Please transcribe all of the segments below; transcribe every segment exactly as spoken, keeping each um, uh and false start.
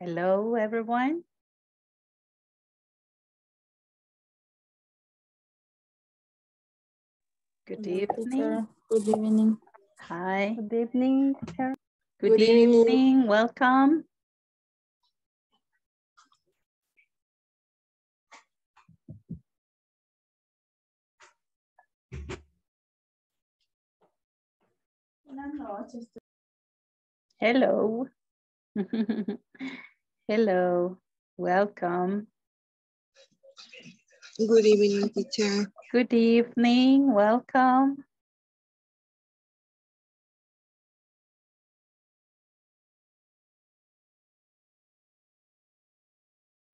Hello, everyone. Good evening. Good evening. Hi. Good evening, sir. Good, Good evening. evening. Welcome. Hello. Hello. Welcome. Good evening, teacher. Good evening. Welcome.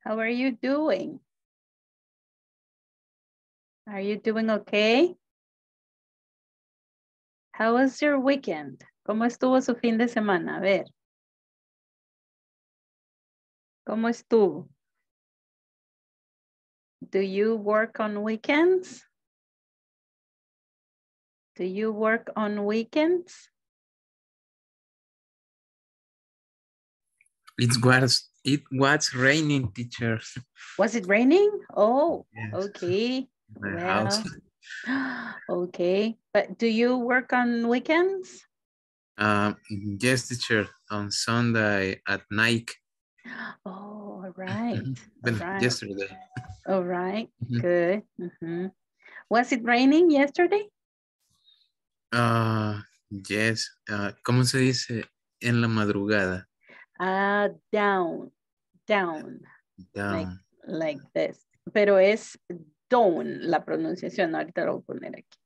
How are you doing? Are you doing okay? How was your weekend? ¿Cómo estuvo su fin de semana? A ver. ¿Cómo estuvo? Do you work on weekends? Do you work on weekends? It was, it was raining, teachers. Was it raining? Oh, yes. Okay. My well. house. Okay, but do you work on weekends? Um, yes, teacher, on Sunday at night. Oh, all right. All right. Yesterday. All right, mm-hmm. Good. Mm-hmm. Was it raining yesterday? Uh, yes. Uh, ¿Cómo se dice en la madrugada? Uh, down, down. Down. Like, like this. Pero es dawn, la pronunciación. Ahorita lo voy a poner aquí.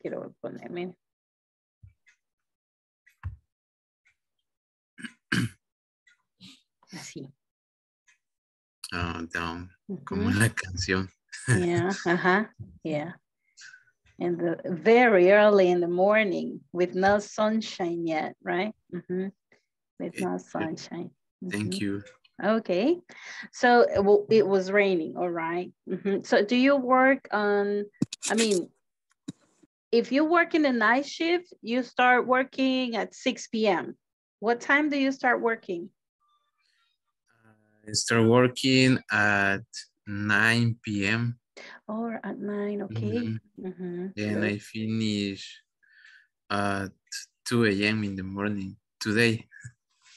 Quiero ponerme. Así. Oh, down. Uh-huh. Como en la canción. Yeah, uh-huh, yeah. And the, very early in the morning with no sunshine yet, right? Mm-hmm. With no sunshine. Mm-hmm. Thank you. Okay, so well, it was raining, all right. Mm-hmm. So do you work on, I mean, if you work in the night shift, you start working at six p m What time do you start working? I start working at nine p m Or at nine, okay. Mm-hmm. Mm-hmm. And I finish at two a m in the morning today.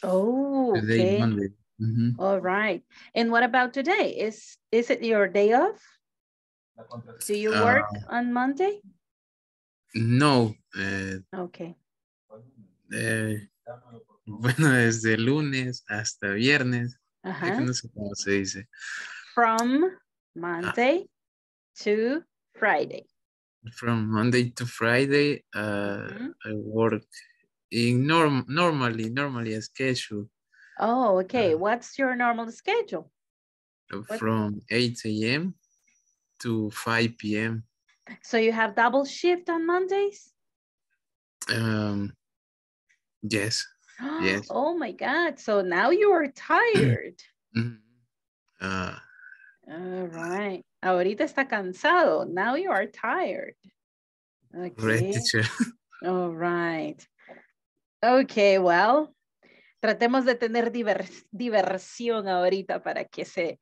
Oh, okay. Today, Monday. Mm-hmm. All right. And what about today? Is is it your day off? Do you work uh, on Monday? No. Uh, okay. Uh, bueno, desde lunes hasta viernes. Uh-huh. No sé cómo se dice. From Monday ah. to Friday. From Monday to Friday, uh, mm-hmm. I work in norm normally, normally a schedule. Oh, okay. Uh, What's your normal schedule? From eight a m to five p m So you have double shift on Mondays? Um, yes. Yes. Oh my God. So now you are tired. uh, All right. Ahorita está cansado. Now you are tired. Okay. Right, all right. Okay, well. Tratemos de tener divers, diversión ahorita para que se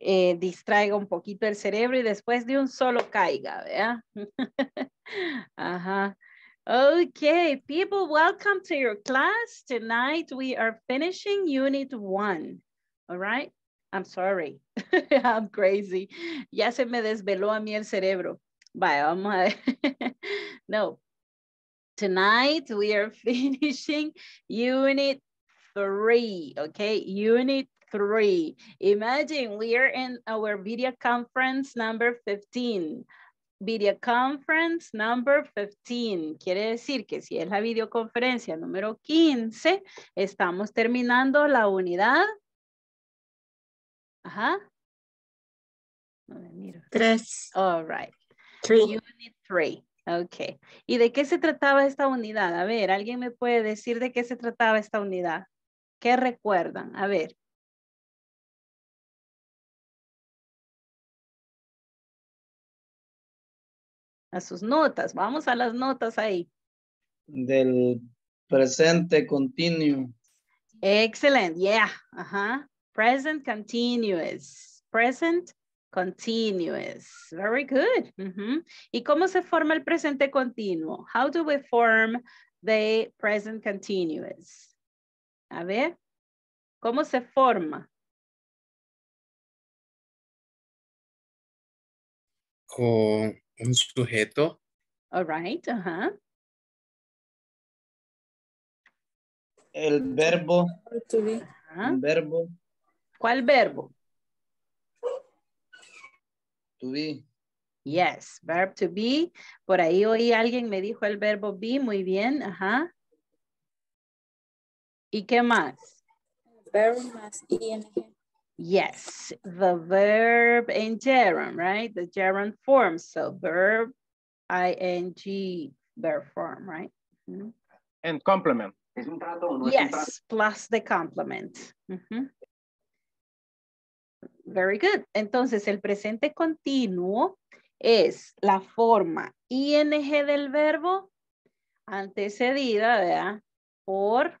eh, distraiga un poquito el cerebro y después de un solo caiga, ¿verdad? Ajá. Okay, people, welcome to your class. Tonight we are finishing unit one. All right? I'm sorry. I'm crazy. Ya se me desveló a mí el cerebro. Vaya, vamos a ver. No. Tonight we are finishing unit three, okay, unit three. Imagine we are in our video conference number fifteen. Video conference number fifteen. Quiere decir que si es la videoconferencia número quince, estamos terminando la unidad. Ajá. No me miro. Tres. All right. Three. Unit three. Okay. ¿Y de qué se trataba esta unidad? A ver, ¿alguien me puede decir de qué se trataba esta unidad? ¿Qué recuerdan? A ver. A sus notas. Vamos a las notas ahí. Del presente continuo. Excelente. Yeah. Ajá. Present continuous. Present continuous. Very good. Mm-hmm. ¿Y cómo se forma el presente continuo? How do we form the present continuous? A ver, ¿cómo se forma? Con un sujeto. All right, ajá. Uh-huh. El verbo. Ajá. El verbo. ¿Cuál verbo? To be. Yes, verb to be. Por ahí oí alguien me dijo el verbo be, muy bien, ajá. ¿Y qué más? Verbo más ing. Yes, the verb and gerund, right? The gerund form, so verb ing, verb form, right? Mm-hmm. And complement. ¿Es un trato o no? Yes, es un trato. Plus the complement. Mm-hmm. Very good. Entonces, el presente continuo es la forma ing del verbo antecedida, ¿verdad?, por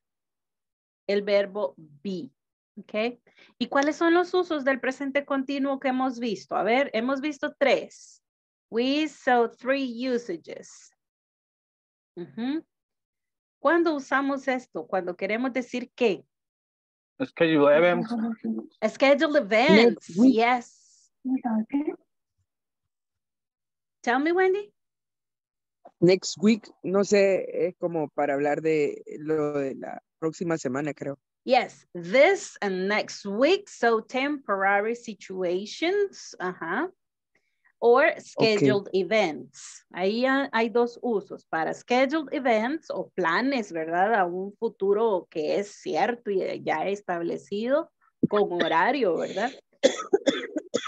el verbo be. ¿Ok? ¿Y cuáles son los usos del presente continuo que hemos visto? A ver, hemos visto tres. We saw three usages. Uh-huh. ¿Cuándo usamos esto? Cuando queremos decir qué. Schedule events. Schedule events, yes. Tell me, Wendy. Next week, no sé, es como para hablar de lo de la próxima semana, creo. Yes, this and next week, so temporary situations, ajá. Or scheduled okay. events. Ahí hay dos usos, para scheduled events o planes, ¿verdad? A un futuro que es cierto y ya establecido con horario, ¿verdad?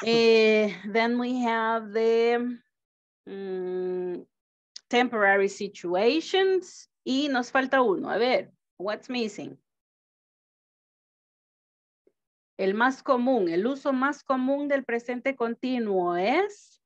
eh, then we have the um, temporary situations y nos falta uno. A ver, what's missing? El más común, el uso más común del presente continuo es...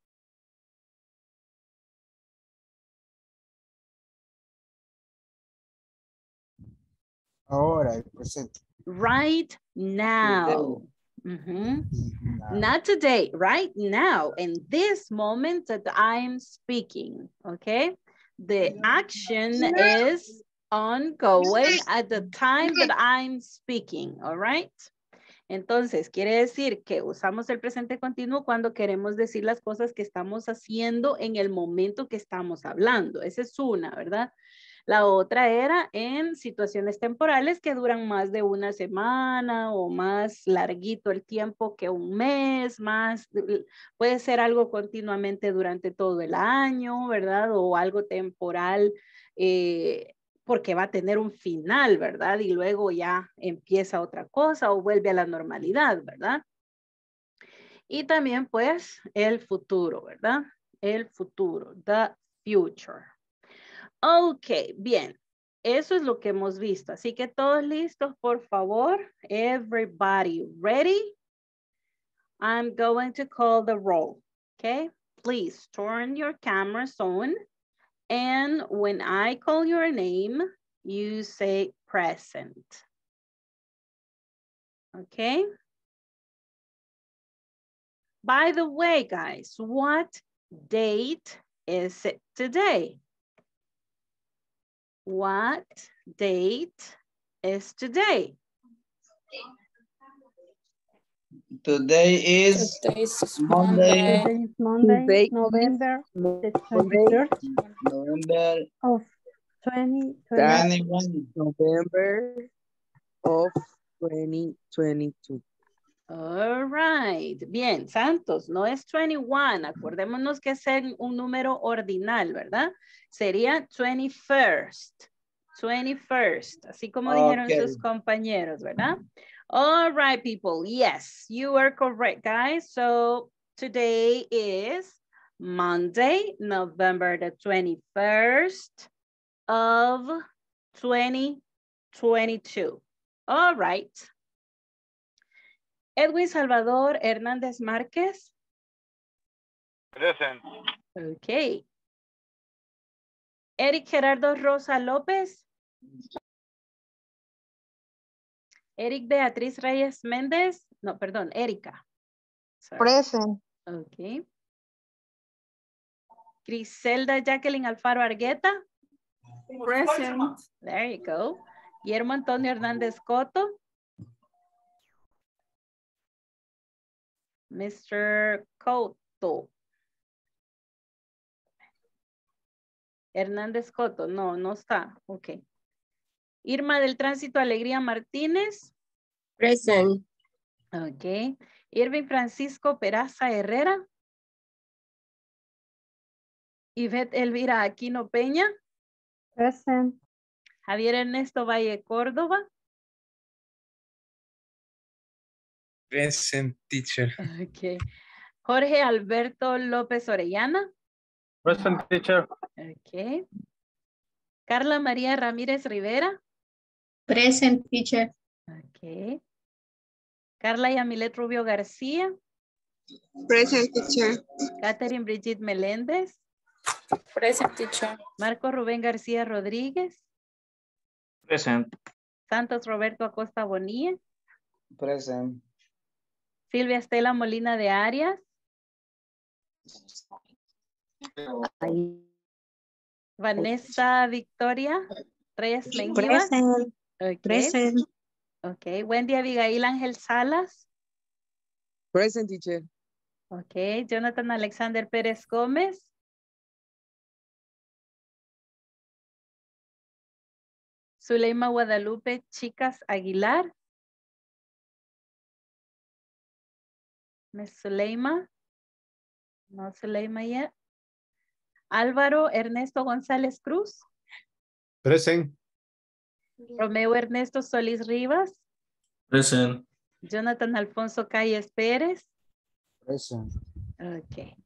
Ahora, el presente. Right now. Mm-hmm. Now. Not today, right now. In this moment that I'm speaking, okay? The action is ongoing at the time that I'm speaking, all right? Entonces, quiere decir que usamos el presente continuo cuando queremos decir las cosas que estamos haciendo en el momento que estamos hablando. Esa es una, ¿verdad? La otra era en situaciones temporales que duran más de una semana o más larguito el tiempo que un mes, más puede ser algo continuamente durante todo el año, ¿verdad? O algo temporal eh, porque va a tener un final, ¿verdad? Y luego ya empieza otra cosa o vuelve a la normalidad, ¿verdad? Y también pues el futuro, ¿verdad? El futuro, the future. Ok, bien. Eso es lo que hemos visto. Así que todos listos, por favor. Everybody ready? I'm going to call the roll. Okay? Please turn your cameras on. And when I call your name, you say present. Okay? By the way, guys, what date is it today? What date is today? Today is Monday. Monday. Monday, November. November. November of twenty twenty one. November of twenty twenty two. All right. Bien, Santos, no es veintiuno. Acordémonos que es un número ordinal, ¿verdad? Sería twenty-first. twenty-first. Así como okay. dijeron sus compañeros, ¿verdad? All right, people. Yes, you are correct, guys. So today is Monday, November the twenty-first of twenty twenty-two. All right. Edwin Salvador Hernández Márquez. Present. Okay. Eric Gerardo Rosa López. Eric Beatriz Reyes Méndez. No, perdón, Erika. Sorry. Present. Ok. Griselda Jacqueline Alfaro Argueta. Present. There you go. Guillermo Antonio Hernández Cotto. mister Cotto. Hernández Cotto, no, no está. Ok. Irma del Tránsito Alegría Martínez. Present. Ok. Irving Francisco Peraza Herrera. Yvette Elvira Aquino Peña. Present. Javier Ernesto Valle Córdoba. Present, teacher. Okay. Jorge Alberto López Orellana. Present, teacher. Okay. Carla María Ramírez Rivera. Present, teacher. Okay. Carla Yamilet Rubio García. Present, teacher. Katherine Brigitte Meléndez. Present, teacher. Marco Rubén García Rodríguez. Present. Santos Roberto Acosta Bonilla. Present. Silvia Estela Molina de Arias. Ahí. Vanessa Victoria Reyes Menjivar. Present. Okay. Present. Okay. Wendy Abigail Ángel Salas. Present, teacher. Okay. Jonathan Alexander Pérez Gómez. Suleyma Guadalupe Chicas Aguilar. Miss Suleyma. No Suleyma yet. Álvaro Ernesto González Cruz. Present. Romeo Ernesto Solís Rivas. Present. Jonathan Alfonso Calles Pérez. Present. Okay.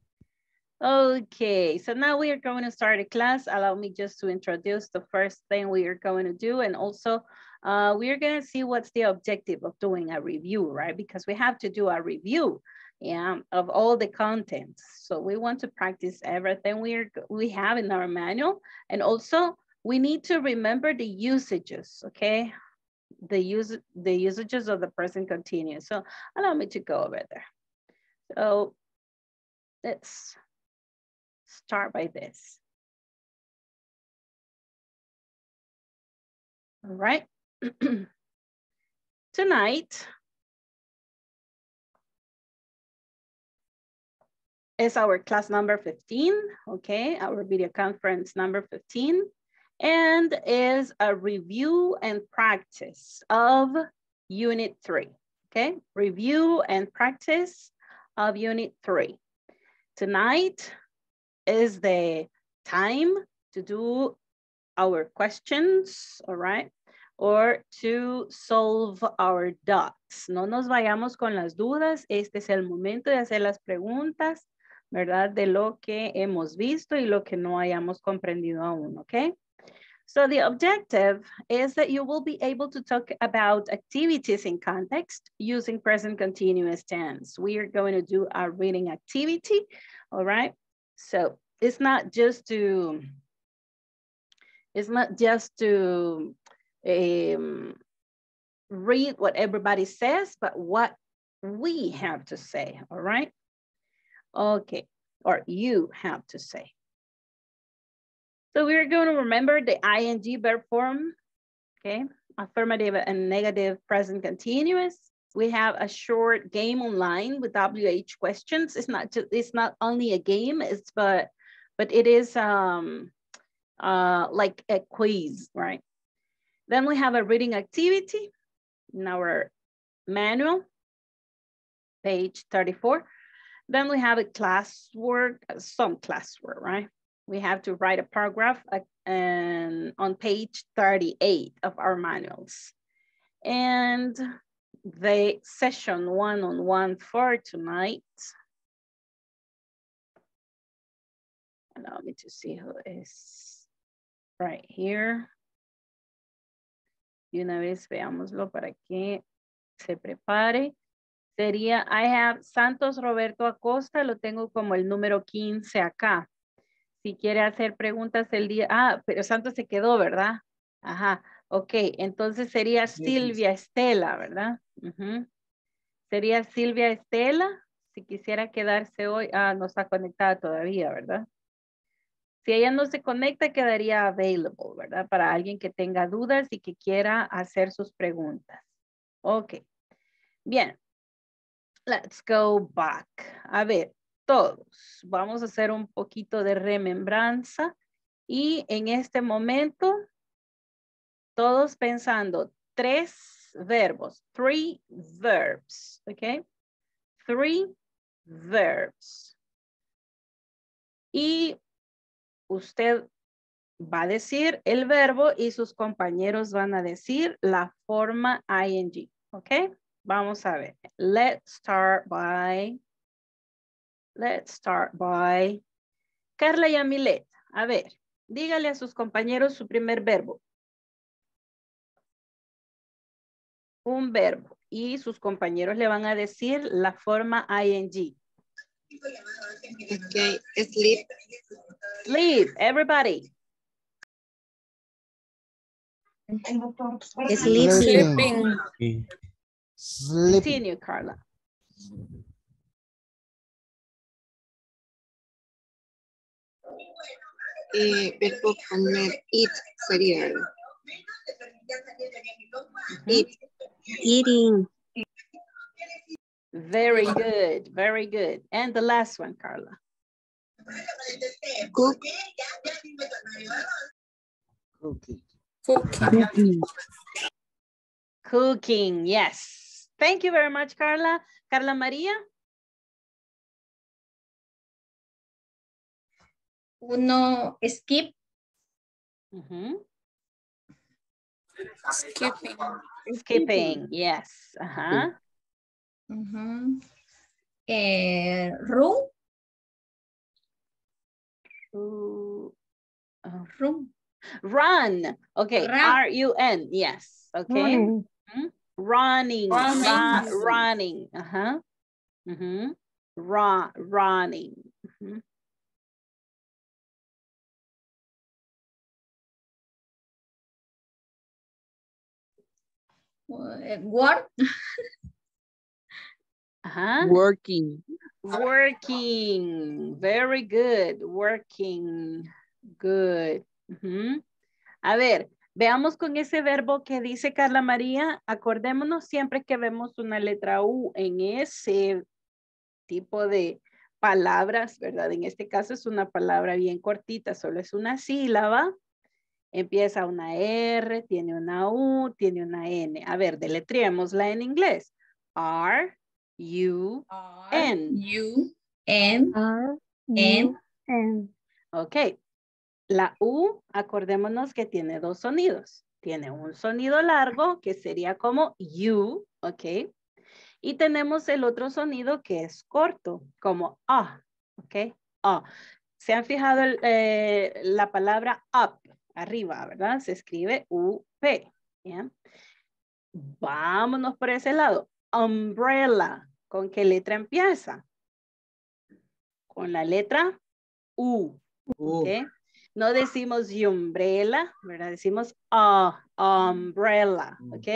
Okay, so now we are going to start a class. Allow me just to introduce the first thing we are going to do, and also uh, we are going to see what's the objective of doing a review, right? Because we have to do a review, yeah, of all the content. So we want to practice everything we are, we have in our manual, and also we need to remember the usages, okay? The use the usages of the present continuous. So allow me to go over there. So let's start by this. All right. Tonight is our class number fifteen, okay? Our video conference number fifteen, and is a review and practice of unit three, okay? Review and practice of unit three. Tonight is the time to do our questions, all right? Or to solve our doubts. No nos vayamos con las dudas. Este es el momento de hacer las preguntas, ¿verdad? De lo que hemos visto y lo que no hayamos comprendido aún, okay? So the objective is that you will be able to talk about activities in context using present continuous tense. We are going to do a reading activity, all right? So it's not just to, it's not just to um, read what everybody says, but what we have to say, all right? Okay, or you have to say. So we're going to remember the I N G verb form, okay? Affirmative and negative present continuous. We have a short game online with W H questions. It's not just, it's not only a game, it's but but it is um uh like a quiz, right? Then we have a reading activity in our manual, page thirty-four. Then we have a classwork, some classwork, right? We have to write a paragraph uh, and on page thirty-eight of our manuals. And the session one-on-one for tonight. Allow me to see who is right here. Y una vez veámoslo para que se prepare. Sería, I have Santos Roberto Acosta, lo tengo como el número quince acá. Si quiere hacer preguntas el día, ah, pero Santos se quedó, ¿verdad? Ajá. Ok, entonces sería Silvia Estela, ¿verdad? Uh-huh. Sería Silvia Estela, si quisiera quedarse hoy. Ah, no está conectada todavía, ¿verdad? Si ella no se conecta, quedaría available, ¿verdad? Para alguien que tenga dudas y que quiera hacer sus preguntas. Ok, bien. Let's go back. A ver, todos, vamos a hacer un poquito de remembranza. Y en este momento, todos pensando tres verbos, three verbs, ¿ok? Three verbs. Y usted va a decir el verbo y sus compañeros van a decir la forma ing, ¿ok? Vamos a ver. Let's start by, let's start by Carla Yamilet. A ver, dígale a sus compañeros su primer verbo. Un verbo y sus compañeros le van a decir la forma ing. Okay, sleep. Sleep, everybody. Sleep. Sleeping. Sleep. Continue, Carla. Eh, verbo comer, eat sería. Eat. Eating. Very good, very good. And the last one, Carla. Cook. Cooking. Cooking. Cooking, yes. Thank you very much, Carla. Carla María. Uno, skip. Mm-hmm. Skipping. Skipping, yes. Uh-huh. Mm-hmm. eh, room. Uh, room. Run. Okay. Run. R U N. Yes. Okay. Run. Mm-hmm. Running. Running. Ra running. Uh-huh. Mm-hmm. Ra running. Mm-hmm. Work. Uh-huh. Working. Working. Very good. Working. Good. Uh-huh. A ver, veamos con ese verbo que dice Carla María. Acordémonos siempre que vemos una letra U en ese tipo de palabras, ¿verdad? En este caso es una palabra bien cortita, solo es una sílaba. Empieza una R, tiene una U, tiene una N. A ver, deletreémosla en inglés. R, U, N. U, N, R, N, N. Ok. La U, acordémonos que tiene dos sonidos. Tiene un sonido largo que sería como U, ok. Y tenemos el otro sonido que es corto, como A, ok. A. ¿Se han fijado el, eh, la palabra up? Arriba, ¿verdad? Se escribe U P. ¿Ya? Vámonos por ese lado. Umbrella. ¿Con qué letra empieza? Con la letra U. Uh. ¿Okay? No decimos umbrella, ¿verdad? Decimos uh, umbrella. ¿Ok?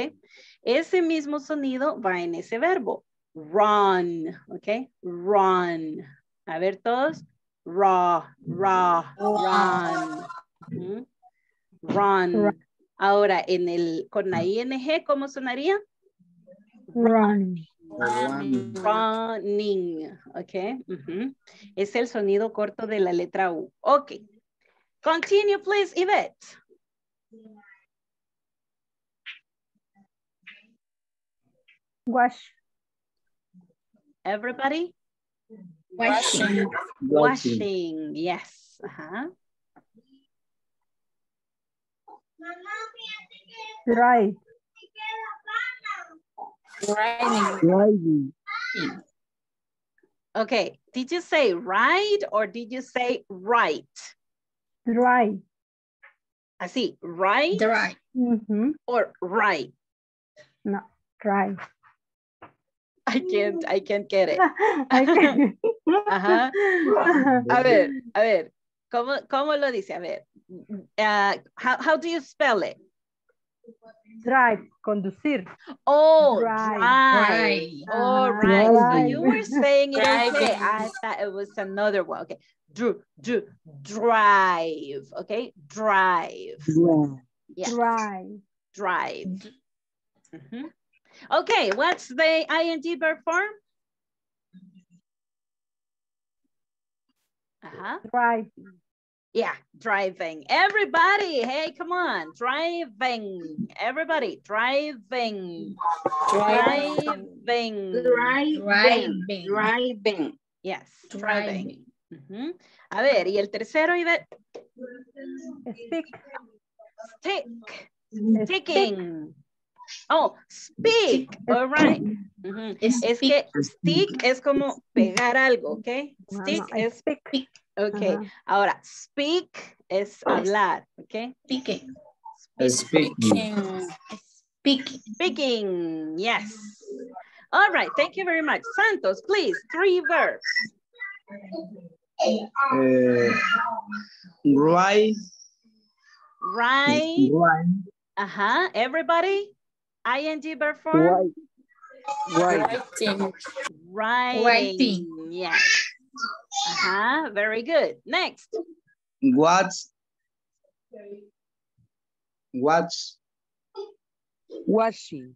Ese mismo sonido va en ese verbo. Run. ¿Ok? Run. A ver todos. Ra, ra, run. ¿Mm? Run. Run. Ahora, en el, con la I N G, ¿cómo sonaría? Run. Run. Running. Ok. Uh-huh. Es el sonido corto de la letra U. Ok. Continue, please, Yvette. Wash. Everybody? Washing. Washing. Washing. Yes. Uh-huh. Drive. Driving. Okay, did you say ride or did you say right? Right. Así, right? Right. Mm-hmm. Or right? No, right. I can't, I can't get it. I can't. Ajá. A ver, a ver. ¿Cómo, cómo lo dice? A ver. Uh, how, how do you spell it? Drive, conducir. Oh, drive. drive. drive. All right. Drive. So you were saying it. Okay. I thought it was another one. Okay. Drew, drew, drive. Okay. Drive. Yeah. Yeah. Drive. Drive. Mm-hmm. Okay. What's the I N G verb form? Uh-huh. Drive. Yeah, driving. Everybody, hey, come on. Driving. Everybody, driving. Driving. Driving. Driving. Driving. Yes, driving. driving. Uh-huh. A ver, y el tercero, Ivette. Stick. Stick. Sticking. Oh, speak. All right. Uh-huh. Es que stick es como pegar algo, ¿ok? Stick no, no, es speak. Okay, uh-huh. Ahora, speak es hablar, okay? Speaking. Speaking. Speaking. Speaking, yes. All right, thank you very much. Santos, please, three verbs. Uh, right. Right. Uh-huh, everybody? I N G verb form? Right. Writing. Writing. Writing, yes. Uh-huh, very good. Next. Watch. Watch. Watching.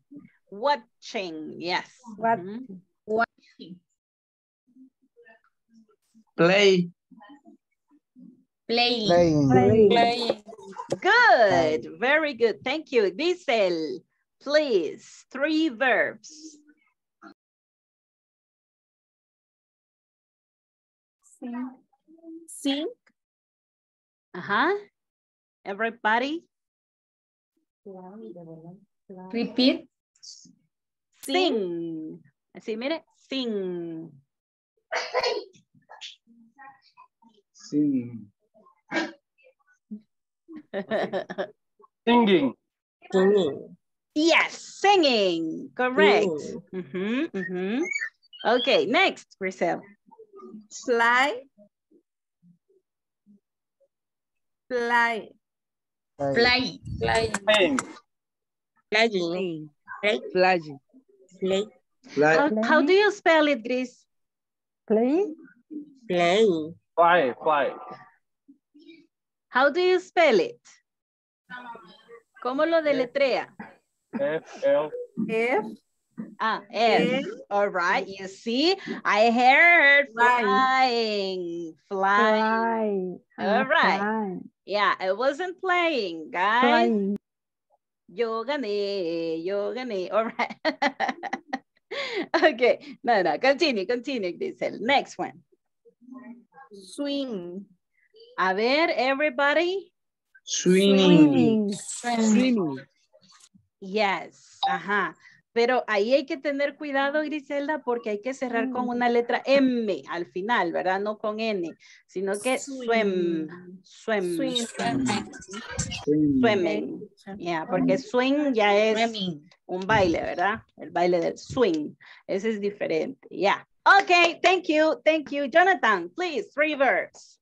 Watching, yes. What, mm-hmm. Watching. Play. Playing. Playing. Playing. Playing. Good. Very good. Thank you. Diesel, please. Three verbs. Sing. Uh-huh. Everybody. Repeat. Sing. Así, mire. Sing. Sing. Singing. Singing. Yes, singing. Correct. Mm-hmm, mm-hmm. Okay, next, Grisel. Fly. Fly. Fly. Fly. Fly. Fly. Fly. How do you spell it, Gris? Play. Play. Fly. Fly. How do you spell it? ¿Cómo lo deletrea? F. L. F. Ah, F. F. All right. You see, I heard flying. Flying. flying. All right. Flying. Yeah, I wasn't playing, guys. Flying. Yo gané. Yo gané. All right. Okay. No, no. Continue. Continue. Diesel. Next one. Swing. A ver, everybody. Swinging. Swinging. Swinging. Yes. Ajá. Uh-huh. Pero ahí hay que tener cuidado, Griselda, porque hay que cerrar con una letra M al final, ¿verdad? No con N, sino que swim. Swim. Swim. Swim. Swimming. Yeah, porque swing ya es un baile, ¿verdad? El baile del swing. Ese es diferente. Yeah. Okay, thank you. Thank you. Jonathan, please, three verbs.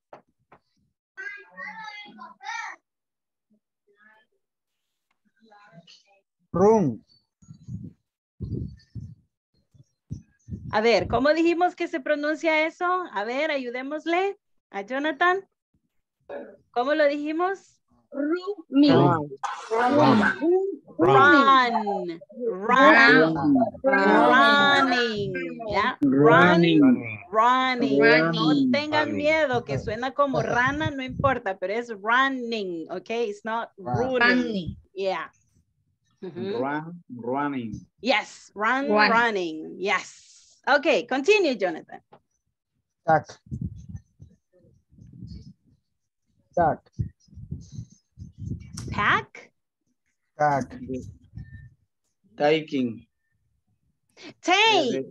Room. A ver, ¿cómo dijimos que se pronuncia eso? A ver, ayudémosle a Jonathan. ¿Cómo lo dijimos? Run. Run. Run. Running. Yeah. Running. Running. No tengan miedo que suena como rana, no importa, pero es running, okay? It's not running. Yeah. Mm-hmm. Run, running. Yes, run, run, running. Yes. Okay, continue, Jonathan. Duck. Duck. Pack. Duck. Taking. Take.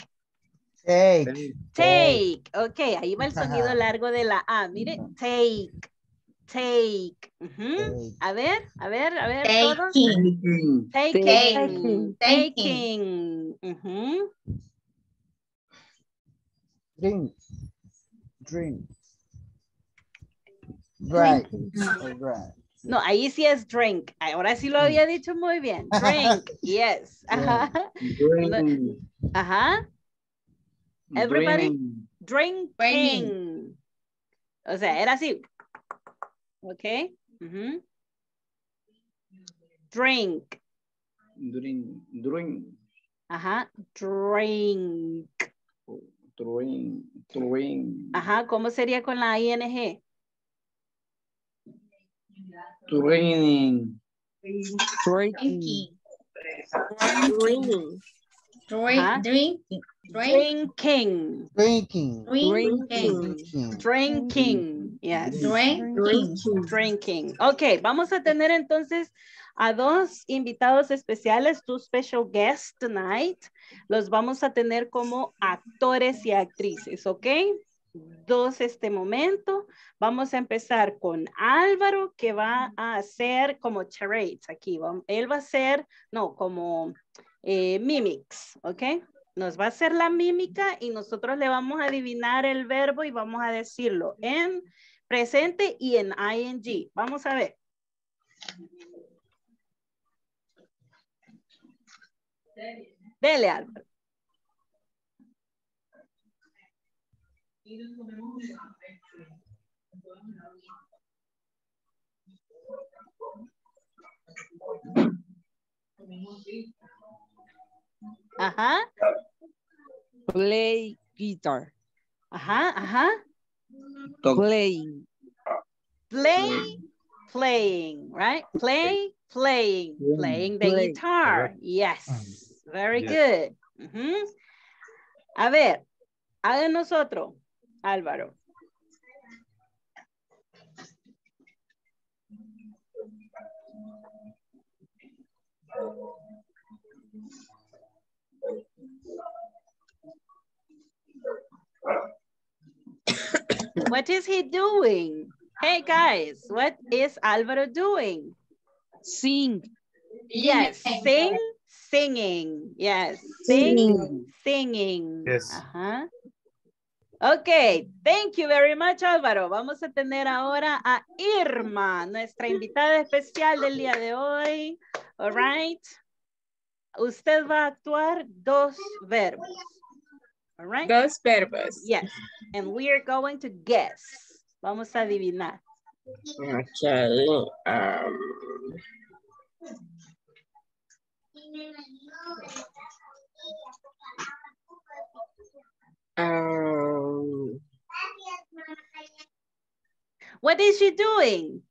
Take. Take. Take. Okay, ahí va el sonido largo de la A. Mire, take. Take. Uh-huh. Take. A ver, a ver, a ver. Taking. Todos. Taking. Taking. Taking. Taking. Uh-huh. Drink. Drink. Drive. Drink. Drive. No, ahí sí es drink. Ahora sí lo había dicho muy bien. Drink, yes. Ajá. Drink. Ajá. Everybody, drink. Drinking. O sea, era así. Ok. Uh-huh. Drink. Drink. Drink. Ajá. Drink. Drink. Drink. Ajá. ¿Cómo sería con la I N G? Training. Drinking. Drinking. Drinking. Drinking. Drinking. Drinking. Drinking. Yes. Drinking. Drinking. Okay, vamos a tener entonces a dos invitados especiales, two special guests tonight. Los vamos a tener como actores y actrices, okay? Dos este momento. Vamos a empezar con Álvaro, que va a hacer como charades aquí. Él va a hacer, no, como eh, mimics, ¿ok? Nos va a hacer la mímica y nosotros le vamos a adivinar el verbo y vamos a decirlo en presente y en I N G. Vamos a ver. Dele, Álvaro. Ajá. Play guitar. Ajá, ajá. Playing. Play, playing, right? Play, playing, playing the Play. Guitar. Yes, very yes. Good. Uh-huh. A ver, háganos otro. Álvaro. What is he doing? Hey guys, what is Álvaro doing? Sing. Yes, sing, singing. Yes, sing, singing. Yes. Uh-huh. Ok, thank you very much, Álvaro. Vamos a tener ahora a Irma, nuestra invitada especial del día de hoy. All right. Usted va a actuar dos verbos. All right. Dos verbos. Yes. And we are going to guess. Vamos a adivinar. Okay. Um... Um, what is she doing?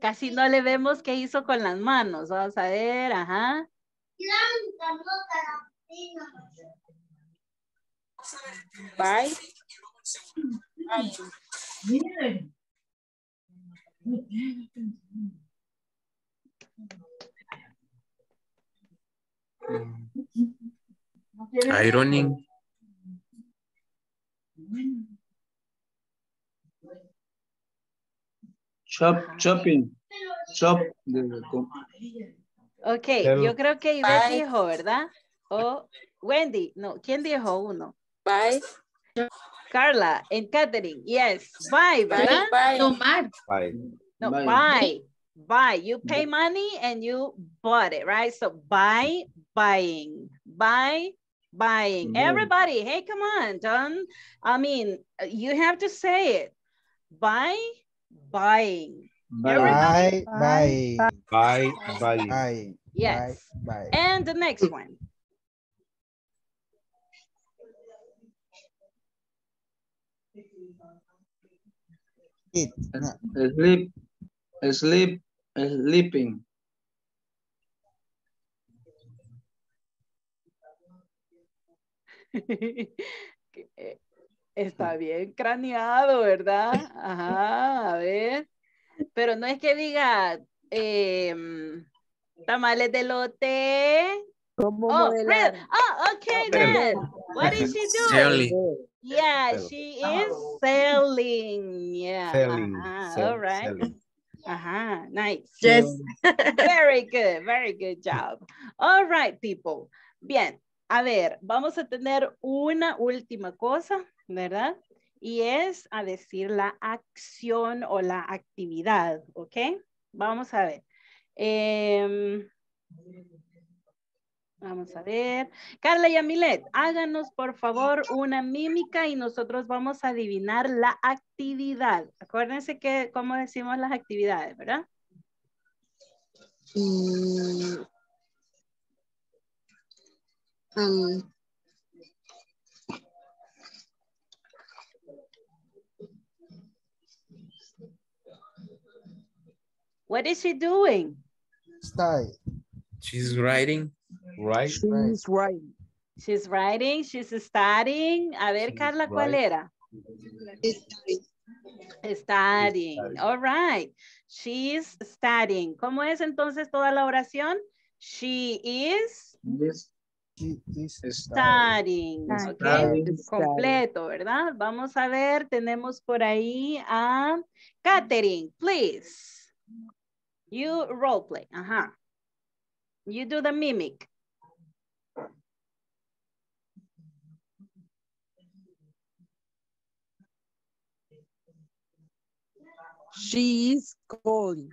Casi no le vemos qué hizo con las manos. Vamos a ver, ajá. Bye. Ironing. Chop, chopping. Chop. Ok, yo creo que Ivette dijo, ¿verdad? O Wendy, no, ¿quién dijo uno? Bye. Carla and Katherine, yes. Bye, ¿verdad? Bye. Tomar. Bye. No, bye. Bye. Buy, you pay money and you bought it, right? So buy, buying, buy, buying. Mm-hmm. Everybody, hey, come on, Don. I mean, you have to say it. Buy, buying. Buy, buy, buy, buy. Yes. Buy, buy. And the next one. It. Sleep. Sleep, sleeping. Está bien craneado, ¿verdad? Ajá, a ver. Pero no es que diga eh, tamales de elote. Oh, really? Oh, okay then. What is she doing? Yeah, she is selling. Yeah. Selling. Ajá, all right. Selling. Uh-huh, nice. Yes. Very good, very good job. All right, people. Bien, a ver, vamos a tener una última cosa, ¿verdad? y es a decir la acción o la actividad, ¿ok? Vamos a ver. Eh, vamos a ver. Carla Yamilet, háganos por favor una mímica y nosotros vamos a adivinar la actividad. Acuérdense que, ¿cómo decimos las actividades, verdad? Mm. Um. What is she doing? Style. She's writing. Right. She's writing. She's writing. She's studying. A ver, she's Carla, ¿cuál writing. Era? Studying. Studying. All right. She's studying. ¿Cómo es entonces toda la oración? She is. Yes. She is studying. Studying. Okay. Studying. Completo, ¿verdad? Vamos a ver. Tenemos por ahí a Katherine, please. You role play. Ajá. You do the mimic. She is calling.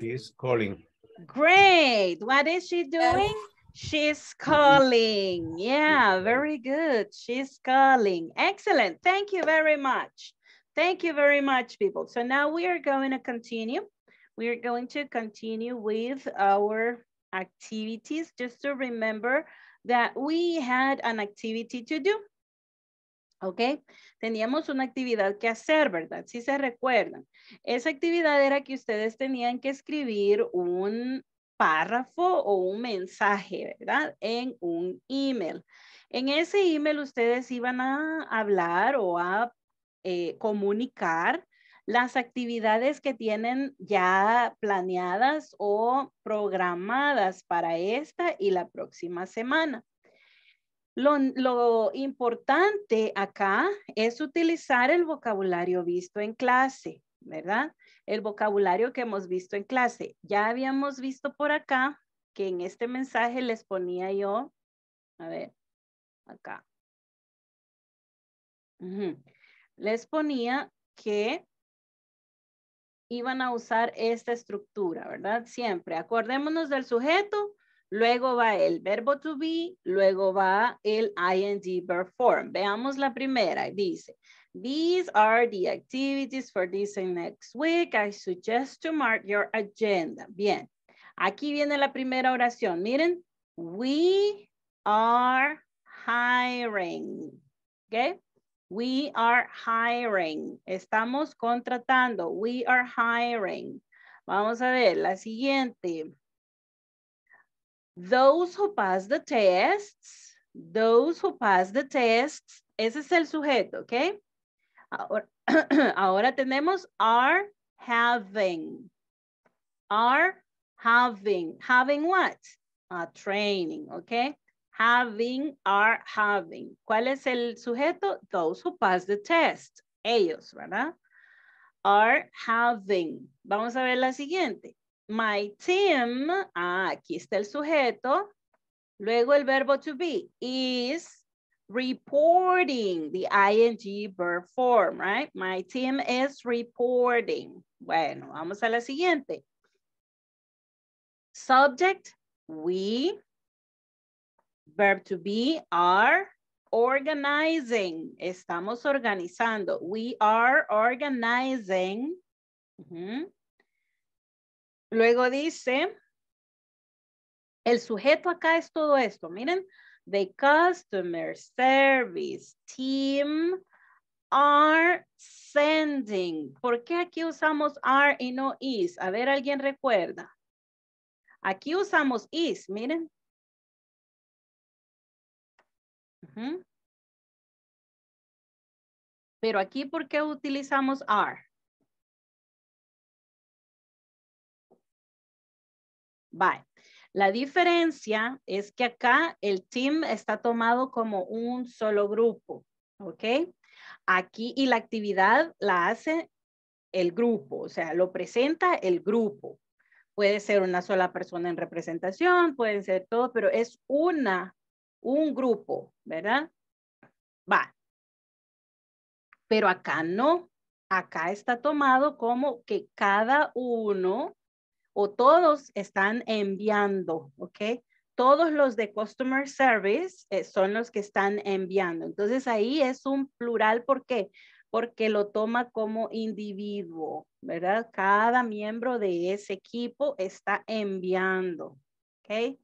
She is calling. Great. What is she doing? She's calling. Yeah, very good. She's calling. Excellent. Thank you very much. Thank you very much, people. So now we are going to continue. We're going to continue with our activities, just to remember that we had an activity to do, okay? Teníamos una actividad que hacer, ¿verdad? Si se recuerdan. Esa actividad era que ustedes tenían que escribir un párrafo o un mensaje, ¿verdad? En un email. En ese email ustedes iban a hablar o a eh, comunicar las actividades que tienen ya planeadas o programadas para esta y la próxima semana. Lo, lo importante acá es utilizar el vocabulario visto en clase, ¿verdad? El vocabulario que hemos visto en clase. Ya habíamos visto por acá que en este mensaje les ponía yo, a ver, acá. Uh-huh. Les ponía que iban a usar esta estructura, ¿verdad? Siempre. Acordémonos del sujeto, luego va el verbo to be, luego va el I N G verb form. Veamos la primera. Dice, these are the activities for this and next week. I suggest to mark your agenda. Bien. Aquí viene la primera oración. Miren. We are hiring. ¿Ok? We are hiring. Estamos contratando. We are hiring. Vamos a ver la siguiente. Those who pass the tests. Those who pass the tests. Ese es el sujeto, ¿ok? Ahora, ahora tenemos are having. Are having. Having what? A training, ¿ok? Having, are having. ¿Cuál es el sujeto? Those who pass the test. Ellos, ¿verdad? Are having. Vamos a ver la siguiente. My team. Ah, aquí está el sujeto. Luego el verbo to be. Is reporting. The I N G verb form, right? My team is reporting. Bueno, vamos a la siguiente. Subject. We. Verb to be, are organizing. Estamos organizando. We are organizing. Uh-huh. Luego dice, el sujeto acá es todo esto. Miren, the customer service team are sending. ¿Por qué aquí usamos are y no is? A ver, ¿alguien recuerda? Aquí usamos is, miren. Uh-huh. Pero aquí, ¿por qué utilizamos are? Bye. La diferencia es que acá el team está tomado como un solo grupo, ¿ok? Aquí y la actividad la hace el grupo, o sea, lo presenta el grupo. Puede ser una sola persona en representación, pueden ser todos, pero es una Un grupo, ¿verdad? Va. pero acá no. Acá está tomado como que cada uno o todos están enviando, ¿ok? Todos los de Customer Service eh, son los que están enviando. Entonces ahí es un plural, ¿por qué? Porque lo toma como individuo, ¿verdad? Cada miembro de ese equipo está enviando, ¿ok?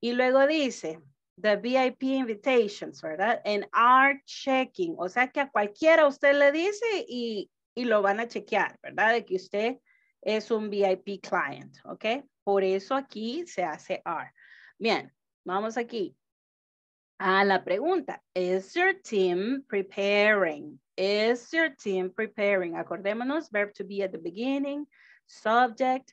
Y luego dice, the V I P invitations, ¿verdad? And are checking, o sea que a cualquiera usted le dice y, y lo van a chequear, ¿verdad? De que usted es un V I P client, ¿ok? Por eso aquí se hace are. Bien, vamos aquí a la pregunta. Is your team preparing? Is your team preparing? Acordémonos, verb to be at the beginning, subject,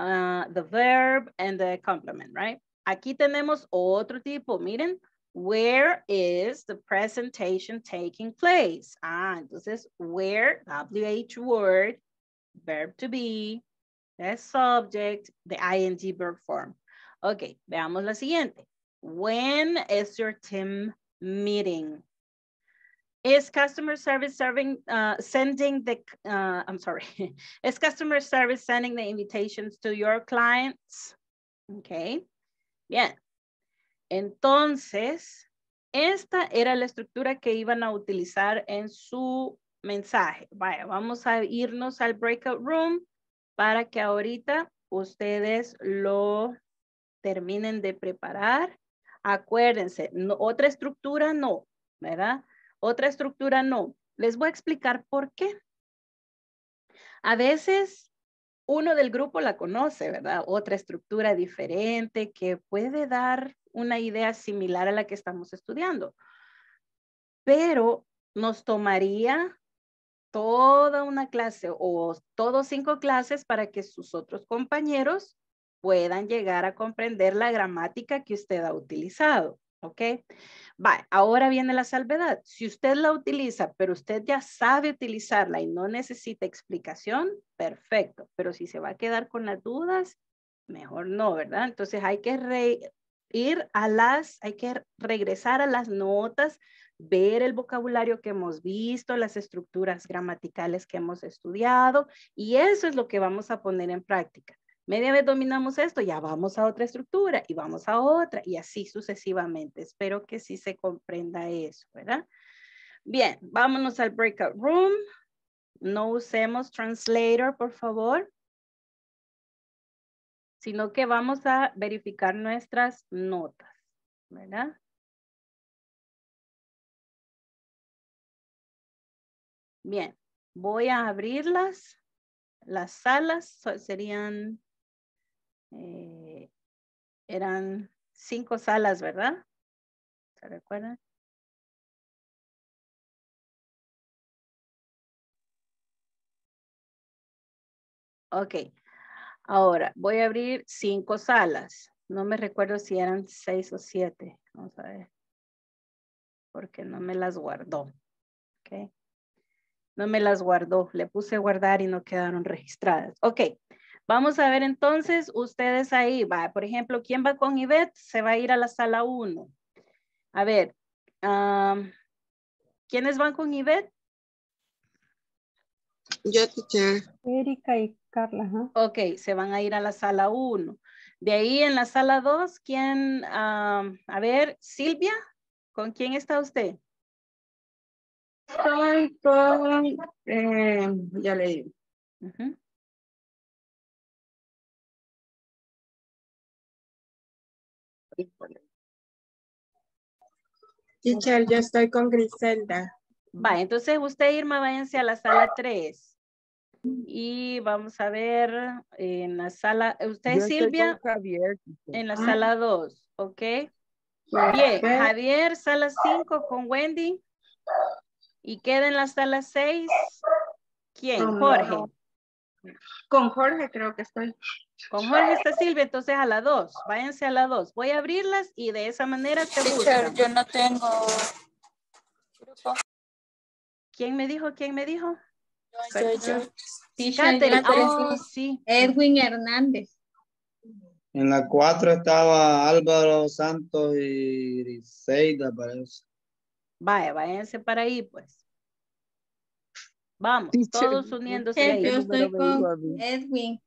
uh, the verb, and the complement, right? Aquí tenemos otro tipo, miren. Where is the presentation taking place? Ah, entonces, where, W H word, verb to be, the subject, the I N G verb form. Ok, veamos la siguiente. When is your team meeting? Is customer service serving, uh, sending the, uh, I'm sorry. Is customer service sending the invitations to your clients? Ok, bien. Entonces, esta era la estructura que iban a utilizar en su mensaje. Vaya, vamos a irnos al breakout room para que ahorita ustedes lo terminen de preparar. Acuérdense, no, otra estructura no, ¿verdad? Otra estructura no. Les voy a explicar por qué. A veces uno del grupo la conoce, ¿verdad? Otra estructura diferente que puede dar una idea similar a la que estamos estudiando. Pero nos tomaría toda una clase o todos cinco clases para que sus otros compañeros puedan llegar a comprender la gramática que usted ha utilizado, ¿ok? Vale, ahora viene la salvedad. Si usted la utiliza, pero usted ya sabe utilizarla y no necesita explicación, perfecto. Pero si se va a quedar con las dudas, mejor no, ¿verdad? Entonces hay que re- ir a las, hay que regresar a las notas, ver el vocabulario que hemos visto, las estructuras gramaticales que hemos estudiado, y eso es lo que vamos a poner en práctica. Media vez dominamos esto, ya vamos a otra estructura y vamos a otra y así sucesivamente. Espero que sí se comprenda eso, ¿verdad? Bien, vámonos al breakout room. No usemos translator, por favor, sino que vamos a verificar nuestras notas, ¿verdad? Bien, voy a abrirlas. Las salas serían... Eh, eran cinco salas, ¿verdad? ¿Se recuerdan? Ok. Ahora, voy a abrir cinco salas. No me recuerdo si eran seis o siete. Vamos a ver. Porque no me las guardó. Ok. No me las guardó. Le puse guardar y no quedaron registradas. Ok. Vamos a ver entonces, ustedes ahí, va, por ejemplo, ¿quién va con Yvette? Se va a ir a la sala uno. A ver, um, ¿quiénes van con Yvette? Yo, teacher. Erika y Carla. ¿eh? Ok, se van a ir a la sala uno. De ahí en la sala dos, ¿quién? Um, a ver, Silvia, ¿con quién está usted? Estoy con, eh, ya le digo. Uh-huh. Teacher, yo estoy con Griselda. Va, entonces usted, Irma, váyanse a la sala tres. Y vamos a ver en la sala, usted, yo, Silvia, Javier, en la ah. sala dos, ¿ok? Bien, Javier, sala cinco con Wendy. Y queda en la sala seis, ¿quién? Oh, Jorge. No. Con Jorge creo que estoy. Con Jorge está Silvia, entonces a la dos. Váyanse a la dos. Voy a abrirlas y de esa manera te buscan. Yo no tengo grupo. ¿Quién me dijo? ¿Quién me dijo? Yo, yo, yo. Sí, Katherine. Oh, sí. Edwin Hernández. En la cuatro estaba Álvaro Santos y Griselda, parece. Vaya, váyanse para ahí, pues. Vamos, teacher, todos uniéndose. Teacher, yo estoy con Edwin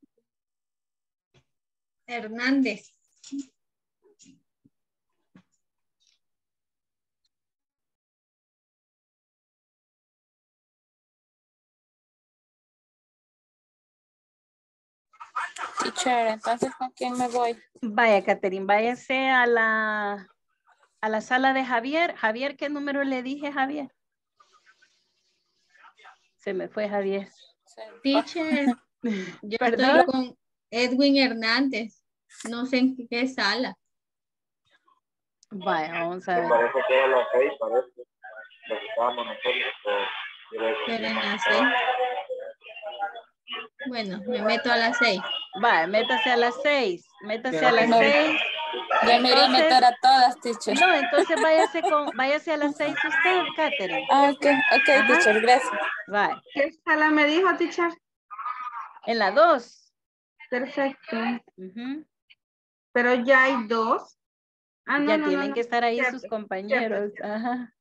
Hernández. Teacher, entonces, ¿con quién me voy? Vaya, Katherine, váyase a la, a la sala de Javier. Javier, ¿qué número le dije, Javier? Se me fue Javier. Teacher, yo estoy con Edwin Hernández. No sé en qué sala. Vaya, vamos a ver. Parece que es las seis, parece. Lo que estábamos nosotros. Pero en las seis. Bueno, me meto a las seis. Vaya, métase a las seis. Métase a las seis. Ya me voy a meter a todas, teacher. No, entonces váyase, con, váyase a las seis usted, Katherine. Ah, ok, ok, ajá. Teacher, gracias. Vale. ¿Qué sala me dijo, teacher? En la dos. Perfecto. Uh-huh. Pero ya hay dos. Ah, no, ya no, tienen no, no. que estar ahí siempre, sus compañeros. Siempre. Ajá.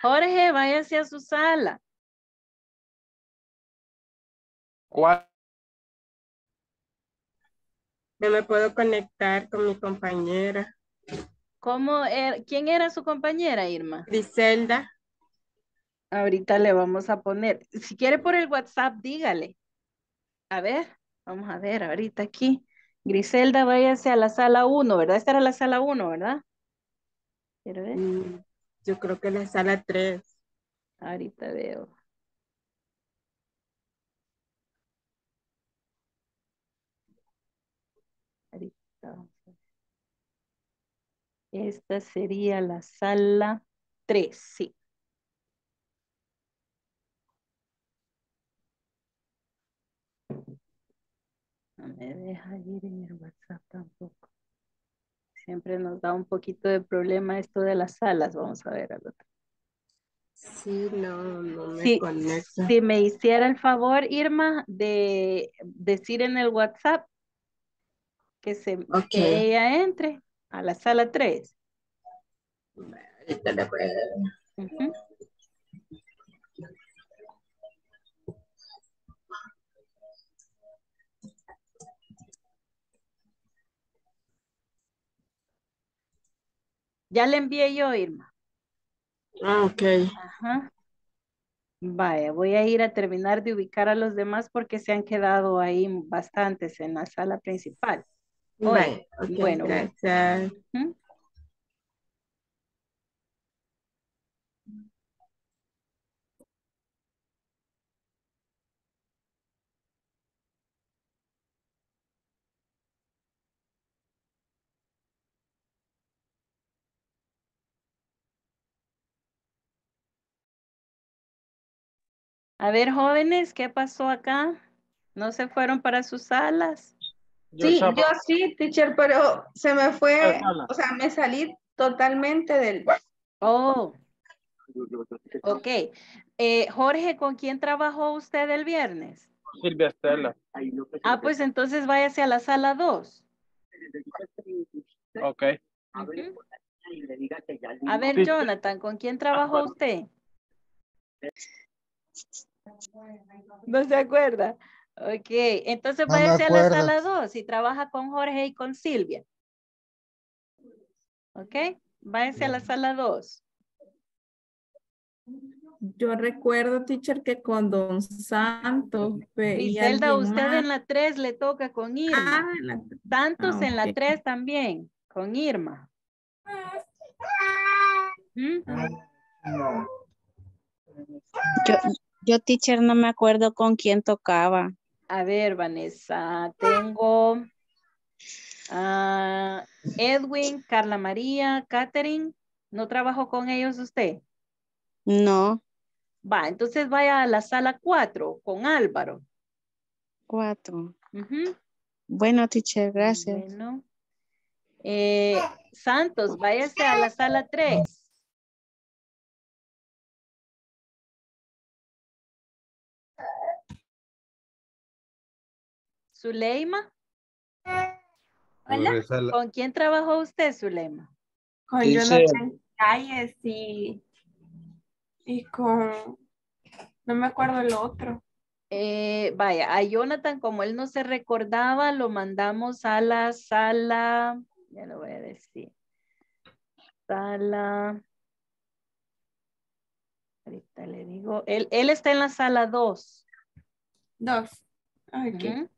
Jorge, váyase a su sala. ¿Cuál? No me puedo conectar con mi compañera. ¿Cómo er, ¿Quién era su compañera, Irma? Griselda. Ahorita le vamos a poner. Si quiere por el WhatsApp, dígale. A ver, vamos a ver ahorita aquí. Griselda, váyase a la sala uno, ¿verdad? Esta era la sala uno, ¿verdad? Quiero ver. Mm, yo creo que la sala tres. Ahorita veo. Esta sería la sala tres, sí. No me deja ir en el WhatsApp tampoco. Siempre nos da un poquito de problema esto de las salas. Vamos a ver al otro. Sí, no, no me sí, conecta. Si me hiciera el favor, Irma, de decir en el WhatsApp que, se, okay. que ella entre a la sala tres. Ahorita le voy a dar. Uh-huh. Ya le envié yo, Irma. Ah, ok. Ajá. Vaya, voy a ir a terminar de ubicar a los demás porque se han quedado ahí bastantes en la sala principal. Vale, okay, bueno, gracias. ¿Mm? A ver, jóvenes, ¿qué pasó acá? ¿No se fueron para sus salas? Yo sí, chapa. Yo sí, teacher, pero se me fue, o sea, me salí totalmente del... Oh, ok. Eh, Jorge, ¿con quién trabajó usted el viernes? Silvia Estela. Ah, pues entonces váyase a la sala dos. Ok. Uh-huh. A ver, Jonathan, ¿con quién trabajó usted? No se acuerda. Ok, entonces váyase a la sala dos y trabaja con Jorge y con Silvia. Ok, váyase a la sala dos. Yo recuerdo, teacher, que con Don Santos. Griselda, usted más. En la tres le toca con Irma. Ah, Santos ah, okay. en la tres también, con Irma. ¿Mm? No. Yo, yo, teacher, no me acuerdo con quién tocaba. A ver, Vanessa, tengo a uh, Edwin, Carla María, Katherine. ¿No trabajó con ellos usted? No. Va, entonces vaya a la sala cuatro con Álvaro. Cuatro. Uh-huh. Bueno, teacher, gracias. Bueno. Eh, Santos, váyase a la sala tres. Suleyma. Hola. ¿Con quién trabajó usted, Suleyma? Con Jonathan Calles y, y con No me acuerdo el otro. Eh, vaya, a Jonathan, como él no se recordaba, lo mandamos a la sala, ya lo voy a decir, sala, ahorita le digo, él, él está en la sala dos. Dos. Okay. Uh-huh.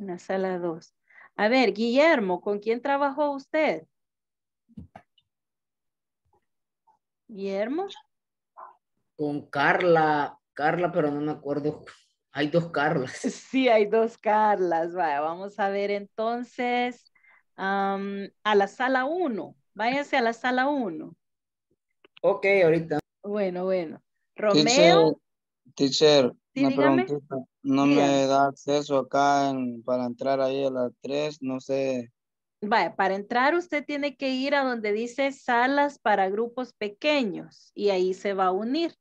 En la sala dos. A ver, Guillermo, ¿con quién trabajó usted? Guillermo. Con Carla, Carla, pero no me acuerdo. Hay dos Carlas. Sí, hay dos Carlas. Vaya, vamos a ver entonces um, a la sala uno. Váyase a la sala uno. Ok, ahorita. Bueno, bueno. Romeo. Teacher, sí, una preguntita. No sí, me da acceso acá en, para entrar ahí a la tres, no sé. Vaya, para entrar usted tiene que ir a donde dice salas para grupos pequeños y ahí se va a unir.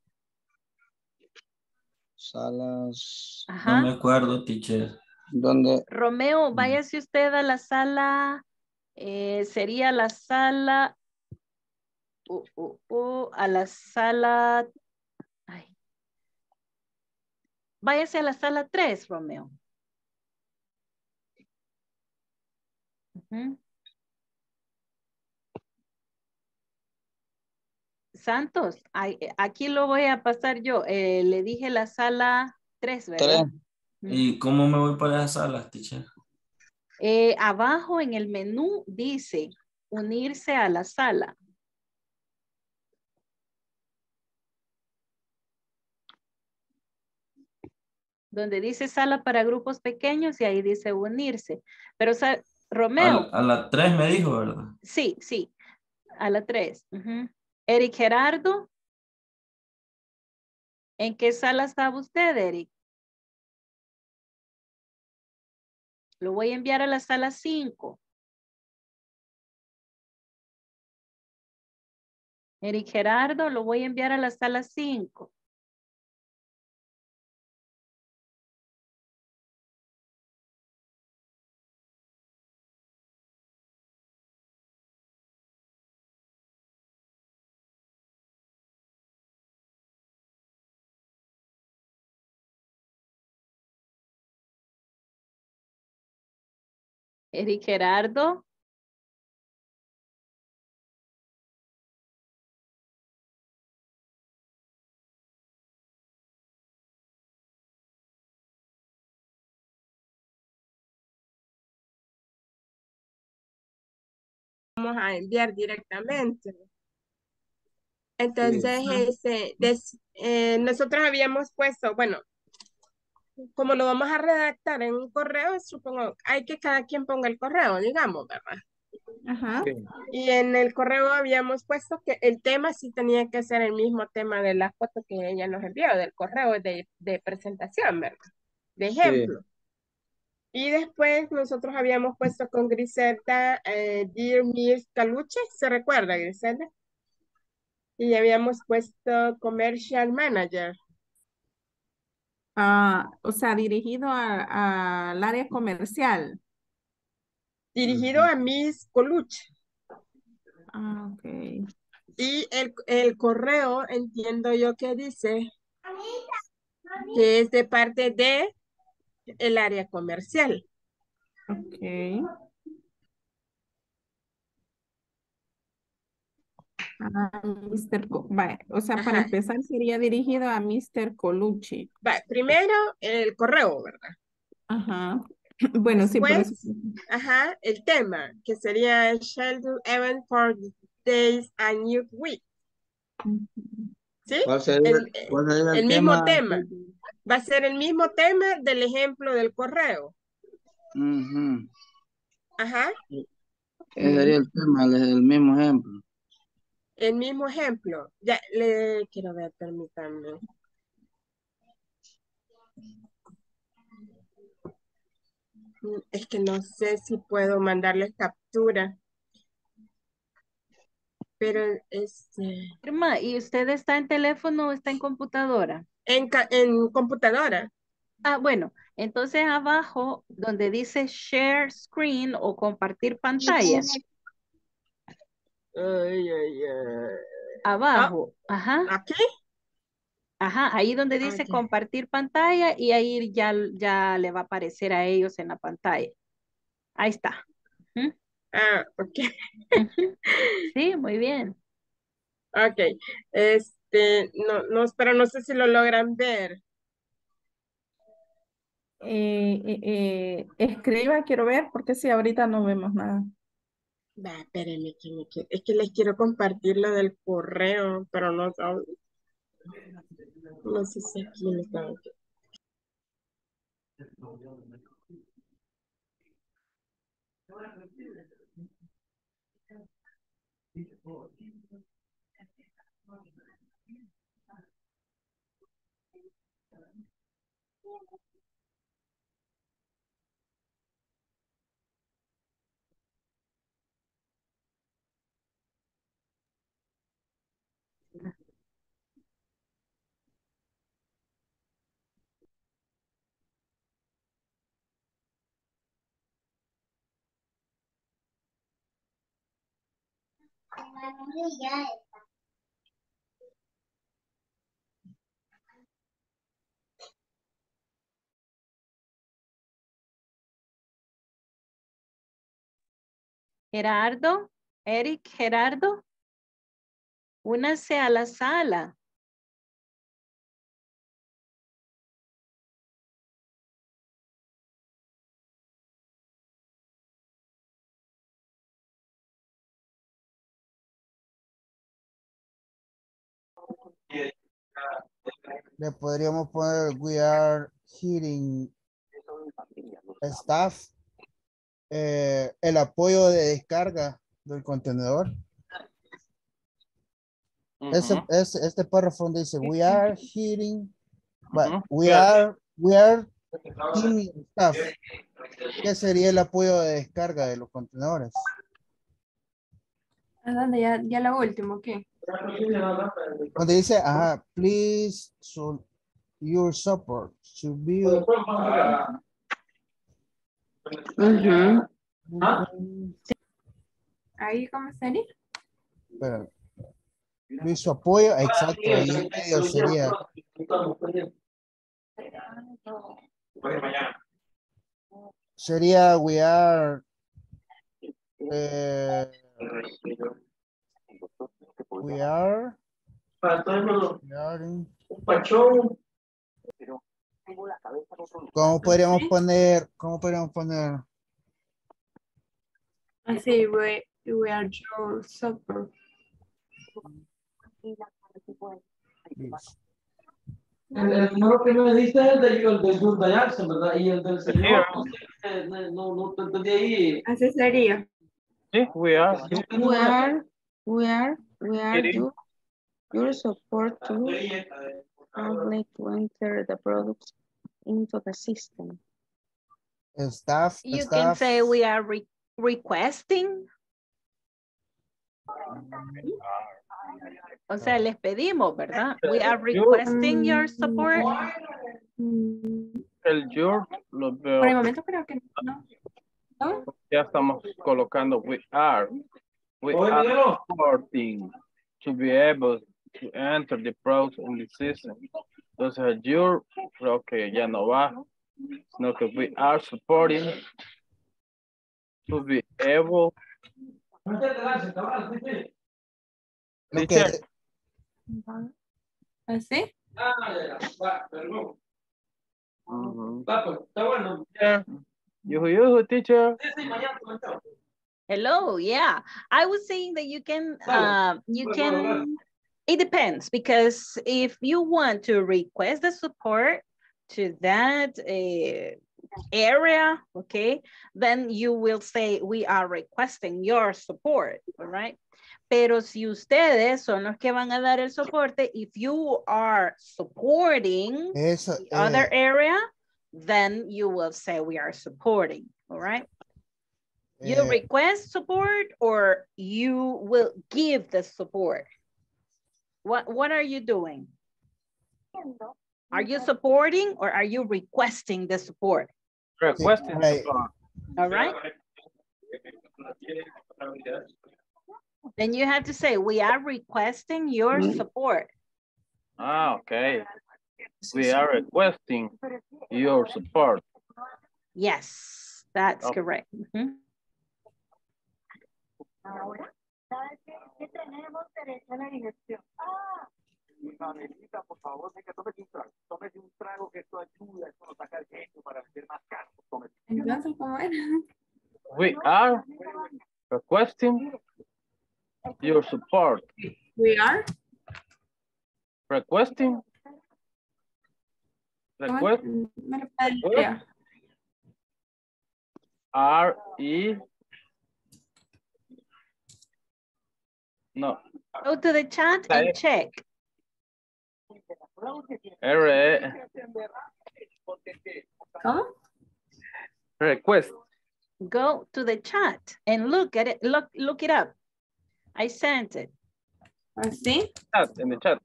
Salas. Ajá. No me acuerdo, teacher. ¿Dónde? Romeo, váyase usted a la sala, eh, sería la sala, uh, uh, uh, a la sala, ay. Váyase a la sala tres, Romeo. Uh-huh. Santos, aquí lo voy a pasar yo. Eh, le dije la sala tres, ¿verdad? ¿Y cómo me voy para las salas, teacher? Eh, abajo en el menú dice unirse a la sala. Donde dice sala para grupos pequeños y ahí dice unirse. Pero, o sea, Romeo. A, a la tres me dijo, ¿verdad? Sí, sí. A la tres. Uh-huh. Eric Gerardo. ¿En qué sala estaba usted, Eric? Lo voy a enviar a la sala cinco. Eric Gerardo, lo voy a enviar a la sala cinco. Eric Gerardo. Vamos a enviar directamente. Entonces, sí. ese, des, eh, nosotros habíamos puesto, bueno, como lo vamos a redactar en un correo, supongo, hay que cada quien ponga el correo, digamos, ¿verdad? Ajá. Sí. Y en el correo habíamos puesto que el tema sí tenía que ser el mismo tema de la foto que ella nos envió, del correo de, de presentación, ¿verdad? De ejemplo. Sí. Y después nosotros habíamos puesto con Griselda, eh, Dear Miss Colucci, ¿se recuerda, Griselda? Y habíamos puesto Commercial Manager. Uh, o sea, dirigido al área comercial. Dirigido a Miss Colucci. Ah, ok. Y el, el correo, entiendo yo que dice que es de parte de el área comercial. Ok. Ah, mister Co vale. O sea, ajá, para empezar sería dirigido a mister Colucci. Vale. Primero el correo, ¿verdad? Ajá. Bueno, después, sí, por eso. Ajá, el tema, que sería Sheldon Event for Days and New Week. ¿Sí? Va a ser el, el, el, el mismo tema. tema. Va a ser el mismo tema del ejemplo del correo. Uh-huh. Ajá. Ese sería el tema, el, el mismo ejemplo. El mismo ejemplo. Ya le quiero ver, permítanme. Es que no sé si puedo mandarles captura. Pero este. Irma, ¿y usted está en teléfono o está en computadora? En, en computadora. Ah, bueno. Entonces abajo donde dice share screen o compartir pantalla. Ay, ay, ay. Abajo, ah, ajá. ¿Aquí? Ajá, ahí donde dice Okay. compartir pantalla y ahí ya, ya le va a aparecer a ellos en la pantalla. Ahí está. ¿Mm? Ah, ok. Sí, muy bien. Ok, este, no, no, pero no sé si lo logran ver. Eh, eh, eh, escriba, quiero ver, porque si ahorita no vemos nada. Va, espérenme, que me, que, es que les quiero compartir lo del correo, pero no, no, no sé si aquí me está. Gerardo, Eric Gerardo, únase a la sala. Le podríamos poner we are hearing staff, eh, el apoyo de descarga del contenedor. Uh-huh. Ese, ese, este párrafo dice we are hearing, but uh-huh. we are we are hearing staff. ¿Qué sería el apoyo de descarga de los contenedores? ¿A dónde? Ya, ya la última, ¿qué? Okay. Cuando dice, ajá, please, so your support to be. Uh-huh. Ahí, ¿cómo sería? Bueno, mi su apoyo, exacto, ahí en medio sería. Sería, we are. Eh, We are. We are in, ¿Cómo podríamos poner? ¿Cómo podríamos poner? Así, we, we are your support. El, el número que me dice es del del Dayansen, ¿verdad? Y el del señor. No, no te entendí ahí. Así sería. Sí, we are. We are. We are. We are you, your support to help to enter the products into the system. Staff, you staff. Can say we are re requesting. O sea, les pedimos, ¿verdad? We are requesting your support. El your lo veo. Por el momento creo que no. ¿No? Ya estamos colocando we are. We are supporting to be able to enter the products in the system. Entonces, yo creo que ya no va, sino que we are supporting to be able. Okay. ¿Así? Uh-huh. Yuhu, yuhu, teacher. Hello, yeah. I was saying that you can, uh, you can, it depends, because if you want to request the support to that uh, area, okay, then you will say, we are requesting your support, all right? Pero si ustedes son los que van a dar el soporte, if you are supporting Eso, the eh. other area, then you will say, we are supporting, all right? You request support or you will give the support. What, what are you doing? Are you supporting or are you requesting the support? Requesting right. support. All right. Then you have to say, we are requesting your support. Ah, okay. We are requesting your support. Yes, that's okay. Correct. Mm-hmm. We are requesting your support. We are requesting. Request. Request. R E. No. Go to the chat and I, check. R E. Huh? Request. Go to the chat and look at it. Look, look it up. I sent it. I see. In the chat.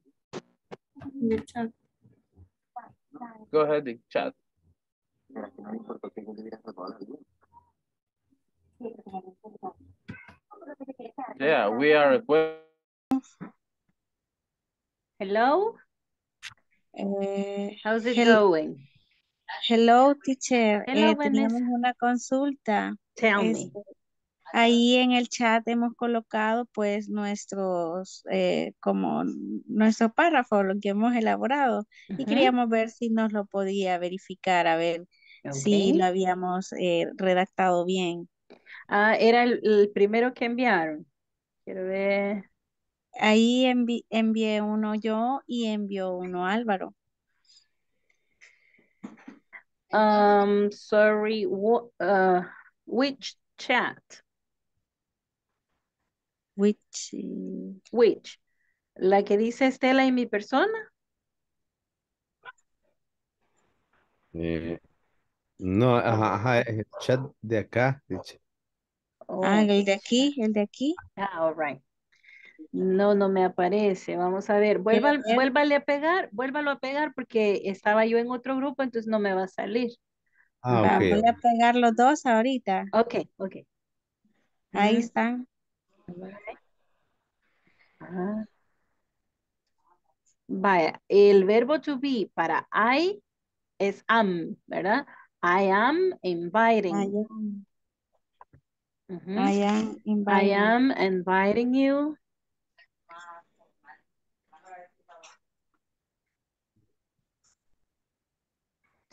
In the chat. Go ahead and chat. Yeah, we are requesting. Hello? Uh, How's it hello. Going? Hello, teacher. Hello, eh, tenemos una consulta. Tell este, me. Ahí en el chat hemos colocado pues nuestros, eh, como nuestro párrafo, lo que hemos elaborado. Uh-huh. Y queríamos ver si nos lo podía verificar, a ver okay. si lo habíamos eh, redactado bien. Ah, era el, el primero que enviaron. Quiero ver. Ahí envi envié uno yo y envió uno Álvaro. Um, sorry, what, uh, which chat? Which? Which? ¿La que dice Estela y mi persona? Eh, no, ajá, ajá, el chat de acá. Oh. Ah, el de aquí, el de aquí. Ah, all right. No, no me aparece. Vamos a ver. Vuelva, vuélvale a pegar, vuélvalo a pegar porque estaba yo en otro grupo, entonces no me va a salir. Ah, okay. Voy a pegar los dos ahorita. Ok, ok. Ahí uh-huh. están. Uh-huh. Vaya, el verbo to be para I es am, ¿verdad? I am inviting. I am, uh-huh. I am inviting. I am inviting you.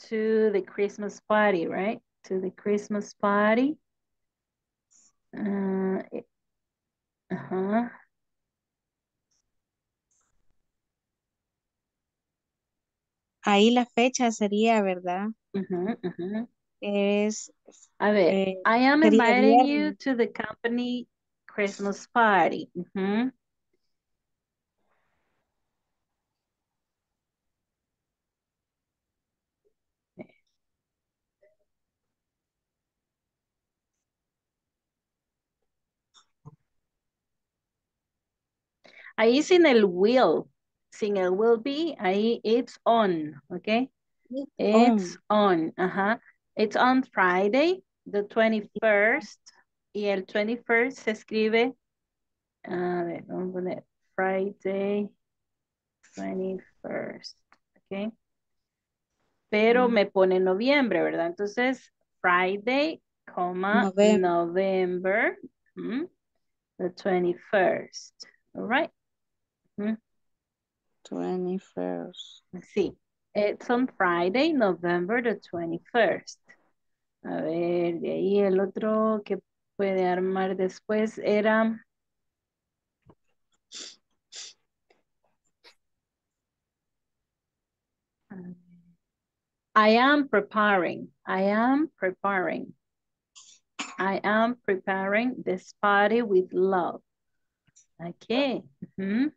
To the Christmas party, right? To the Christmas party. Uh, uh-huh. Ahí la fecha sería, ¿verdad? Uh-huh, uh-huh. Es. A ver, eh, I am inviting you to the company Christmas party. Uh-huh. Ahí sin el will, sin el will be, ahí it's on, ¿ok? It's, it's on. on, ajá. It's on Friday, the twenty-first, y el twenty-first se escribe, a ver, vamos a poner Friday, twenty-first, ¿ok? Pero mm. me pone noviembre, ¿verdad? Entonces, Friday, coma, November, November mm, the twenty-first, all right? Mm-hmm. twenty-first. Sí, it's on Friday, November the twenty-first. A ver, de ahí el otro que puede armar después era... I am preparing, I am preparing. I am preparing this party with love. Okay. Mm-hmm.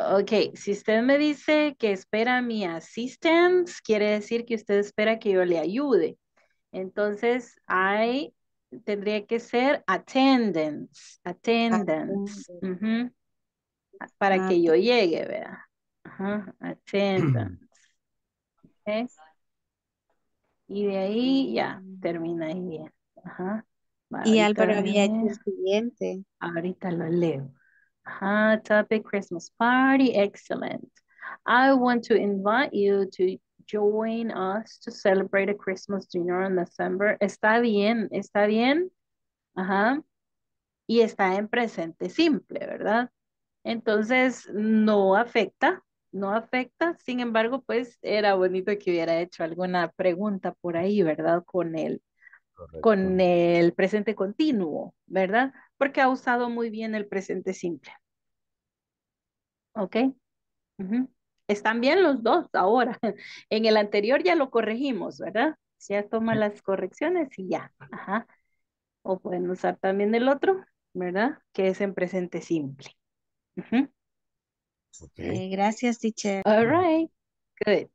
Ok, si usted me dice que espera mi assistance, quiere decir que usted espera que yo le ayude. Entonces, I tendría que ser attendance, attendance, attendance. Uh-huh. para ah. que yo llegue, ¿verdad? Ajá, attendance. Okay. Y de ahí ya, termina ahí bien. Ajá. Bueno, y Álvaro había hecho el siguiente. Ahorita lo leo. Uh-huh. Topic Christmas party. Excellent. I want to invite you to join us to celebrate a Christmas dinner in December. Está bien, está bien. Ajá. Y está en presente simple, ¿verdad? Entonces, no afecta, no afecta. Sin embargo, pues, era bonito que hubiera hecho alguna pregunta por ahí, ¿verdad? Con el, con el presente continuo, ¿verdad? Porque ha usado muy bien el presente simple. ¿Ok? Uh-huh. Están bien los dos ahora. En el anterior ya lo corregimos, ¿verdad? Ya toma las correcciones y ya. Ajá. O pueden usar también el otro, ¿verdad? Que es en presente simple. Uh-huh. Okay. Eh, gracias, teacher. All right. Good.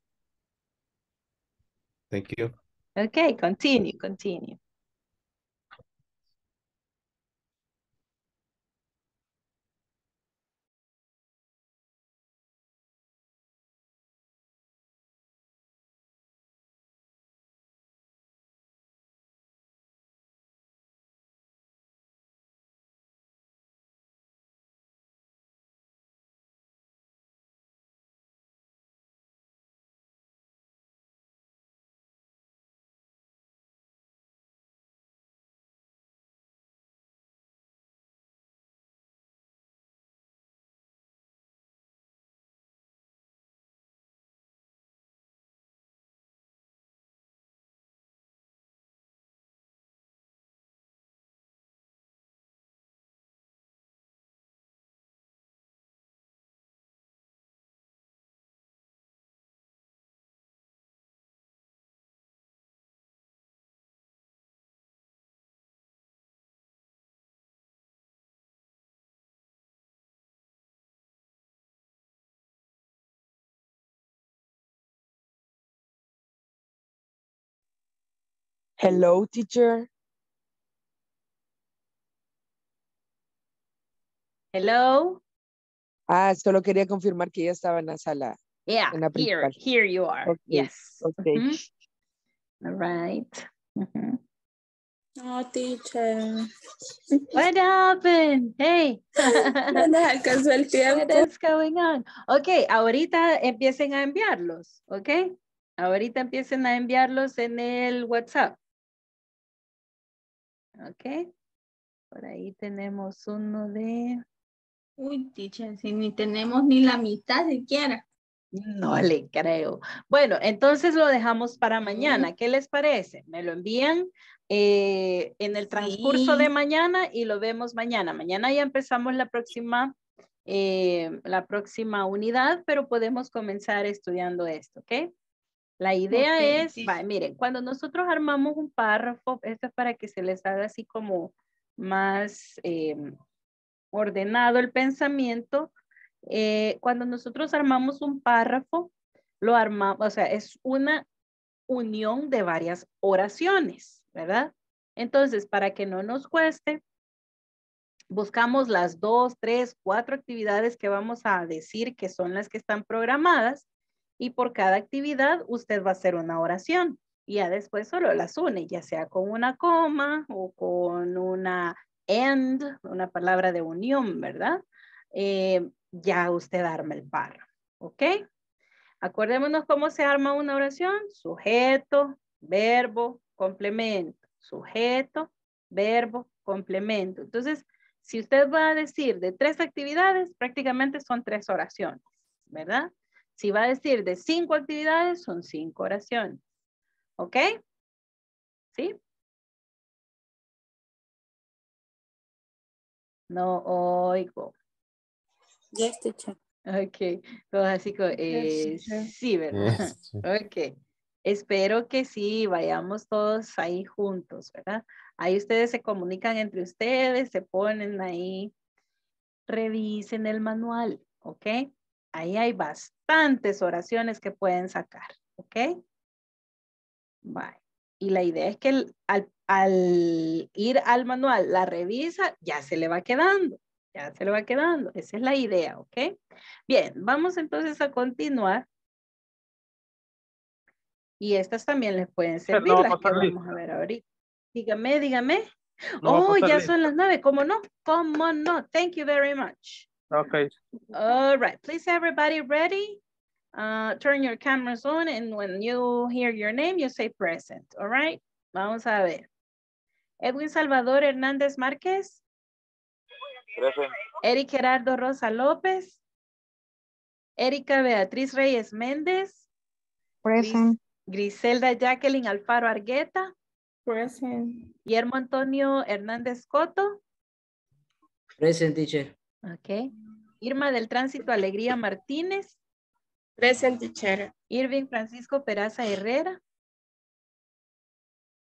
Thank you. Okay, continue, continue. Hello, teacher. Hello. Ah, solo quería confirmar que ya estaba en la sala. Yeah, en la here, here you are. Okay. Yes. Okay. Mm-hmm. All right. Mm-hmm. Oh, teacher. What happened? Hey. What is going on? Okay, ahorita empiecen a enviarlos, okay? Ahorita empiecen a enviarlos en el WhatsApp. Ok, por ahí tenemos uno de... Uy, teacher, si ni tenemos ni la mitad siquiera. No le creo. Bueno, entonces lo dejamos para mañana. ¿Qué les parece? Me lo envían eh, en el transcurso sí. de mañana y lo vemos mañana. Mañana ya empezamos la próxima, eh, la próxima unidad, pero podemos comenzar estudiando esto, ¿ok? La idea okay, es, sí. va, miren, cuando nosotros armamos un párrafo, esto es para que se les haga así como más eh, ordenado el pensamiento. Eh, cuando nosotros armamos un párrafo, lo armamos, o sea, es una unión de varias oraciones, ¿verdad? Entonces, para que no nos cueste, buscamos las dos, tres, cuatro actividades que vamos a decir que son las que están programadas. Y por cada actividad usted va a hacer una oración y ya después solo las une, ya sea con una coma o con una end, una palabra de unión, ¿verdad? Eh, ya usted arma el párrafo, ¿ok? Acordémonos cómo se arma una oración. Sujeto, verbo, complemento. Sujeto, verbo, complemento. Entonces, si usted va a decir de tres actividades, prácticamente son tres oraciones, ¿verdad? Si va a decir de cinco actividades, son cinco oraciones. ¿Ok? ¿Sí? No oigo. Yes, teacher. Ok. Todo así como, eh, yes, sí, ¿verdad? Yes. Ok. Espero que sí, vayamos todos ahí juntos, ¿verdad? Ahí ustedes se comunican entre ustedes, se ponen ahí, revisen el manual, ¿ok? Ahí hay bastantes oraciones que pueden sacar, ¿ok? Bye. Y la idea es que el, al, al ir al manual, la revisa, ya se le va quedando, ya se le va quedando. Esa es la idea, ¿ok? Bien, vamos entonces a continuar. Y estas también les pueden servir, las que vamos a ver ahorita. Dígame, dígame. Oh, ya son las nueve, ¿cómo no? ¿Cómo no? Thank you very much. Okay. All right, please, everybody ready? Uh, turn your cameras on, and when you hear your name, you say present, all right? Vamos a ver. Edwin Salvador Hernández Márquez. Present. Eric Gerardo Rosa López. Erika Beatriz Reyes Méndez. Present. Griselda Jacqueline Alfaro Argueta. Present. Guillermo Antonio Hernández Cotto. Present, teacher. Okay. Irma del Tránsito Alegría Martínez. Present, teacher. Irving Francisco Peraza Herrera.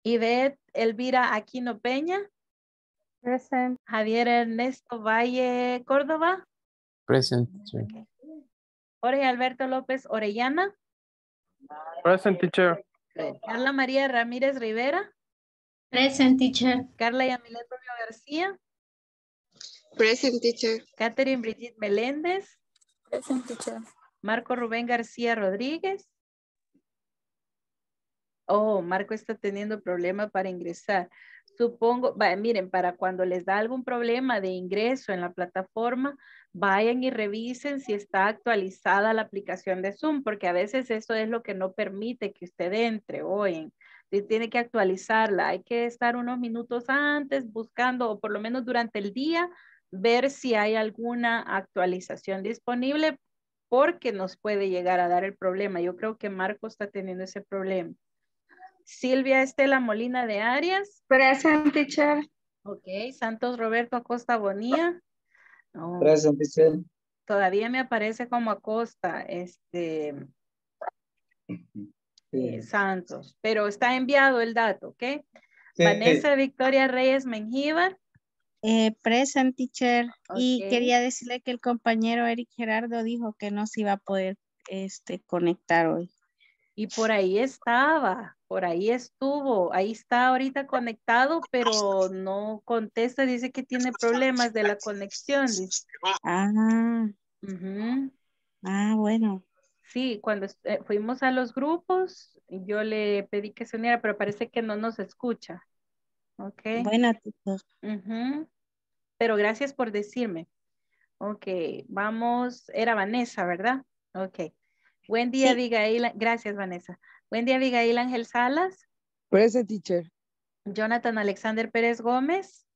Yvette Elvira Aquino Peña. Present. Javier Ernesto Valle Córdoba. Present, teacher. Okay. Jorge Alberto López Orellana. Present, teacher. Good. Carla María Ramírez Rivera. Present, teacher. Carla Yamilet Rubio García. Present, teacher. Katherine Brigitte Meléndez. Present, teacher. Marco Rubén García Rodríguez. Oh, Marco está teniendo problema para ingresar. Supongo, va, miren, para cuando les da algún problema de ingreso en la plataforma, vayan y revisen si está actualizada la aplicación de Zoom, porque a veces eso es lo que no permite que usted entre hoy. Tiene que actualizarla. Hay que estar unos minutos antes buscando, o por lo menos durante el día, ver si hay alguna actualización disponible, porque nos puede llegar a dar el problema. Yo creo que Marco está teniendo ese problema. Silvia Estela Molina de Arias. Present, teacher. Ok. Santos Roberto Acosta Bonilla. No. Present, teacher. Todavía me aparece como Acosta. Este... Sí. Santos, pero está enviado el dato, ¿ok? Sí. Vanessa Victoria Reyes Menjivar. Eh, present, teacher. Okay. Y quería decirle que el compañero Eric Gerardo dijo que no se iba a poder este, conectar hoy. Y por ahí estaba, por ahí estuvo, ahí está ahorita conectado, pero no contesta, dice que tiene problemas de la conexión. Dice. Ah. Uh-huh. Ah, bueno. Sí, cuando fuimos a los grupos, yo le pedí que se uniera, pero parece que no nos escucha. Ok. Buena, teacher. Uh-huh. Pero gracias por decirme. Ok, vamos, era Vanessa, ¿verdad? Ok. Wendy sí. Abigail, gracias Vanessa. Wendy Abigail Ángel Salas. Present, teacher. Jonathan Alexander Pérez Gómez.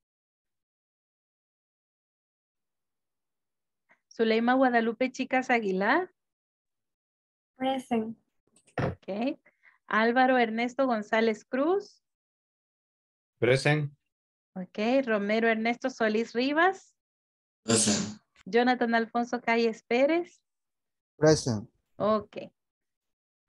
Suleyma Guadalupe Chicas Aguilar. Present. Okay. Álvaro Ernesto González Cruz. Present. Ok. Romeo Ernesto Solís Rivas. Present. Jonathan Alfonso Calles Pérez. Present. Ok.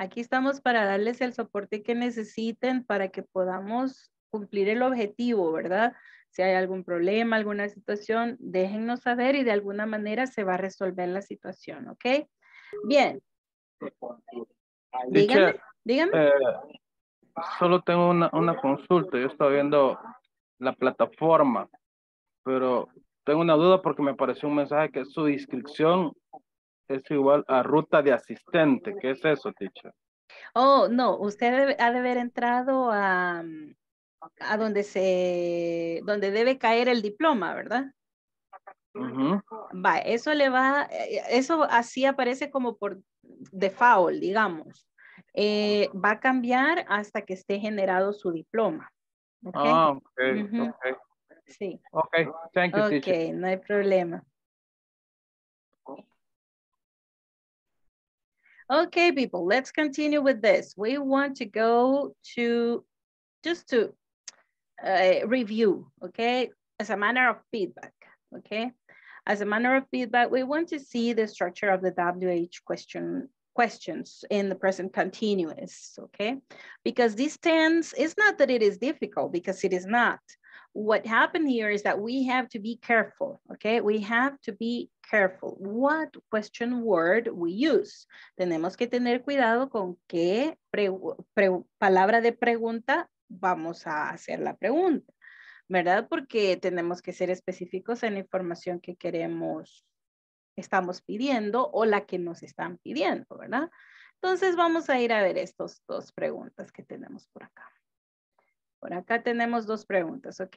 Aquí estamos para darles el soporte que necesiten para que podamos cumplir el objetivo, ¿verdad? Si hay algún problema, alguna situación, déjennos saber y de alguna manera se va a resolver la situación, ¿ok? Bien. Dígame, dígame. Eh, solo tengo una, una consulta. Yo estaba viendo la plataforma, pero tengo una duda porque me apareció un mensaje que su inscripción es igual a ruta de asistente. ¿Qué es eso, teacher? Oh, no, usted ha de haber entrado a, a donde se, donde debe caer el diploma, ¿verdad? Uh-huh. Va, eso le va, eso así aparece como por default, digamos. Eh, va a cambiar hasta que esté generado su diploma. ¿Okay? Ah, ok, uh-huh. Ok. Sí. Ok, thank you, okay, teacher. No hay problema. Okay, people, let's continue with this. We want to go to, just to uh, review, okay, as a manner of feedback, okay? As a manner of feedback, we want to see the structure of the W H question questions in the present continuous, okay? Because this tense, it's not that it is difficult, because it is not. What happened here is that we have to be careful, okay? We have to be careful. What question word we use? Tenemos que tener cuidado con qué pre, pre, palabra de pregunta vamos a hacer la pregunta, ¿verdad? Porque tenemos que ser específicos en la información que queremos, estamos pidiendo o la que nos están pidiendo, ¿verdad? Entonces vamos a ir a ver estas dos preguntas que tenemos por acá. Por acá tenemos dos preguntas, ¿ok?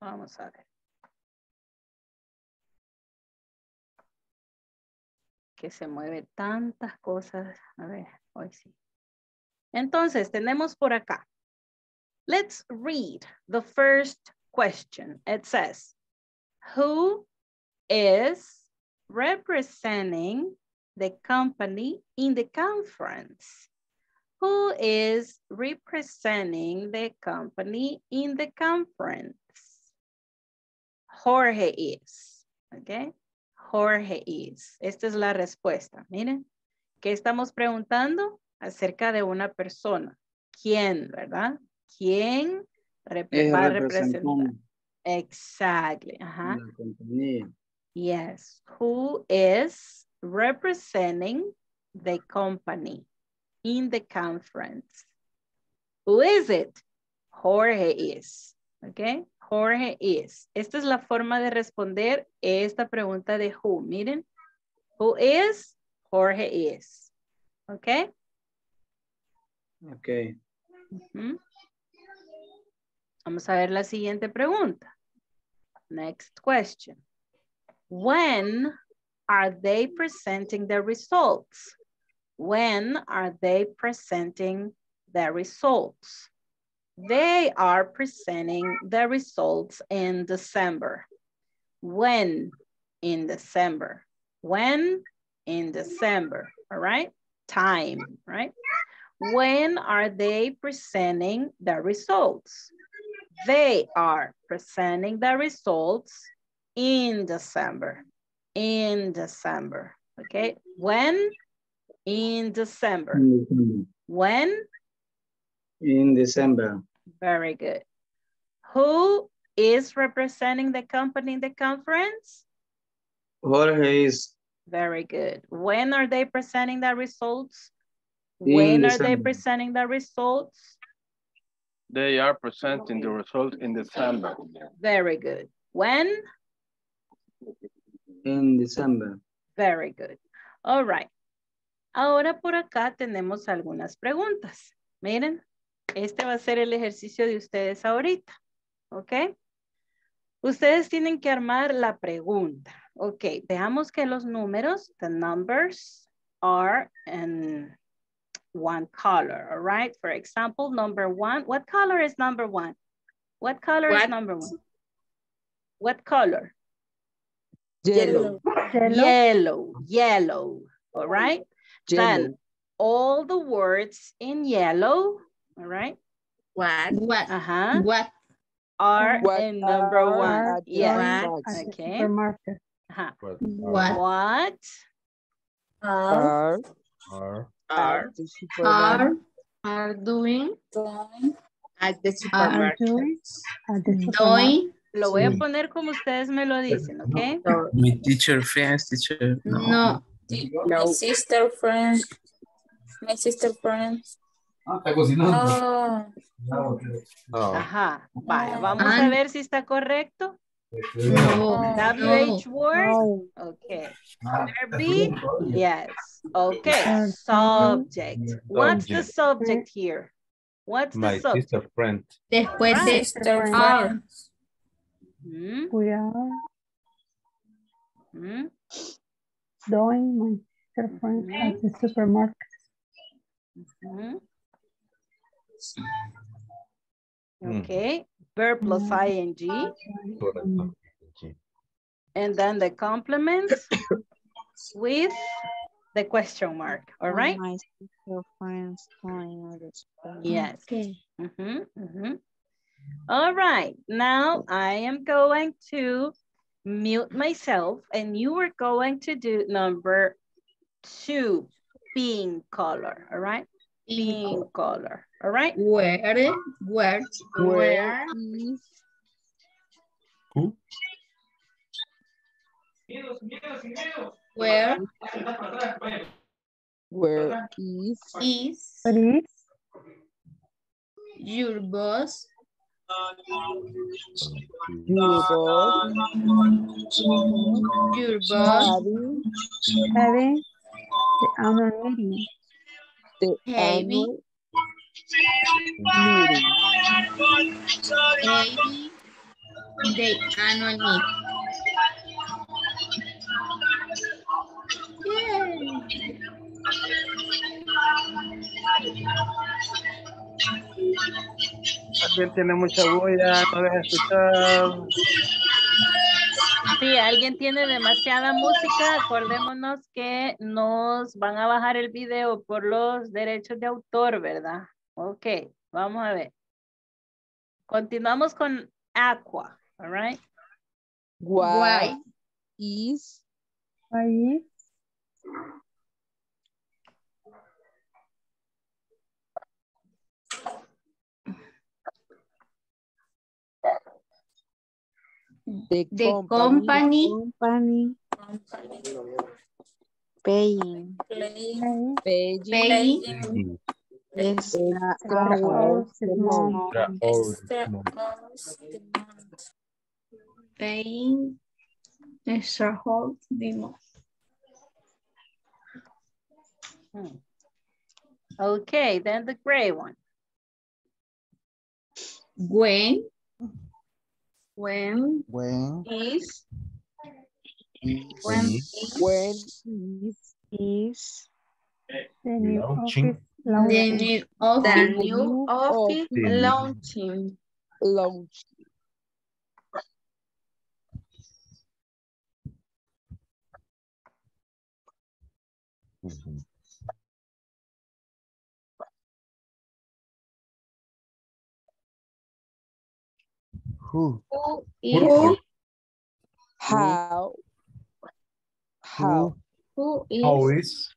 Vamos a ver. Que se mueven tantas cosas. A ver, hoy sí. Entonces, tenemos por acá. Let's read the first question. It says, who is representing the company in the conference? Who is representing the company in the conference? Jorge is, okay? Jorge is. Esta es la respuesta. Miren, ¿qué estamos preguntando? Acerca de una persona. ¿Quién, verdad? ¿Quién rep va a representar? Exactly. Ajá. La compañía. Yes. Who is representing the company in the conference? Who is it? Jorge is. Okay. Jorge is. Esta es la forma de responder esta pregunta de who. Miren. Who is? Jorge is. Okay. Ok. Uh-huh. Vamos a ver la siguiente pregunta. Next question. When are they presenting the results? When are they presenting the results? They are presenting the results in December. When in December? When in December, all right? Time, right? When are they presenting the results? They are presenting the results in December. In December, okay? When? In December. Mm-hmm. When? In December. Very good. Who is representing the company in the conference? Jorge is. Very good. When are they presenting the results? When are they presenting the results? They are presenting the results in December. Very good. When? In December. Very good. All right. Ahora por acá tenemos algunas preguntas. Miren, este va a ser el ejercicio de ustedes ahorita. ¿Ok? Ustedes tienen que armar la pregunta. Ok, veamos que los números, the numbers are in one color, all right? For example, number one. What color is number one? What color what? is number one? What color? Yellow. Yellow, yellow, yellow, all right? Yellow. Then all the words in yellow, all right? What? What? Uh-huh. What? Are what in number are one. Yeah. Okay. Uh-huh. What? What? What? Are. Are. Are, are, are doing, doing at the supermarket. Doing, at the supermarket. Lo voy a poner como ustedes me lo dicen, ¿ok? No. Mi teacher, friends, teacher. No. no. no. Mi sister, friends. Mi sister, friends. Ah, está cocinando. Oh. No. Ajá. Vale, vamos And, a ver si está correcto. No. W H no. word? No. Okay. Verb? No. Yes. Okay. Subject. What's the subject here? What's the My subject? My sister friend. Después right. de sister friend. Hmm? We are hmm? doing my sister friend okay. at the supermarket. Mm-hmm. Okay. Verb plus ing. And then the complement with the question mark. All right. Yes. Okay. Mm-hmm, mm-hmm. All right. Now I am going to mute myself and you are going to do number two, pink color. All right. Pink color. All right. Where, where, where is? Who? Where? Where is? Is? Your boss? Your boss? Your boss? Having the annual meeting. The annual. Baby, their annual meeting. Alguien tiene mucha bulla, no deja escuchar. Si alguien tiene demasiada música, acordémonos que nos van a bajar el video por los derechos de autor, ¿verdad? Ok, vamos a ver. Continuamos con aqua, all right? Why, Why is... Why is... The, the company, company, company paying, paying, paying, paying, paying extra hours the month, extra hours the month, paying extra hours the month. Okay, then the gray one. When When, when is, is when is, when is, is the new office launching? The new office, the new office, office launching. launching. Mm-hmm. Who, who, is, who, how, how, who is, how is,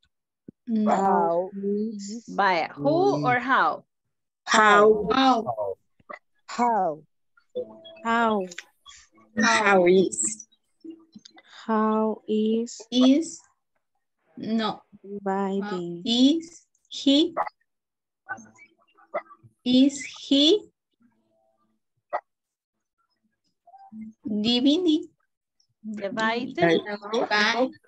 how is, by who or how, how, how, how, how, how is, how is, is, no, by the, is he, is he, Divided by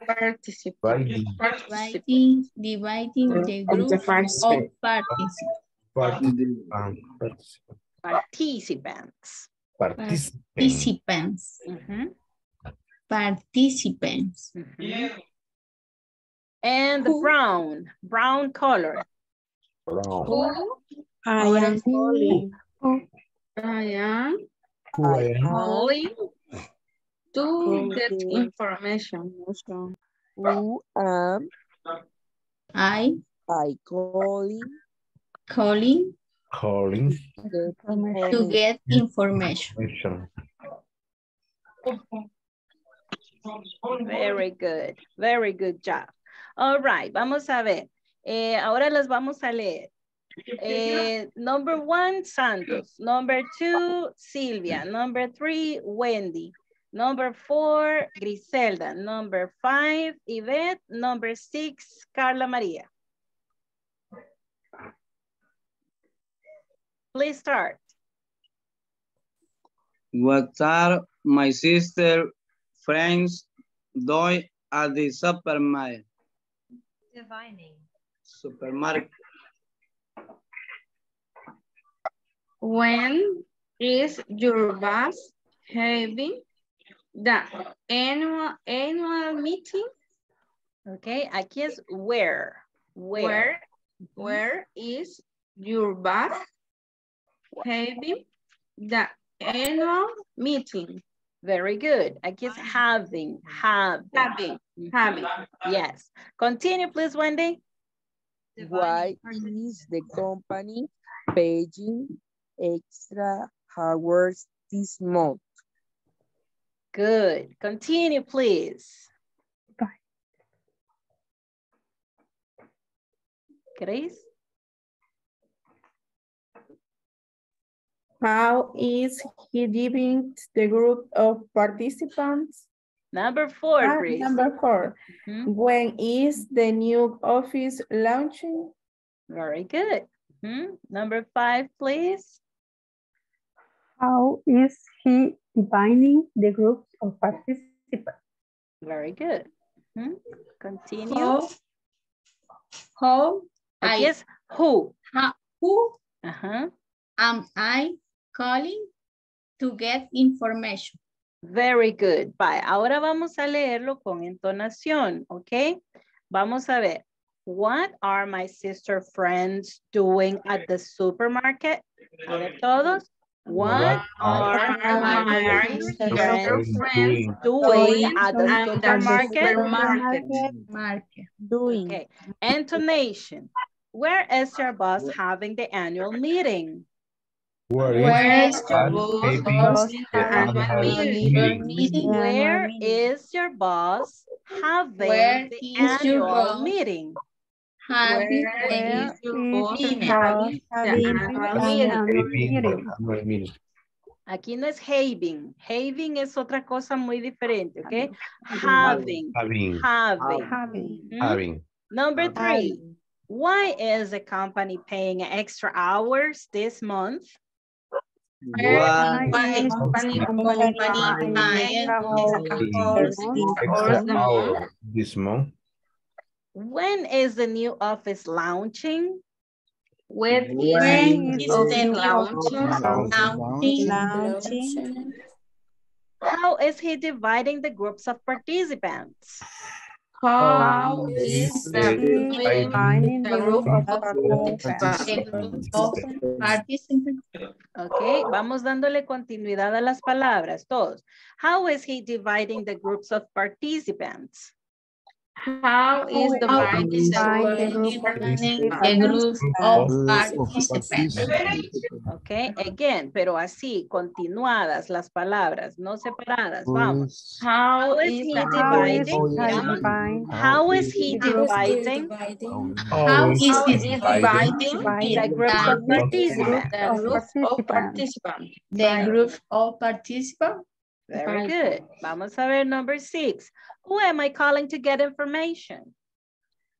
participating, dividing, dividing the group of participants. Participants. Participants. Participants. Mm-hmm. Participants. Mm-hmm. And the brown, brown color. Brown. Who I am calling. I am. Calling to get information. Who am I? I calling. Calling. Calling. To get information. Very good. Very good job. All right. Vamos a ver. Eh, ahora las vamos a leer. Uh, number one, Santos. Number two, Silvia. Number three, Wendy. Number four, Griselda. Number five, Yvette. Number six, Carla Maria. Please start. What are my sister friends doing at the supermarket? Divining. Supermarket. When is your boss having the annual annual meeting? Okay, aquí es where. Where, where, where is your boss having the annual meeting? Very good. Aquí es having, having. Having, having. Yes. Continue, please, Wendy. Why is the company paying extra hours this month? Good. Continue, please. Bye. Grace? How is he giving the group of participants? Number four, ah, Grace. Number four. Mm-hmm. When is the new office launching? Very good. Mm-hmm. Number five, please. How is he dividing the groups of participants? Very good. Hmm? Continue. How? How I guess who? How, who? Uh-huh. Am I calling to get information. Very good. Bye. Ahora vamos a leerlo con entonación, ¿ok? Vamos a ver. What are my sister friends doing at the supermarket? A ver, todos. What are my sister friends doing at the supermarket? Doing. Okay. Intonation. Where is your boss having the annual meeting? Where is your boss having the annual meeting? Having having Aquí no es having. Having es otra cosa muy diferente, ¿ok? Having. Having. Having. Having. Number three. Why is the company paying extra hours this month? Why is the company paying extra hours this month? When is the new office launching? When, when is the new office launching? How is he dividing the groups of participants? How is the dividing the group of participants? Okay, vamos dándole continuidad a las palabras todos. How is he dividing the groups of participants? How is the group of participants? Okay, again, pero así, continuadas las palabras, no separadas, vamos. How is he dividing? How is he dividing? How is he dividing the groups of participants? The group of participants. The group of participants. Very good. Vamos a ver number six. Who am I calling to get information?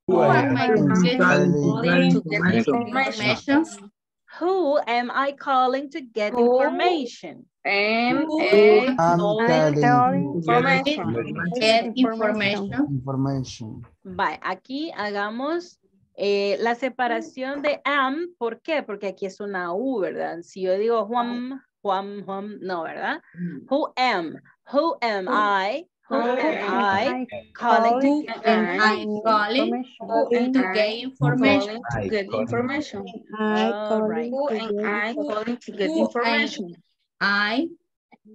Who am I calling to get information? Who am I calling to get information? Am get information. Bye. Aquí hagamos eh, la separación de am. ¿Por qué? Porque aquí es una U, ¿verdad? Si yo digo Juan, Juan, Juan, no, ¿verdad? Who am? Who am I? Who am I calling to get information? To get information. All right. Who am I calling to get information? I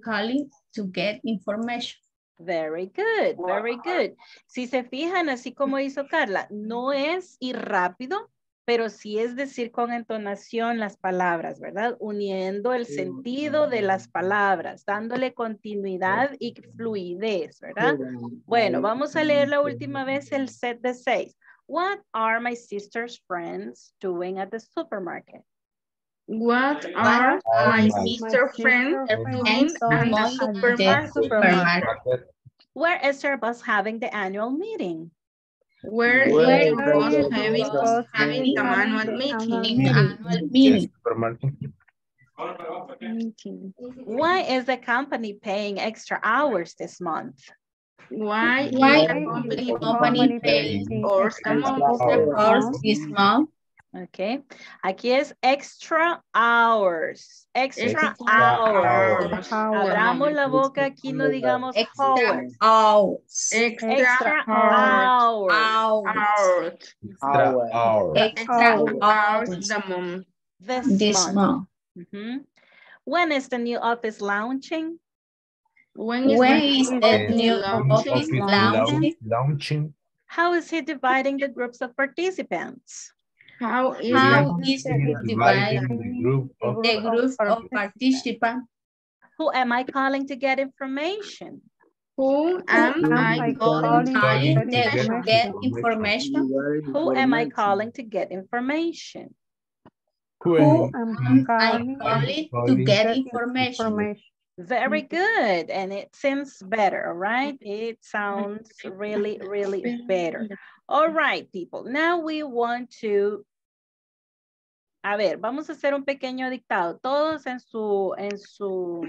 calling to get information. Very good, very good. Si se fijan, así como hizo Carla, no es ir rápido, pero sí es decir con entonación las palabras, ¿verdad? Uniendo el sentido de las palabras, dándole continuidad y fluidez, ¿verdad? Bueno, vamos a leer la última vez el set de seis. What are my sister's friends doing at the supermarket? What are my sister's friends doing at the supermarket? Where is your boss having the annual meeting? Where is the having having the annual meeting? Annual meeting. Why is the company paying extra hours this month? Why why the company paying extra hours this month? Okay, aquí es extra hours, extra, extra hours. hours. Abramos la boca, aquí no digamos extra hours. hours. Extra, extra hours. hours. Extra hours. Extra hours. Extra hours. This, this month. month. Mm-hmm. When is the new office launching? When is, when is the, the new office, office launching? launching? How is he dividing the groups of participants? How is it dividing the group of, the group of participants? Who am I calling to get information? Who am I calling to get information? Who am I calling to get information? Who am I calling to get information? Very good, and it seems better, all right? It sounds really, really better. All right, people, now we want to... A ver, vamos a hacer un pequeño dictado, todos en su, en su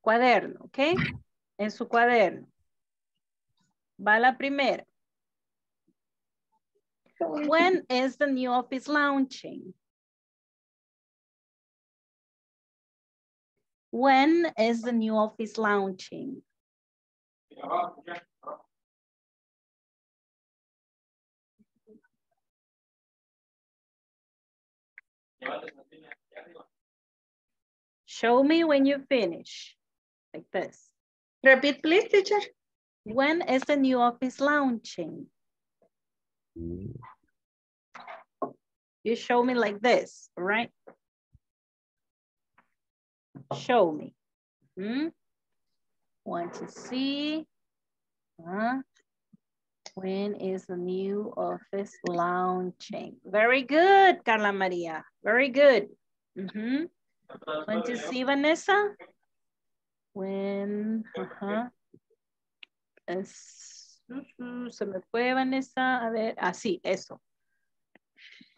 cuaderno, ¿ok? En su cuaderno. Va la primera. When is the new office launching? When is the new office launching? Show me when you finish, like this. Repeat, please, teacher. When is the new office launching? You show me like this, right? Show me. Hmm? Want to see? Huh? When is the new office launching? Very good, Carla Maria. Very good. Mm-hmm. Want to see, Vanessa? When? Uh-huh. Es, uh-huh. Se me fue, Vanessa. A ver, así, ah, eso.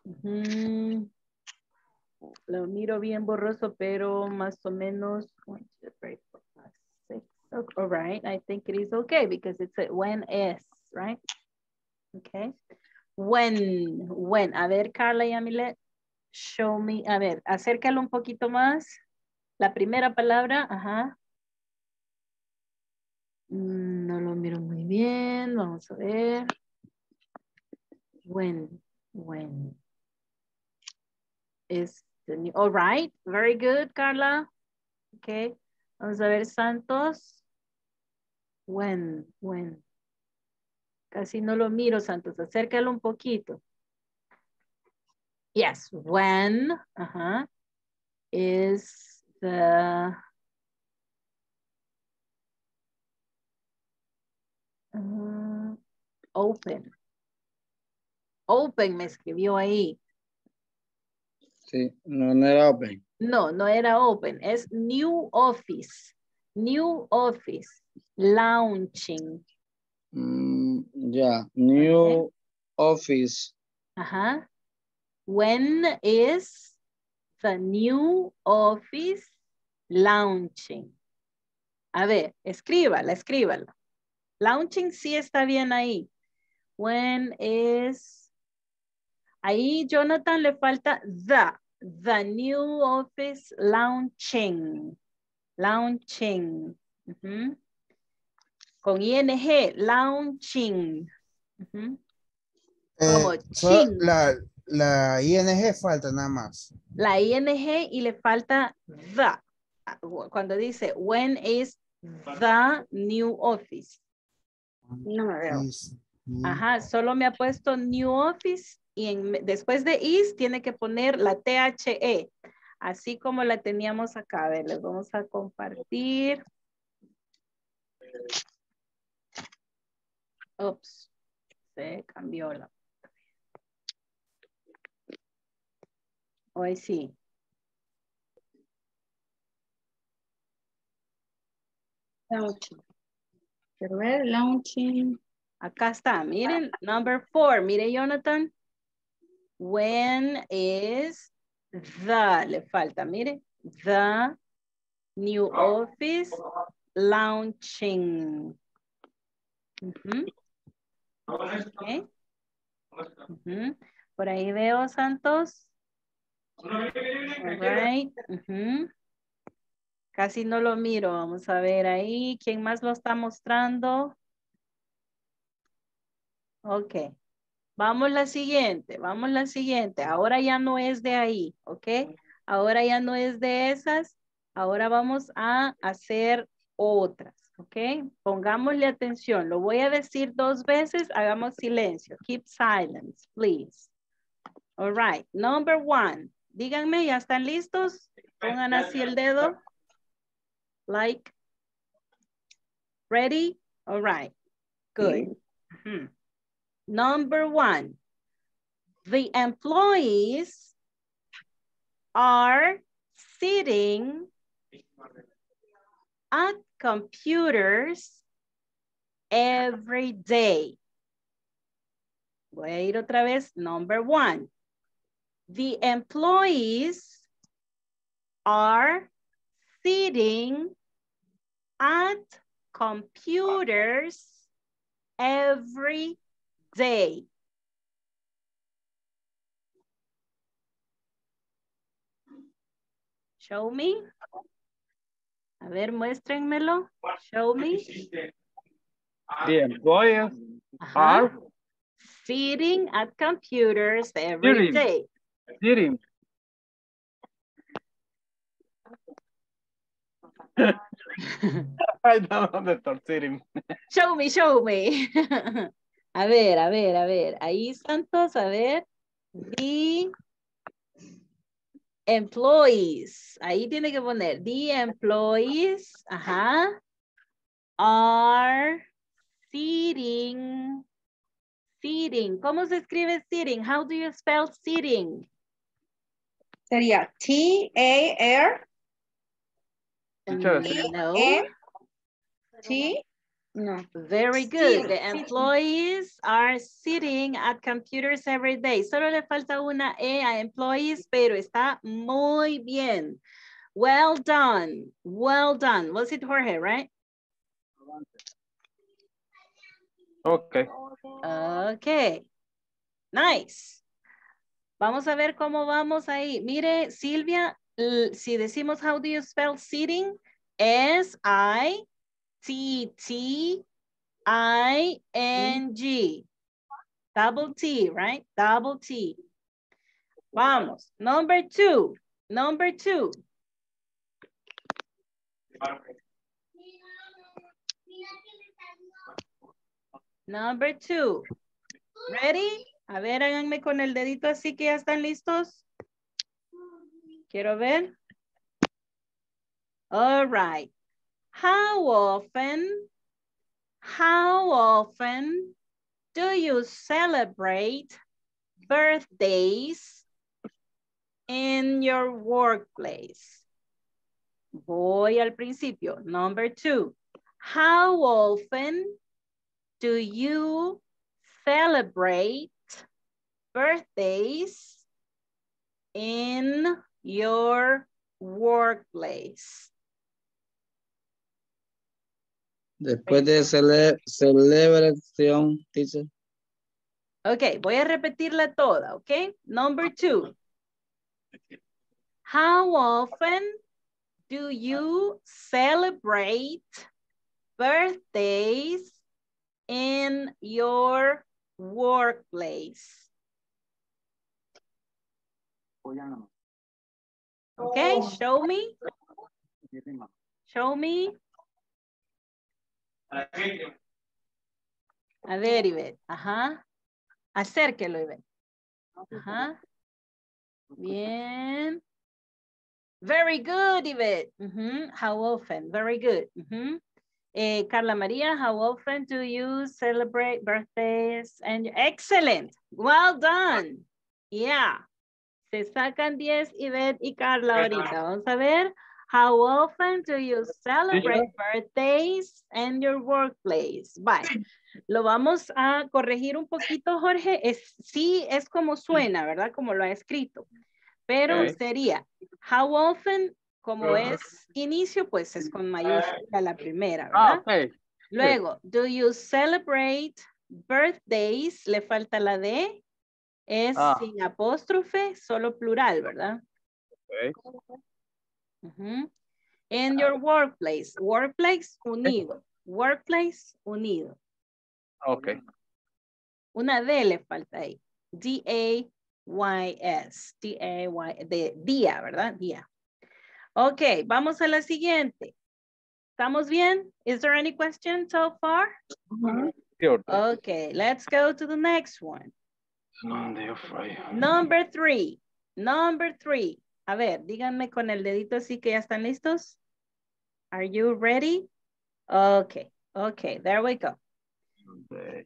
Uh-huh. Lo miro bien borroso, pero más o menos. All right, I think it is okay because it's a when is, right? Okay. When, when. A ver, Carla y Yamilet, show me. A ver, acércalo un poquito más. La primera palabra, ajá. No lo miro muy bien. Vamos a ver. When, when. Is the new, all right, very good, Carla. Okay, vamos a ver, Santos. When, when. Casi no lo miro, Santos, acércalo un poquito. Yes, when, uh-huh, is the, uh, open. Open, me escribió ahí. Sí, no, no era open. No, no era open. Es new office. New office. Launching. Mm, yeah, new okay. office. Ajá. When is the new office launching? A ver, escríbala, escríbala. Launching sí está bien ahí. When is... Ahí, Jonathan, le falta the. The new office launching. Launching. Uh-huh. Con ing, launching. Uh-huh. eh, so la, la ing falta nada más. La ing y le falta the. Cuando dice, when is the new office? No me veo. Ajá, solo me ha puesto new office. Y en, después de is tiene que poner la the, así como la teníamos acá. A ver, les vamos a compartir. Ups, se cambió la. Hoy sí. Launching. Launching. Acá está, miren, number four. Mire, Jonathan. When is the, le falta, mire, the new office launching. Uh-huh. Okay. Uh-huh. Por ahí veo, Santos. All right. Uh-huh. Casi no lo miro. Vamos a ver ahí. ¿Quién más lo está mostrando? Ok. Vamos la siguiente, vamos la siguiente. Ahora ya no es de ahí, ¿ok? Ahora ya no es de esas. Ahora vamos a hacer otras, ¿ok? Pongámosle atención. Lo voy a decir dos veces. Hagamos silencio. Keep silence, please. All right. Number one. Díganme, ¿ya están listos? Pongan así el dedo. Like. Ready? All right. Good. Mm-hmm. Number one, the employees are sitting at computers every day. Voy a ir otra vez. Number one, the employees are sitting at computers every day. Day. Show me. A ver, muéstrenmelo. Show me. The employers Ajá. are sitting at computers every sitting. day. Sitting. I don't understand sitting. Show me, show me. A ver, a ver, a ver. Ahí, Santos, a ver. The employees. Ahí tiene que poner. The employees. Ajá. Are sitting. Sitting. ¿Cómo se escribe sitting? How do you spell sitting? Sería T A R. No. T. No. Very good. The employees are sitting at computers every day. Solo le falta una E a employees, pero está muy bien. Well done. Well done. Was it Jorge, right? Okay. Okay. Nice. Vamos a ver cómo vamos ahí. Mire, Silvia, si decimos how do you spell sitting, S I T T I N G. Double T, right? Double T. Vamos. Number two. Number two. Number two. Ready? A ver, háganme con el dedito así que ya están listos. Quiero ver. All right. How often, how often do you celebrate birthdays in your workplace? Voy al principio. Number two. How often do you celebrate birthdays in your workplace? Después de cele celebración, dice. Ok, voy a repetirla toda, ok? Number two. How often do you celebrate birthdays in your workplace? Okay, show me. Show me. A ver, Ivette. Ajá. Acérquelo, Ivette. Ajá. Bien. Very good, Ivette. Uh-huh. How often? Very good. Uh-huh. eh, Carla María, how often do you celebrate birthdays? And excellent. Well done. Yeah. Se sacan diez, Ivette y Carla ahorita. Vamos a ver. How often do you celebrate birthdays and your workplace? Bye. Lo vamos a corregir un poquito, Jorge. Es, sí, es como suena, ¿verdad? Como lo ha escrito. Pero sería, how often, como es inicio, pues es con mayúscula la primera, ¿verdad? Okay. Luego, do you celebrate birthdays? Le falta la D. Es ah. sin apóstrofe, solo plural, ¿verdad? Okay. Uh-huh. In your workplace. Workplace, unido. Workplace, unido. Ok. Una D le falta ahí. D A Y S. D A Y S. De día, ¿verdad? Día. Ok, vamos a la siguiente. ¿Estamos bien? Is there any question so far? Uh-huh. Ok, let's go to the next one. Number three. Number three. A ver, díganme con el dedito así que ya están listos. Are you ready? Okay. Okay. There we go. Okay.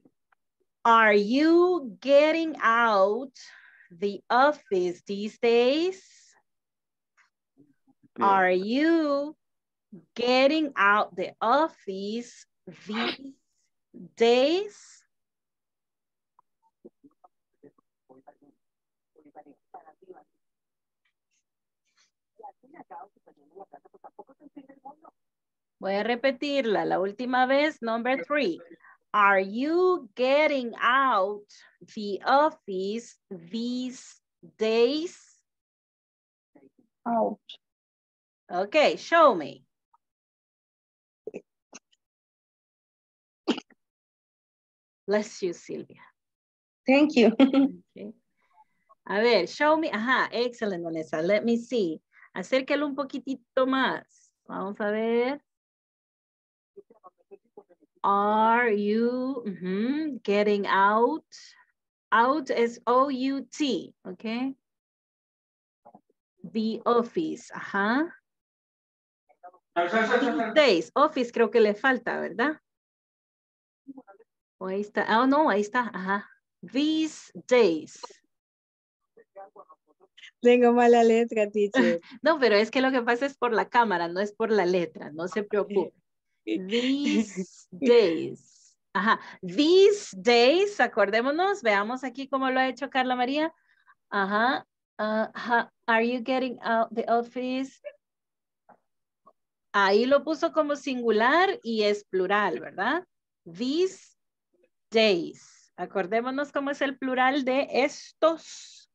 Are you getting out the office these days? Yeah. Are you getting out the office these days? Voy a repetirla la última vez. Number three. Are you getting out the office these days? Out. Okay, show me. Bless you, Silvia. Thank you. Okay. A ver, show me. Ajá, excellent, Vanessa. Let me see. Acércalo un poquitito más. Vamos a ver. Are you mm-hmm, getting out? Out is O U T, okay? The office, ajá. Days, office creo que le falta, ¿verdad? O ahí está, ah, oh, no, ahí está, ajá. These days. Tengo mala letra, teacher. No, pero es que lo que pasa es por la cámara, no es por la letra, no se preocupe. These days. Ajá. These days, acordémonos, veamos aquí cómo lo ha hecho Carla María. Ajá. Uh, ha, are you getting out the office? Ahí lo puso como singular y es plural, ¿verdad? These days. Acordémonos cómo es el plural de estos.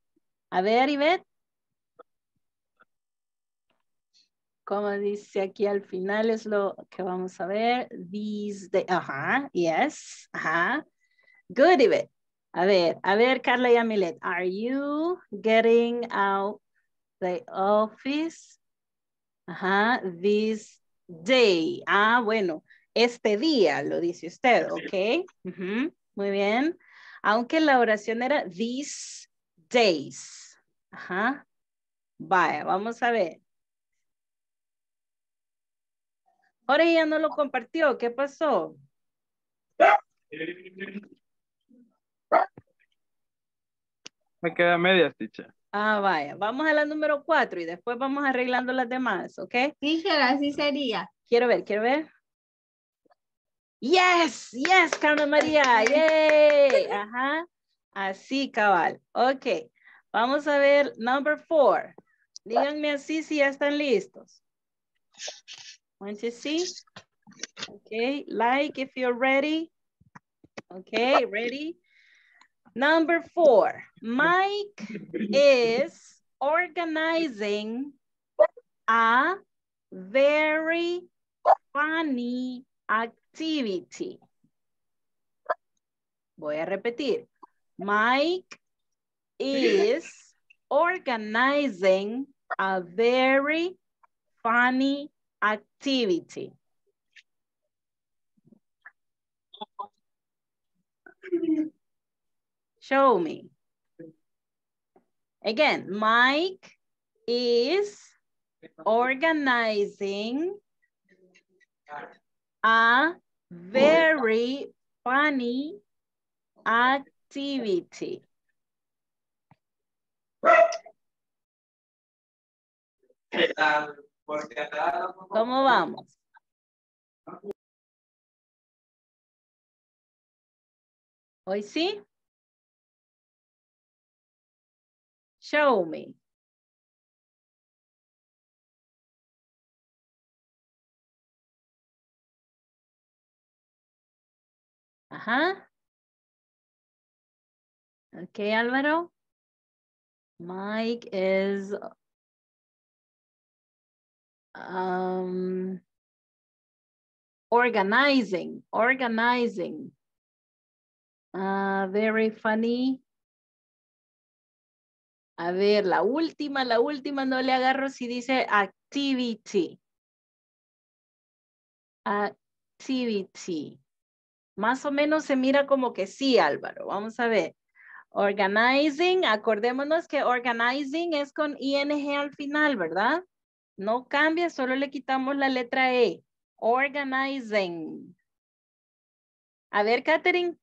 A ver, Ivette. Como dice aquí al final es lo que vamos a ver. These days. Ajá, yes. Ajá. Good, Ivette. A ver, a ver, Carla Yamilet, are you getting out the office? Ajá, this day. Ah, bueno, este día lo dice usted, ¿ok? Uh-huh, muy bien. Aunque la oración era these days. Ajá. Vaya, vamos a ver. Ahora ya no lo compartió, ¿qué pasó? Me queda media, teacher. Ah, vaya. Vamos a la número cuatro y después vamos arreglando las demás, ¿ok? Teacher, así sería. Quiero ver, quiero ver. Yes, yes, Carla María. Yay. Ajá. Así, cabal. Ok. Vamos a ver number four. Díganme así si ya están listos. Want to see? Ok. Like if you're ready. Ok, ready? Number four, Mike is organizing a very funny activity. Voy a repetir. Mike is organizing a very funny activity. Show me. Again, Mike is organizing a very funny activity. ¿Cómo vamos? ¿Hoy sí? Show me. Ajá. Okay, Álvaro. Mike is um, organizing, organizing. Uh, very funny. A ver, la última, la última no le agarro si dice activity. Activity. Más o menos se mira como que sí, Álvaro. Vamos a ver. Organizing, acordémonos que organizing es con I N G al final, ¿verdad? No cambia, solo le quitamos la letra E. Organizing. A ver, Katherine.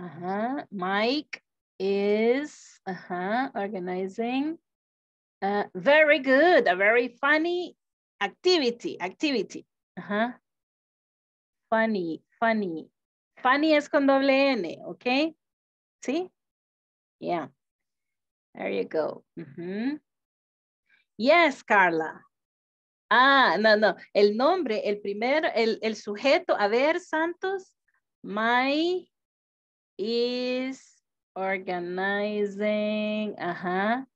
Uh-huh. Mike is uh-huh, organizing. Uh, very good. A very funny activity. Activity. Uh-huh. Funny, funny. Funny es con doble N, okay? ¿Sí? Yeah. There you go. Uh-huh. Yes, Carla. Ah, no, no. El nombre, el primer, el, el sujeto. A ver, Santos. My... is organizing, ajá,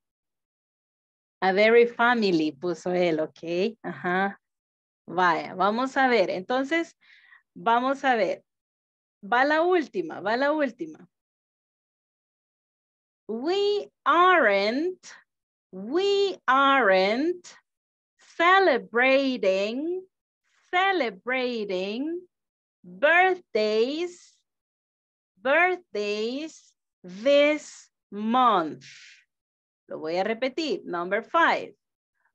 a very family, puso él, ok, ajá, vaya, vamos a ver, entonces, Vamos a ver. Va la última, va la última. We aren't, we aren't celebrating, celebrating birthdays, birthdays this month. Lo voy a repetir, number five.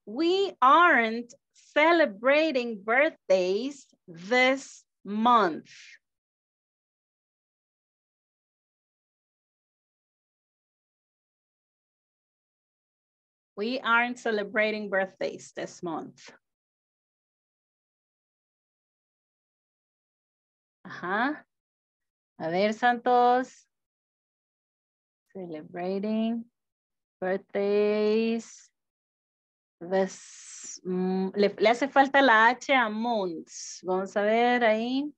We aren't celebrating birthdays this month. We aren't celebrating birthdays this month. Ajá. A ver, Santos. Celebrating birthdays this... Mm, le, le hace falta la H a months. Vamos a ver ahí.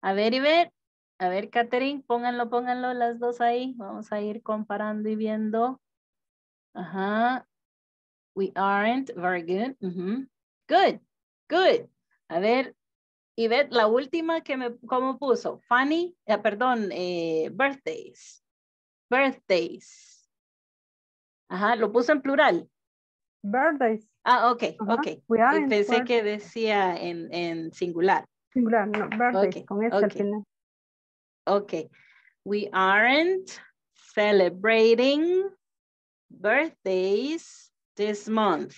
A ver, y ver. A ver, Katherine, pónganlo, pónganlo las dos ahí. Vamos a ir comparando y viendo. Ajá. We aren't, very good. Uh-huh. Good, good. A ver, Yvette, la última que me, ¿cómo puso? Funny, eh, perdón, eh, birthdays. Birthdays. Ajá, lo puso en plural. Birthdays. Ah, ok, uh-huh. ok. We aren't. Pensé que decía en, en singular. Singular, no, birthdays, okay. Con este okay. Final. Ok, we aren't celebrating birthdays this month.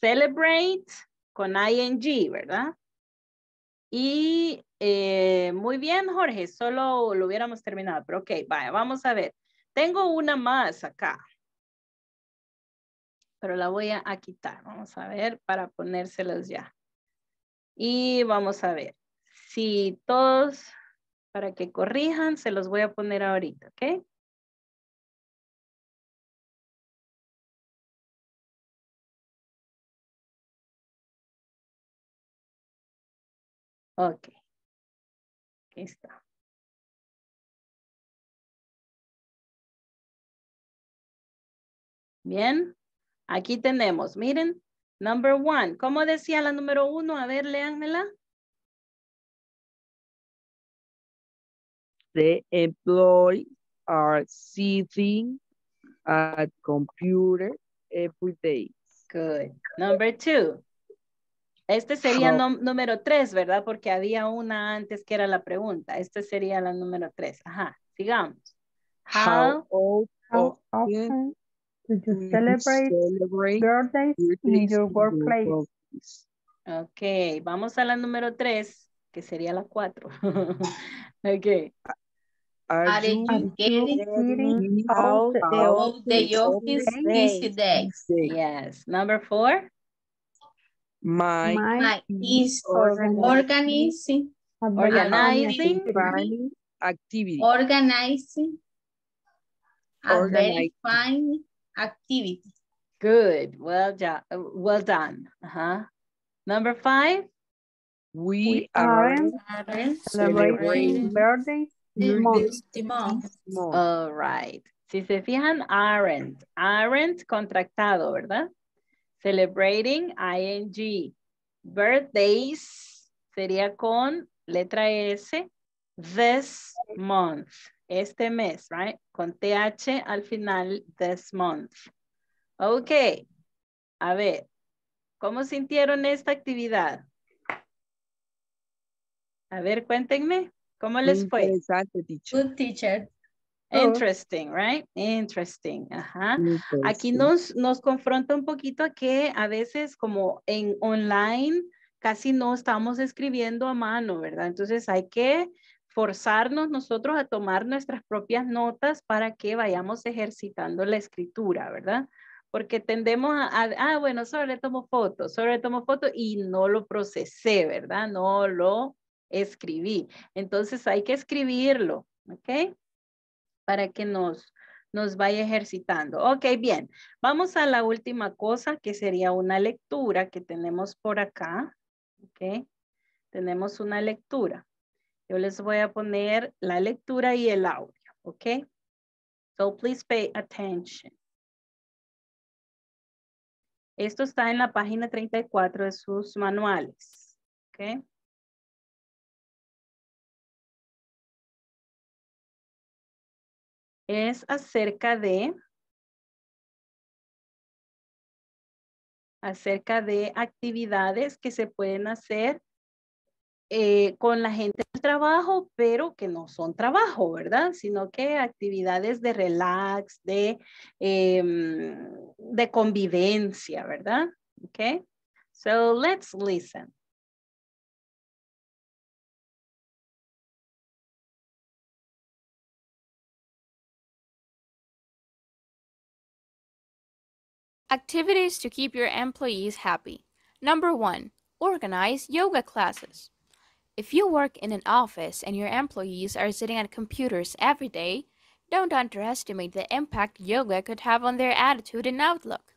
Celebrate con ing, ¿verdad? Y eh, muy bien, Jorge, solo lo hubiéramos terminado, pero ok, vaya, vamos a ver. Tengo una más acá, pero la voy a, a quitar, vamos a ver, para ponérselas ya. Y vamos a ver, si todos, para que corrijan, se los voy a poner ahorita, ¿ok? Ok, aquí está. Bien, aquí tenemos, miren, number one. ¿Cómo decía la número uno? A ver, léanmela. The employees are sitting at computer every day. Good. Number two. Este sería no, número tres, ¿verdad? Porque había una antes que era la pregunta. Este sería la número tres. Ajá, sigamos. How, how, how often do you celebrate, celebrate birthdays in your workplace? Ok, vamos a la número tres, que sería la cuatro. Ok. Are, Are you, you getting out of the office these days? Yes. Number four. My, my is organizing, organizing, organizing activity, organizing, a very fine activity. Good, well done, well done. Uh huh. Number five. We, we are, are celebrating birthdays this month. All right. Si se fijan, aren't, aren't contractado, ¿verdad? Celebrating, ing. Birthdays, sería con letra S, this month. Este mes, right? Con T H al final, this month. Ok. A ver, ¿cómo sintieron esta actividad? A ver, cuéntenme, ¿cómo les fue? Interesante, teacher. Good teacher. Interesting, right? Interesting. Ajá. Interesting. Aquí nos, nos confronta un poquito a que a veces como en online casi no estamos escribiendo a mano, ¿verdad? Entonces hay que forzarnos nosotros a tomar nuestras propias notas para que vayamos ejercitando la escritura, ¿verdad? Porque tendemos a, a ah, bueno, solo le tomo foto, solo le tomo foto y no lo procesé, ¿verdad? No lo escribí. Entonces hay que escribirlo, ¿ok? Para que nos, nos vaya ejercitando. Ok, bien. Vamos a la última cosa, que sería una lectura que tenemos por acá. Ok. Tenemos una lectura. Yo les voy a poner la lectura y el audio. Ok. So, please pay attention. Esto está en la página treinta y cuatro de sus manuales. Ok. es acerca de acerca de actividades que se pueden hacer eh, con la gente del trabajo, pero que no son trabajo, ¿verdad? Sino que actividades de relax, de, eh, de convivencia, ¿verdad? Okay, so let's listen. Activities to keep your employees happy. Number one, organize yoga classes. If you work in an office and your employees are sitting at computers every day, don't underestimate the impact yoga could have on their attitude and outlook.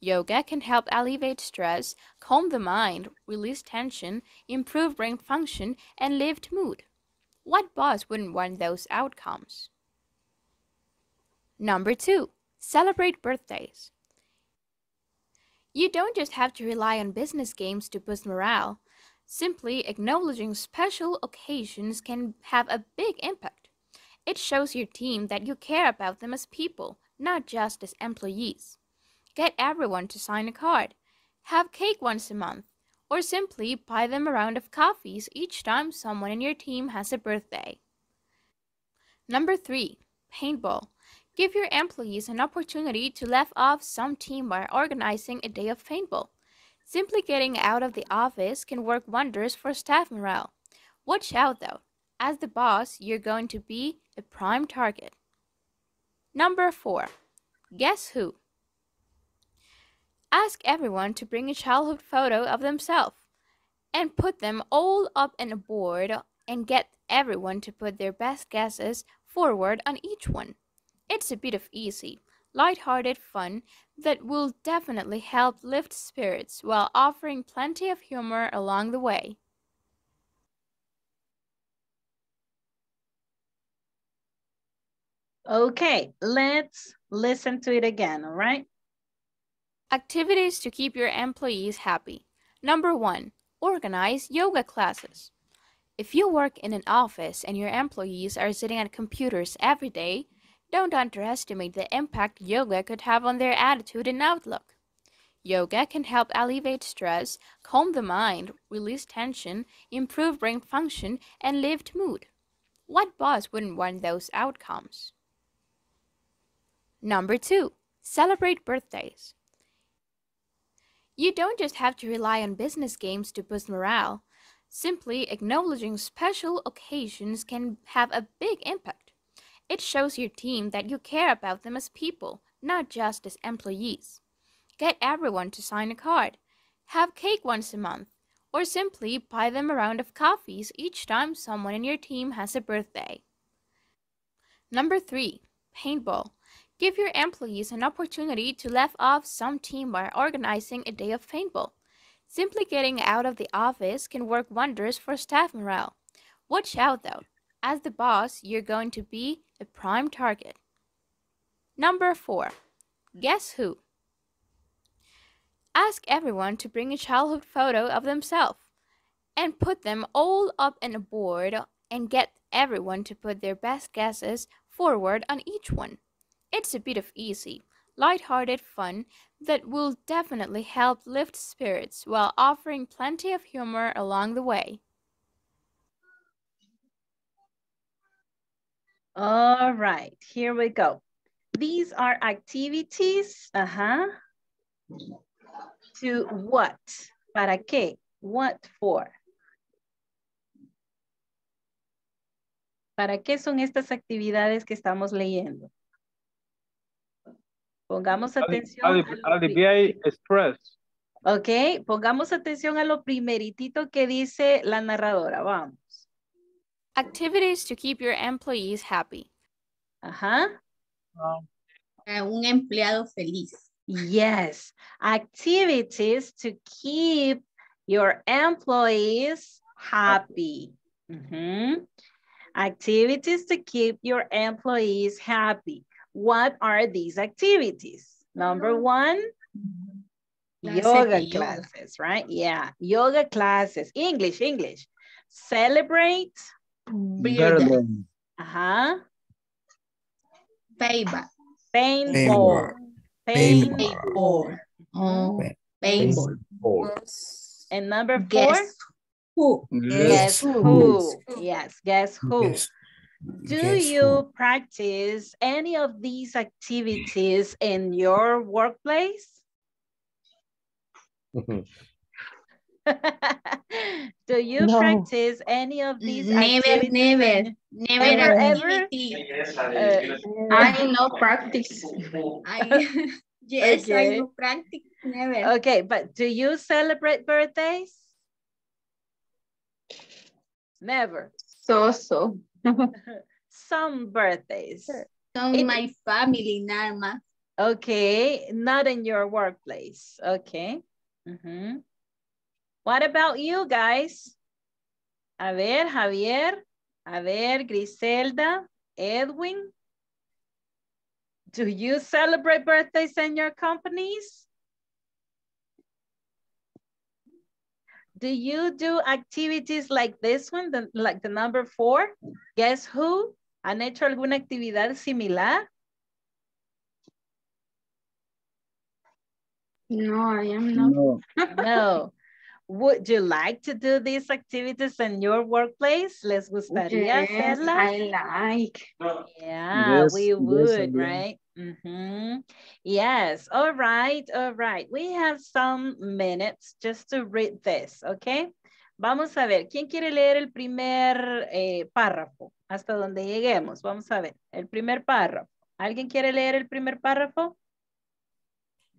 Yoga can help alleviate stress, calm the mind, release tension, improve brain function, and lift mood. What boss wouldn't want those outcomes? Number two, celebrate birthdays. You don't just have to rely on business games to boost morale. Simply acknowledging special occasions can have a big impact. It shows your team that you care about them as people, not just as employees. Get everyone to sign a card, have cake once a month, or simply buy them a round of coffees each time someone in your team has a birthday. Number three, paintball. Give your employees an opportunity to laugh off some team by organizing a day of paintball. Simply getting out of the office can work wonders for staff morale. Watch out though, as the boss, you're going to be a prime target. Number four, guess who? Ask everyone to bring a childhood photo of themselves and put them all up on a board and get everyone to put their best guesses forward on each one. It's a bit of easy, light-hearted fun that will definitely help lift spirits while offering plenty of humor along the way. Okay, let's listen to it again, all right? Activities to keep your employees happy. Number one, organize yoga classes. If you work in an office and your employees are sitting at computers every day, don't underestimate the impact yoga could have on their attitude and outlook. Yoga can help alleviate stress, calm the mind, release tension, improve brain function, and lift mood. What boss wouldn't want those outcomes? Number two, celebrate birthdays. You don't just have to rely on business games to boost morale. Simply acknowledging special occasions can have a big impact. It shows your team that you care about them as people, not just as employees. Get everyone to sign a card, have cake once a month, or simply buy them a round of coffees each time someone in your team has a birthday. Number three, paintball. Give your employees an opportunity to laugh off some team by organizing a day of paintball. Simply getting out of the office can work wonders for staff morale. Watch out though. As the boss, you're going to be a prime target. Number four, guess who? Ask everyone to bring a childhood photo of themselves and put them all up on a board and get everyone to put their best guesses forward on each one. It's a bit of easy, light-hearted fun that will definitely help lift spirits while offering plenty of humor along the way. All right, here we go. These are activities, uh-huh, to what, para qué, what for. ¿Para qué son estas actividades que estamos leyendo? Pongamos atención. Aliv a aliviar estrés. Ok, pongamos atención a lo primeritito que dice la narradora, vamos. Activities to keep your employees happy. Ajá. A un empleado feliz. Yes. Activities to keep your employees happy. Mm-hmm. Activities to keep your employees happy. What are these activities? Number one, clase yoga classes, yoga. Right? Yeah. Yoga classes. English, English. Celebrate. Birthday. Ajá. Paintball. Paintball. Paintball. Paintball. And number four? Guess who? Guess who? Yes, guess who? Do you practice any of these activities in your workplace? Do you no. practice any of these never, activities? Never, never, never, activity. Ever? Uh, I no practice. I, yes, okay. I no practice, never. Okay, but do you celebrate birthdays? Never. So, so. Some birthdays. Some in my family, Norma. Okay, not in your workplace. Okay. Mm-hmm. What about you guys? A ver, Javier. A ver, Griselda. Edwin. Do you celebrate birthdays in your companies? Do you do activities like this one, the, like the number four? Guess who? ¿Han hecho alguna actividad similar? No, I am not. No. No. Would you like to do these activities in your workplace? Les gustaría yes, hacerlas? I like. Yeah, yes, we would, yes, right? Mm-hmm. Yes, all right, all right. We have some minutes just to read this, okay? Vamos a ver, ¿quién quiere leer el primer eh, párrafo? Hasta donde lleguemos, vamos a ver. El primer párrafo. ¿Alguien quiere leer el primer párrafo?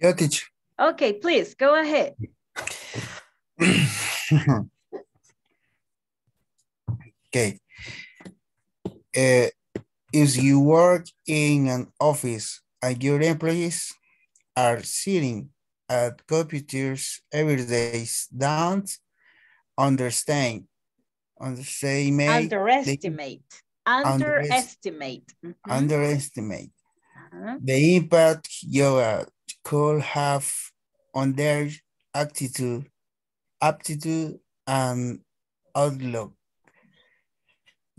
Yo, teacher. Okay, please, go ahead. Okay. Uh, if you work in an office and your employees are sitting at computers every day, don't understand. Underestimate. Underestimate. Underestimate. Mm-hmm. Underestimate. Uh-huh. The impact yoga could have on their attitude. aptitude and outlook.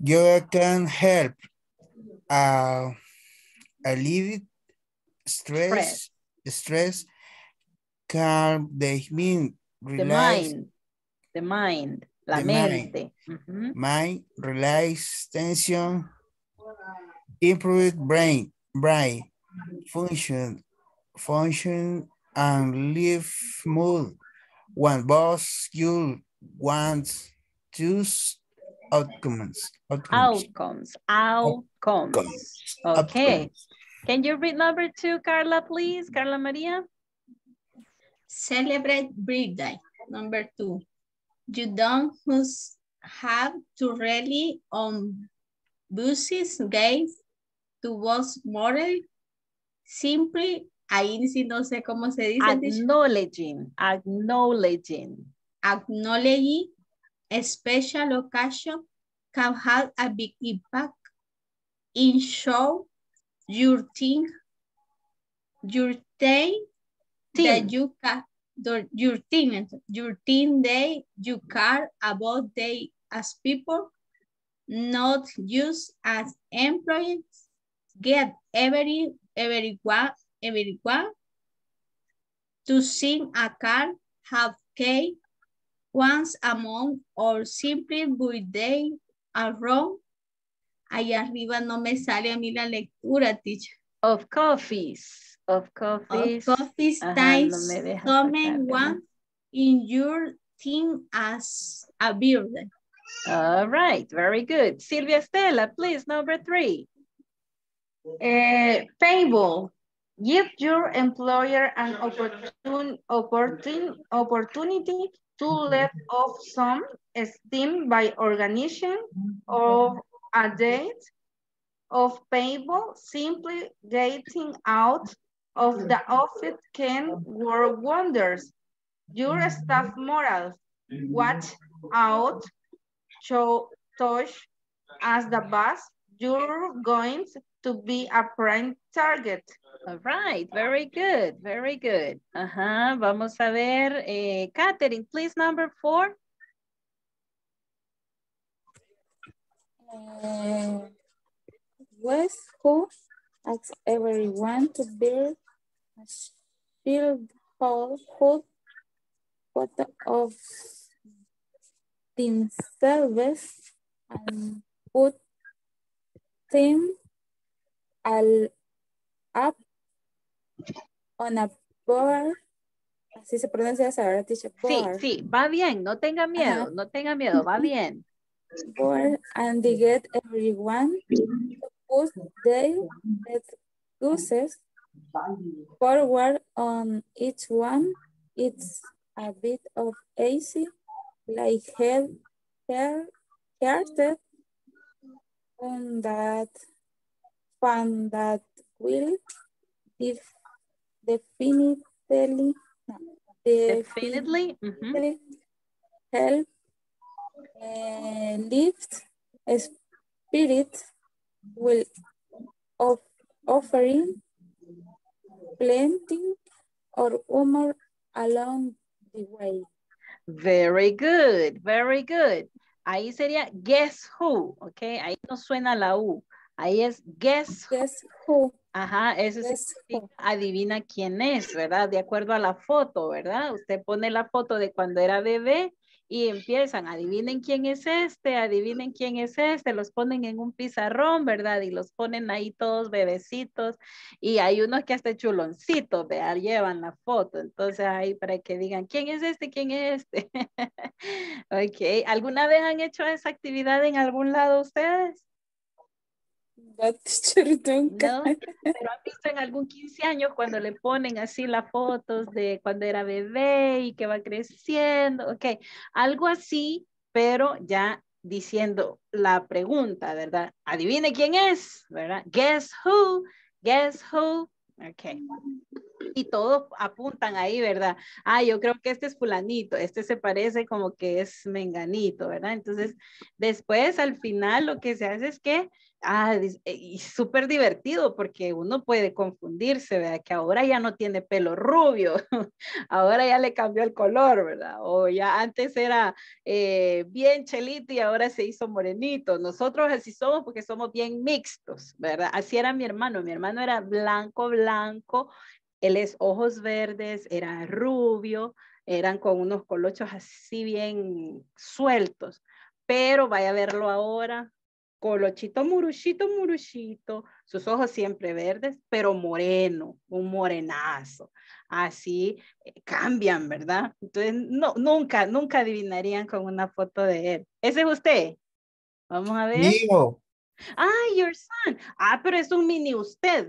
Yoga can help uh, alleviate stress, stress, stress calm the mind, relax, the mind, the mind, la the mente, mind, mm-hmm. mind, relax tension, improve brain, brain function, function and live mood. One boss, you want two outcomes. Outcomes. Outcomes. Outcomes. Outcomes. Okay. Outcomes. Can you read number two, Carla, please? Carla Maria? Celebrate birthday. Number two. You don't have to rely on buses, gays, to was moral, simply. Ahí sí no sé cómo se dice. Acknowledging, acknowledging. Acknowledging a special occasion can have a big impact in show your thing, your day, that you can, your thing, your thing day, you care about they as people, not just as employees, get every, everyone, everyone to sing a card, have cake once a month, or simply birthday around. Ahí arriba no me sale a mí la lectura, teacher. Of coffees, of coffees. Of coffees times someone in your team as a birthday. All right, very good. Silvia Estela, please, number three. Uh, Paintball. Give your employer an opportun, opportun, opportunity to let off some steam by organization of a date of paintball. Simply getting out of the office can work wonders. Your staff morale, watch out, show, touch as the boss, you're going to be a prime target. All right, very good, very good. Ajá, vamos a ver. Eh, Katherine, please, number four. Uh, guess who? Ask everyone to build a shield hole photo of themselves and put them all up on a board. Así se pronuncia esa, ¿verdad? Sí, sí, va bien, no tenga miedo, uh-huh. no tenga miedo, va bien. Board and they get everyone to put their excuses forward on each one. It's a bit of easy, like head, hair, hearted, on that fun that will def definitely, no, definitely, definitely mm-hmm. help uh, lift a spirit will of offering plenty or humor along the way. Very good, very good. Ahí sería guess who, ok. Ahí no suena la U. Ahí es guess, guess who. who. Ajá, eso guess sí. Who. Adivina quién es, ¿verdad? De acuerdo a la foto, ¿verdad? Usted pone la foto de cuando era bebé y empiezan, adivinen quién es este, adivinen quién es este, los ponen en un pizarrón, ¿verdad? Y los ponen ahí todos bebecitos y hay unos que hasta chuloncitos, ¿verdad? Llevan la foto, entonces ahí para que digan, ¿quién es este? ¿Quién es este? Ok, ¿alguna vez han hecho esa actividad en algún lado ustedes? No, pero han visto en algún quince años cuando le ponen así las fotos de cuando era bebé y que va creciendo, ok, algo así, pero ya diciendo la pregunta, ¿verdad? Adivine quién es, ¿verdad? Guess who, guess who, ok. Y todos apuntan ahí, ¿verdad? Ah, yo creo que este es fulanito, este se parece como que es menganito, ¿verdad? Entonces, después al final lo que se hace es que, ah, y súper divertido porque uno puede confundirse, ¿verdad? Que ahora ya no tiene pelo rubio, ahora ya le cambió el color, ¿verdad? O ya antes era eh, bien chelito y ahora se hizo morenito. Nosotros así somos porque somos bien mixtos, ¿verdad? Así era mi hermano, mi hermano era blanco, blanco. Él es ojos verdes, era rubio, eran con unos colochos así bien sueltos. Pero vaya a verlo ahora, colochito, muruchito, muruchito, sus ojos siempre verdes, pero moreno, un morenazo. Así eh, cambian, ¿verdad? Entonces, no, nunca, nunca adivinarían con una foto de él. ¿Ese es usted? Vamos a ver. Mío. Ah, your son. Ah, pero es un mini usted.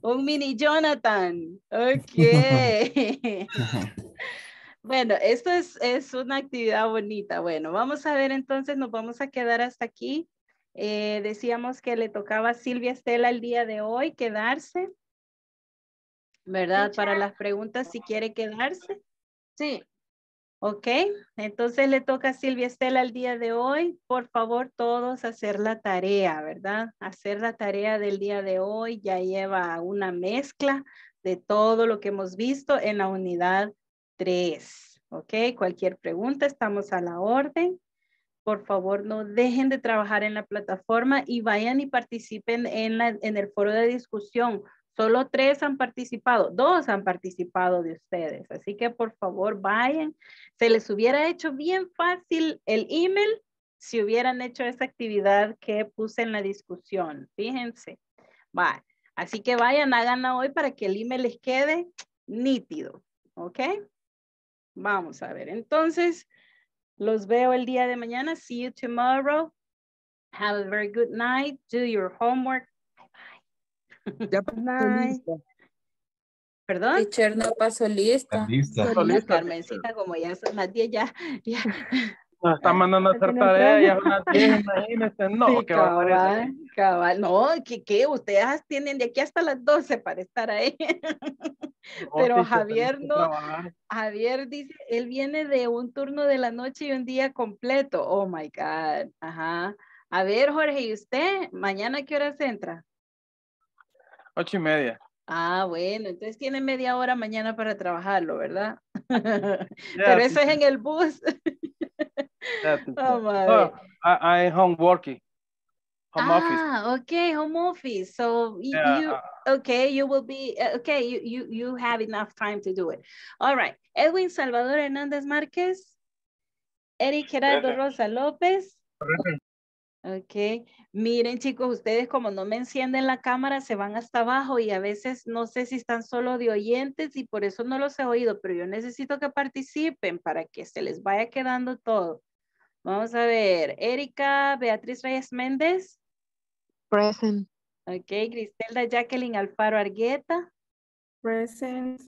Un mini Jonathan. Ok. Bueno, esto es, es una actividad bonita. Bueno, vamos a ver entonces, nos vamos a quedar hasta aquí. Eh, decíamos que le tocaba a Silvia Estela el día de hoy quedarse, ¿verdad? Para las preguntas, si quiere quedarse. Sí. Ok, entonces le toca a Silvia Estela el día de hoy. Por favor, todos hacer la tarea, ¿verdad? Hacer la tarea del día de hoy ya lleva una mezcla de todo lo que hemos visto en la unidad tres. Ok, cualquier pregunta, estamos a la orden. Por favor, no dejen de trabajar en la plataforma y vayan y participen en, la, en el foro de discusión. Solo tres han participado, dos han participado de ustedes. Así que por favor vayan. Se les hubiera hecho bien fácil el email si hubieran hecho esa actividad que puse en la discusión. Fíjense. Va. Así que vayan, háganla hoy para que el email les quede nítido. ¿Ok? Vamos a ver. Entonces, los veo el día de mañana. See you tomorrow. Have a very good night. Do your homework. Ya pasó lista. ¿Perdón? Teacher, no pasó lista. Lista. Carmencita, como ya son las diez, ya. ya. Nos está mandando a hacer tarea, ya son las diez, imagínense. No, sí, que cabal, va a cabal. No, que, que ustedes tienen de aquí hasta las doce para estar ahí. Pero Javier no, Javier dice, él viene de un turno de la noche y un día completo. Oh my God. Ajá. A ver, Jorge, ¿y usted? ¿Mañana a qué hora se entra? Ocho y media. Ah, bueno, entonces tiene media hora mañana para trabajarlo, ¿verdad? Yeah, pero eso es en el bus. Yeah, oh, madre. Oh, I, I home working. home ah, office. Ah, okay, home office. So yeah. you, okay, you will be, okay, you, you, you have enough time to do it. All right, Edwin Salvador Hernández Márquez, Eric Gerardo Present. Rosa López. Present. Ok, miren chicos, ustedes como no me encienden la cámara se van hasta abajo y a veces no sé si están solo de oyentes y por eso no los he oído, pero yo necesito que participen para que se les vaya quedando todo. Vamos a ver, Erika Beatriz Reyes Méndez. Present. Ok, Griselda Jacqueline Alfaro Argueta. Present.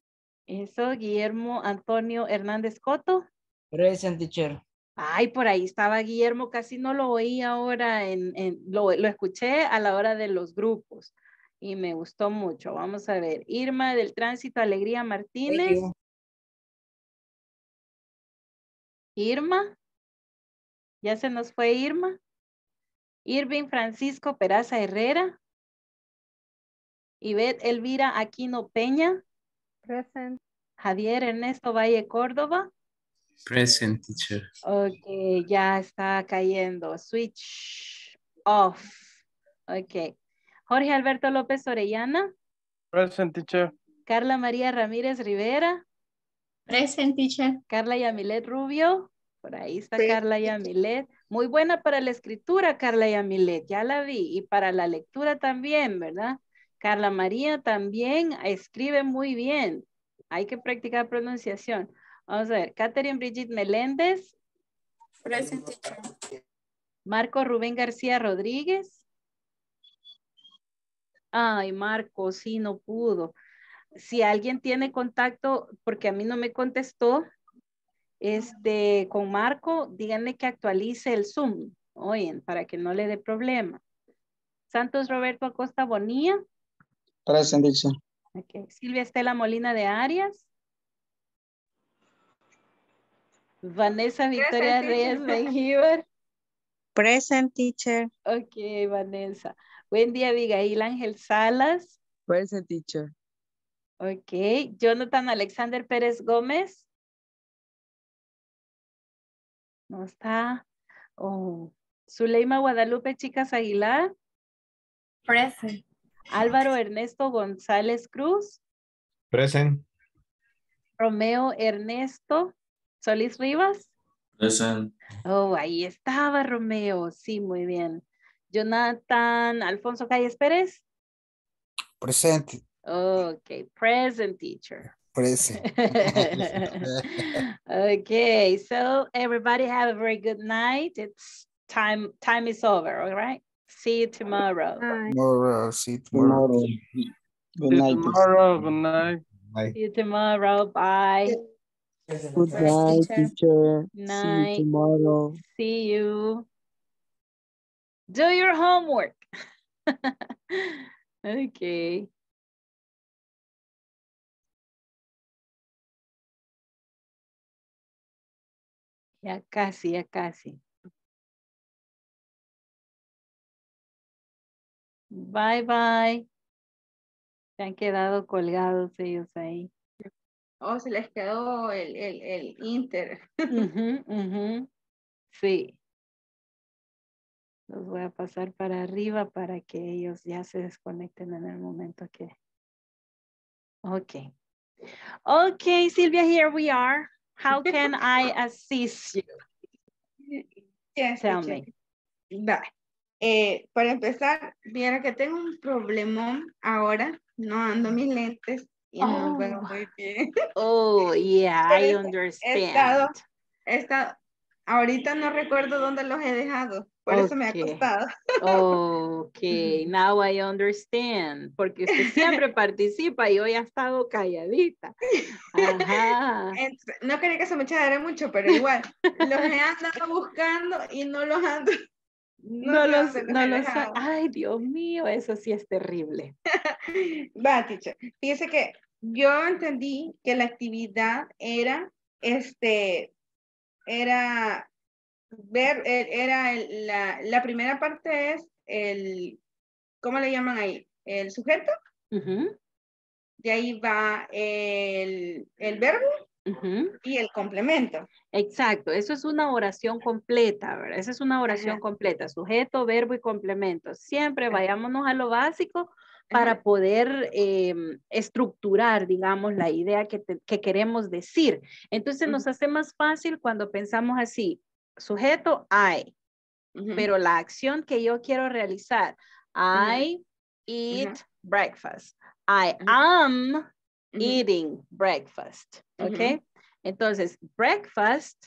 Eso, Guillermo Antonio Hernández Cotto. Present, teacher. Ay, por ahí estaba Guillermo, casi no lo oí ahora, en, en, lo, lo escuché a la hora de los grupos y me gustó mucho. Vamos a ver, Irma del Tránsito Alegría Martínez. Irma, ya se nos fue Irma. Irving Francisco Peraza Herrera. Yvette Elvira Aquino Peña. Present. Javier Ernesto Valle Córdoba. Present, teacher. Ok, ya está cayendo. Switch off. Ok. Jorge Alberto López Orellana. Present, teacher. Carla María Ramírez Rivera. Present, teacher. Carla Yamilet Rubio. Por ahí está Present. Carla Yamilet. Muy buena para la escritura, Carla Yamilet. Ya la vi. Y para la lectura también, ¿verdad? Carla María también escribe muy bien. Hay que practicar pronunciación. Vamos a ver, Katherine Brigitte Meléndez. Present, teacher. Marco Rubén García Rodríguez. Ay, Marco, sí, no pudo. Si alguien tiene contacto, porque a mí no me contestó, este, con Marco, díganle que actualice el Zoom, oyen, para que no le dé problema. Santos Roberto Acosta Bonilla. Present, teacher. Okay. Silvia Estela Molina de Arias. Vanessa Victoria Reyes Menjivar. Present, teacher. Ok, Vanessa. Wendy Abigail Ángel Salas. Present, teacher. Ok. Jonathan Alexander Pérez Gómez. No está. Oh. Suleyma Guadalupe Chicas Aguilar. Present. Álvaro Ernesto González Cruz. Present. Romeo Ernesto Solís Rivas. Present. Oh, ahí estaba Romeo. Sí, muy bien. Jonathan Alfonso Calles Pérez. Present. Ok, present, teacher. Present. Okay, so everybody have a very good night. It's time, time is over, all right? See you tomorrow. Tomorrow, see you tomorrow. Good night. Tomorrow, good night. See you tomorrow, bye. Good night, teacher. Night. See you tomorrow. See you. Do your homework. Okay. Ya casi, ya casi. Bye, bye. Se han quedado colgados ellos ahí. Oh, se les quedó el, el, el inter. Uh-huh, uh-huh. Sí. Los voy a pasar para arriba para que ellos ya se desconecten en el momento que... Okay. Okay, Silvia, here we are. How can I assist you? Yes, Tell yes. me. Bye. Eh, para empezar, mira que tengo un problemón ahora. No ando mis lentes. Y no, oh. Bueno, muy bien. Oh, yeah, I understand. He estado, he estado, ahorita no recuerdo dónde los he dejado, por okay. eso me ha costado. Ok, now I understand, porque usted siempre participa y hoy ha estado calladita. Ajá. No quería que se me echara mucho, pero igual, los he andado buscando y no los ando. No, no los, los, no los, ay Dios mío, eso sí es terrible. Va, teacher. Fíjese que yo entendí que la actividad era, este, era ver, era el, la, la primera parte es el, ¿cómo le llaman ahí? El sujeto. Uh-huh. De ahí va el, el verbo. Uh-huh. Y el complemento. Exacto, eso es una oración completa, ¿verdad? Esa es una oración ajá. completa, sujeto, verbo y complemento. Siempre ajá. vayámonos a lo básico para ajá. poder eh, estructurar, digamos, la idea que, te, que queremos decir. Entonces uh-huh. nos hace más fácil cuando pensamos así, sujeto hay, uh-huh. pero la acción que yo quiero realizar, I uh-huh. eat uh-huh. breakfast, I uh-huh. am eating breakfast, ¿ok? Uh-huh. Entonces, breakfast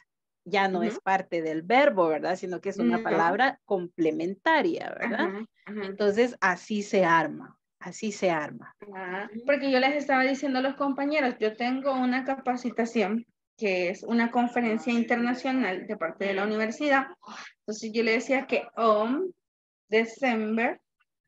ya no uh-huh. es parte del verbo, ¿verdad? Sino que es una uh-huh. palabra complementaria, ¿verdad? Uh-huh. Uh-huh. Entonces, así se arma, así se arma. Ah, porque yo les estaba diciendo a los compañeros, yo tengo una capacitación que es una conferencia internacional de parte de la universidad. Entonces, yo le decía que on December,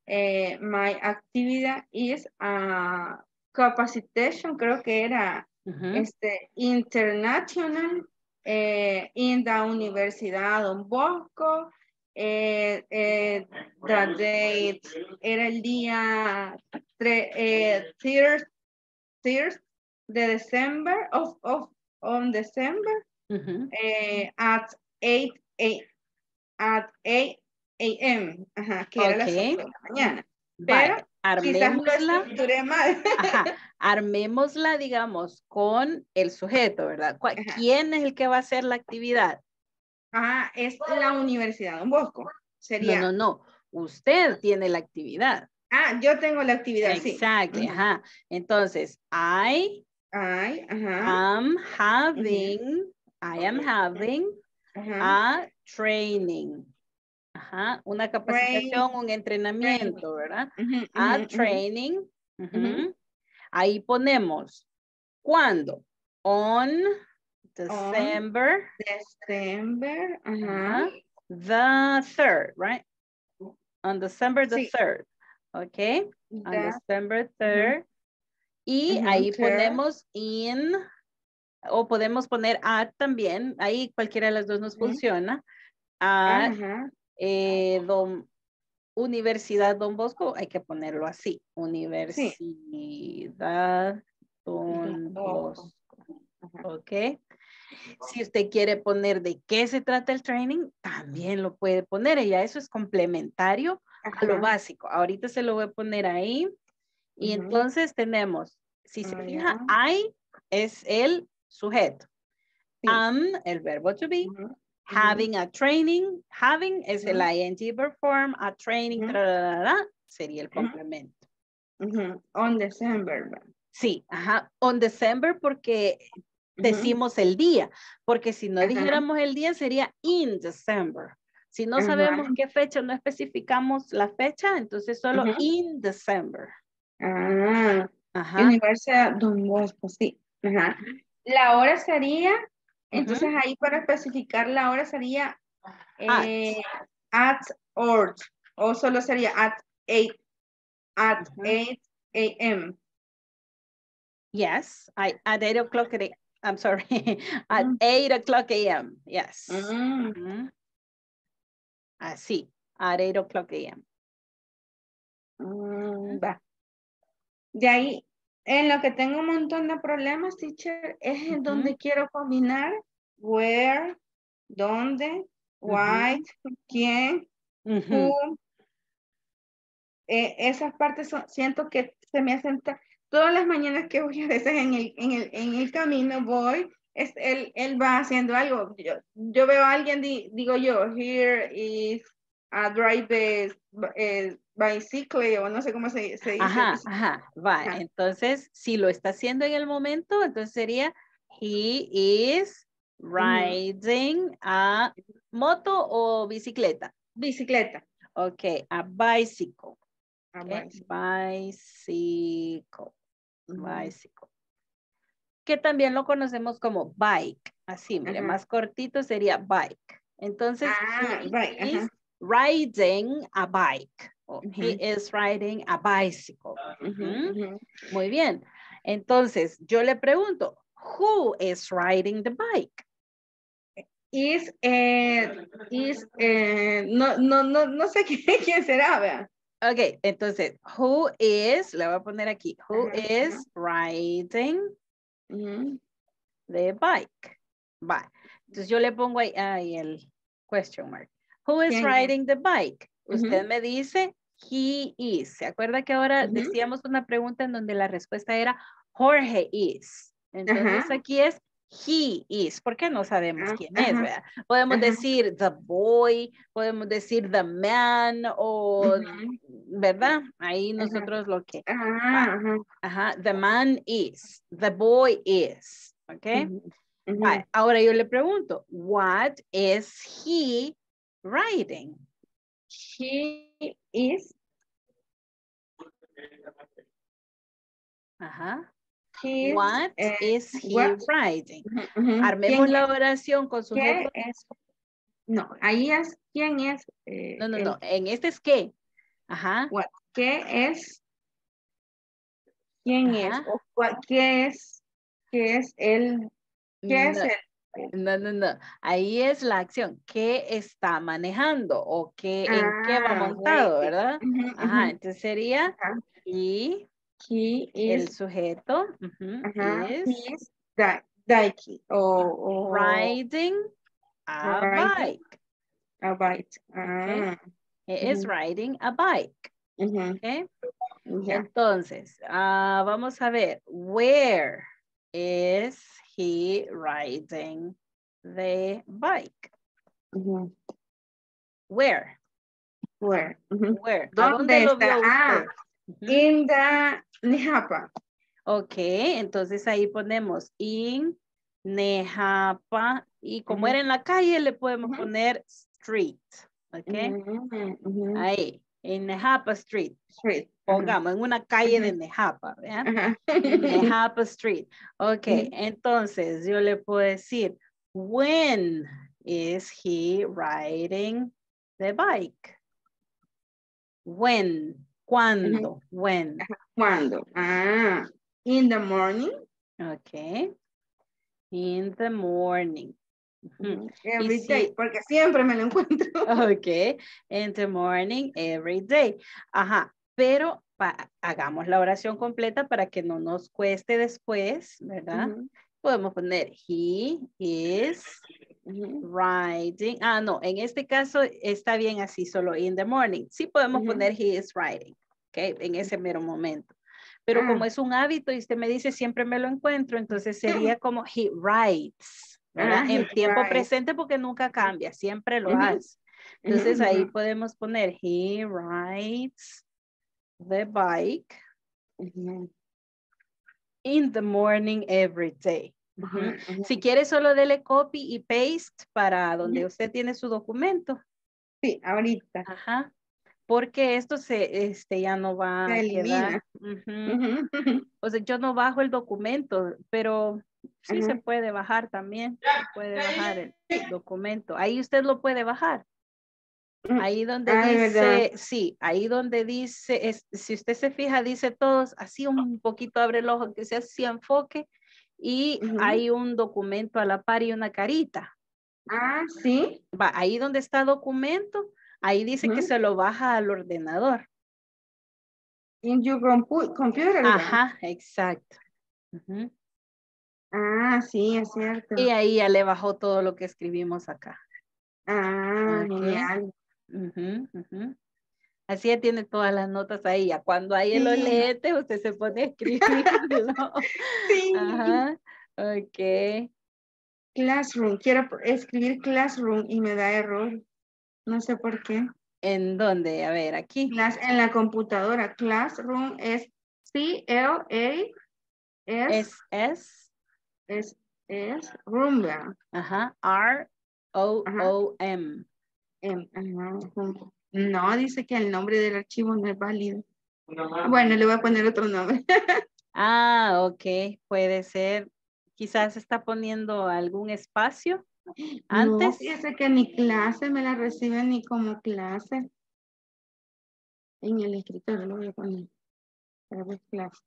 eh, my actividad is a... Uh, Capacitation, creo que era uh-huh. este, international eh, in la Universidad Don Bosco. Eh, eh, the date era el día third de December, of, of, on December, uh-huh. eh, at eight a m, ajá, que okay. era las ocho de la mañana. Pero vale. Armémosla, ajá, armémosla, digamos, con el sujeto, ¿verdad? ¿Quién ajá. es el que va a hacer la actividad? Ah, es la Universidad Don Bosco. Sería... No, no, no. Usted tiene la actividad. Ah, yo tengo la actividad, exacto, sí. Exacto, ajá. Entonces, I, I ajá. am having, ajá. I am having ajá. a training. Ajá, una capacitación, Train. un entrenamiento, ¿verdad? Uh -huh, uh -huh, a uh -huh. training. Uh -huh. Uh -huh. Ahí ponemos, ¿cuándo? On December. On December, uh -huh. the third, right? On December the sí. third, ¿ok? The, on December third. Uh -huh. Y uh -huh, ahí third. Ponemos in, o podemos poner at también, ahí cualquiera de las dos nos uh -huh. funciona. A, uh -huh. Eh, don, Universidad Don Bosco, hay que ponerlo así, Universidad sí. Don Bosco, ok. Si usted quiere poner de qué se trata el training, también lo puede poner, y ya eso es complementario ajá. a lo básico. Ahorita se lo voy a poner ahí, y uh-huh. entonces tenemos, si se uh-huh. fija, I es el sujeto, sí. am, el verbo to be, uh-huh. having a training, having es el ing verb form, a training, uh -huh. tra, tra, tra, tra, sería el complemento. Uh -huh. On December. Sí, ajá, on December porque decimos uh -huh. el día, porque si no uh -huh. dijéramos el día sería in December. Si no uh -huh. sabemos qué fecha, no especificamos la fecha, entonces solo uh -huh. in December. Ah, ajá. Universidad Don Bosco, sí. Ajá. La hora sería... Entonces uh-huh. ahí para especificar la hora sería eh, at. at or, o solo sería at eight, at uh-huh. eight a m Yes, I, at eight o'clock, I'm sorry, at uh-huh. eight o'clock a m Yes. Uh-huh. Uh-huh. Así, at eight o'clock a m Uh-huh. Va. De ahí. En lo que tengo un montón de problemas, teacher, es en uh-huh. donde quiero combinar where, dónde, uh-huh. why, quién, uh-huh. who. Eh, esas partes son, siento que se me hacen... Todas las mañanas que voy a veces en el, en el, en el camino voy, es, él, él va haciendo algo. Yo, yo veo a alguien, di, digo yo, here is a drive eh, bicycle, o no sé cómo se, se dice. Ajá, ajá, va. Ajá. Entonces, si lo está haciendo en el momento, entonces sería, he is riding uh-huh. a moto o bicicleta. Bicicleta. Ok, a bicycle. A okay. bicycle. Uh-huh. Bicycle. Que también lo conocemos como bike. Así, mire, uh-huh. más cortito sería bike. Entonces, ah, he right. is uh-huh. riding a bike. Oh, uh-huh. He is riding a bicycle. Uh-huh. Uh-huh. Muy bien. Entonces, yo le pregunto, who is riding the bike? Is, eh, is, eh, no, no, no, no sé quién será, ¿verdad? Ok, entonces, who is, le voy a poner aquí, who uh-huh. is riding uh-huh. the bike. Va. Entonces yo le pongo ahí, ahí el question mark. Who is yeah, riding yeah. the bike? Uh-huh. Usted me dice, he is. ¿Se acuerda que ahora uh-huh. decíamos una pregunta en donde la respuesta era Jorge is? Entonces uh-huh. aquí es he is, porque no sabemos uh-huh. quién es, ¿verdad? Podemos uh-huh. decir the boy, podemos decir the man, o, uh-huh. ¿verdad? Ahí nosotros uh-huh. lo que. Uh-huh. Ajá, the man is, the boy is, ¿ok? Uh-huh. Uh-huh. Ahora yo le pregunto, what is he riding? He is. Ajá. He what is, is he what? riding? Uh-huh. Armemos la oración con su nombre. No, ahí es, ¿quién es? Eh, no, no, el, no, en este es qué. Ajá. What, ¿qué es? ¿Quién Ajá. es? O, what, ¿qué es? ¿Qué es el? ¿Qué no, es el? No, no, no. Ahí es la acción. ¿Qué está manejando? O qué, ah, ¿en qué va montado? Okay. ¿Verdad? Uh-huh, Ajá, uh-huh. entonces sería uh-huh. y... He is, el sujeto uh -huh, uh-huh, is, he is that, that, oh, oh, riding a riding, bike. A bike. Ah. Okay. He uh-huh. is riding a bike. Uh-huh. Okay. Uh-huh. Entonces, uh, vamos a ver. Where is he riding the bike? Uh-huh. Where? Where? Uh-huh. Where? ¿Dónde lo vio usted? In the Nejapa. Ok, entonces ahí ponemos in Nejapa y como uh-huh. era en la calle le podemos uh-huh. poner street. Ok, uh-huh. ahí, en Nejapa Street. Street. Pongamos uh-huh. en una calle uh-huh. de Nejapa, ¿verdad? Uh-huh. Nejapa Street. Ok, uh-huh. entonces yo le puedo decir, when is he riding the bike? When. ¿Cuándo? Uh-huh. When? ¿Cuándo? Ah, in the morning. Okay. In the morning. Uh-huh. Every y day, si... porque siempre me lo encuentro. Okay. In the morning, every day. Ajá. Pero pa... hagamos la oración completa para que no nos cueste después, ¿verdad? Uh-huh. Podemos poner he is uh-huh. riding. Ah, no, en este caso está bien así, solo in the morning. Sí podemos uh-huh. poner he is riding. Okay, en ese mero momento. Pero ah. como es un hábito y usted me dice siempre me lo encuentro, entonces sería como he rides, ¿verdad? Ah, en tiempo rides. Presente porque nunca cambia, siempre lo uh-huh. hace. Entonces uh-huh. ahí podemos poner he rides the bike uh-huh. in the morning every day. Uh-huh. Uh-huh. Si quiere solo dele copy y paste para donde uh-huh. usted tiene su documento. Sí, ahorita. Ajá. Porque esto se, este, ya no va se a quedar. Uh -huh. Uh -huh. O sea, yo no bajo el documento, pero sí uh -huh. se puede bajar también. Se puede bajar el, el documento. Ahí usted lo puede bajar. Ahí donde ah, dice, ¿verdad? Sí, ahí donde dice, es, si usted se fija, dice todos, así un poquito abre el ojo, que sea así enfoque, y uh -huh. hay un documento a la par y una carita. Ah, sí. Va, ahí donde está documento, ahí dice uh-huh. que se lo baja al ordenador. In your computer. Ajá, exacto. Uh-huh. Ah, sí, es cierto. Y ahí ya le bajó todo lo que escribimos acá. Ah, okay. Genial. Uh-huh, uh-huh. Así ya tiene todas las notas ahí. Ya cuando hay el olete, sí. usted se pone a escribirlo. Sí. Ajá, ok. Classroom, quiero escribir classroom y me da error. No sé por qué. ¿En dónde? A ver, aquí. Class, en la computadora. Classroom es C L A S S S. Es, es Rumba. Ajá. R O O M. M, ajá. No, dice que el nombre del archivo no es válido. No, bueno, le voy a poner otro nombre. Ah, ok. Puede ser. Quizás está poniendo algún espacio. Antes. No, fíjese que ni clase me la reciben ni como clase. En el escritorio lo voy a poner. Para ver clase.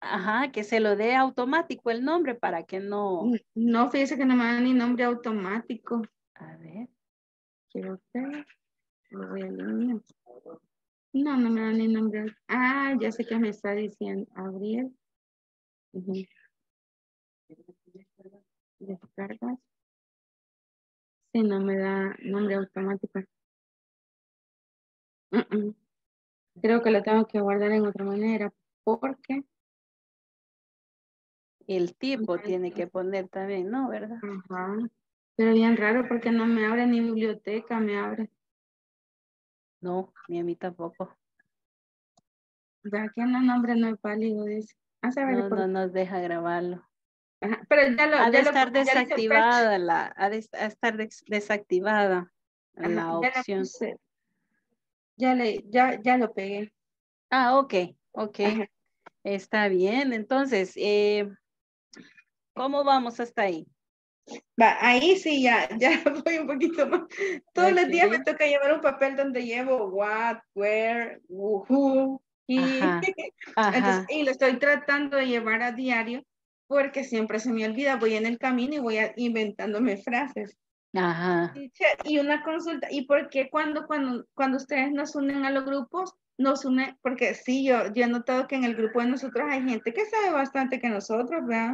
Ajá, que se lo dé automático el nombre para que no. No, fíjese que no me dan ni nombre automático. A ver. Quiero ver. Lo voy a eliminar. No, no me dan ni nombre. Ah, ya sé que me está diciendo. Abrir. Uh-huh. descargas. Sí, no me da nombre automático. Uh -uh. Creo que lo tengo que guardar en otra manera porque el tipo tiene que poner también, ¿no? ¿Verdad? Ajá. Pero bien raro porque no me abre ni biblioteca, me abre. No, ni a mí tampoco. Aquí en el nombre no es válido, dice. A saber no, por... no nos deja grabarlo. Ajá, pero ya lo, ha de ya estar lo, desactivada ya la, ha de ha estar des, desactivada ajá, la opción. Ya, ya le, ya, ya lo pegué. Ah, ok, ok. Ajá. Está bien, entonces, eh, ¿cómo vamos hasta ahí? Va, ahí sí ya, ya voy un poquito más. Todos okay. los días me toca llevar un papel donde llevo what, where, who, y, ajá, ajá. Entonces, y lo estoy tratando de llevar a diario. Porque siempre se me olvida, voy en el camino y voy a, inventándome frases. Ajá. Y una consulta, ¿y por qué cuando, cuando, cuando ustedes nos unen a los grupos, nos unen? Porque sí, yo, yo he notado que en el grupo de nosotros hay gente que sabe bastante que nosotros, ¿verdad?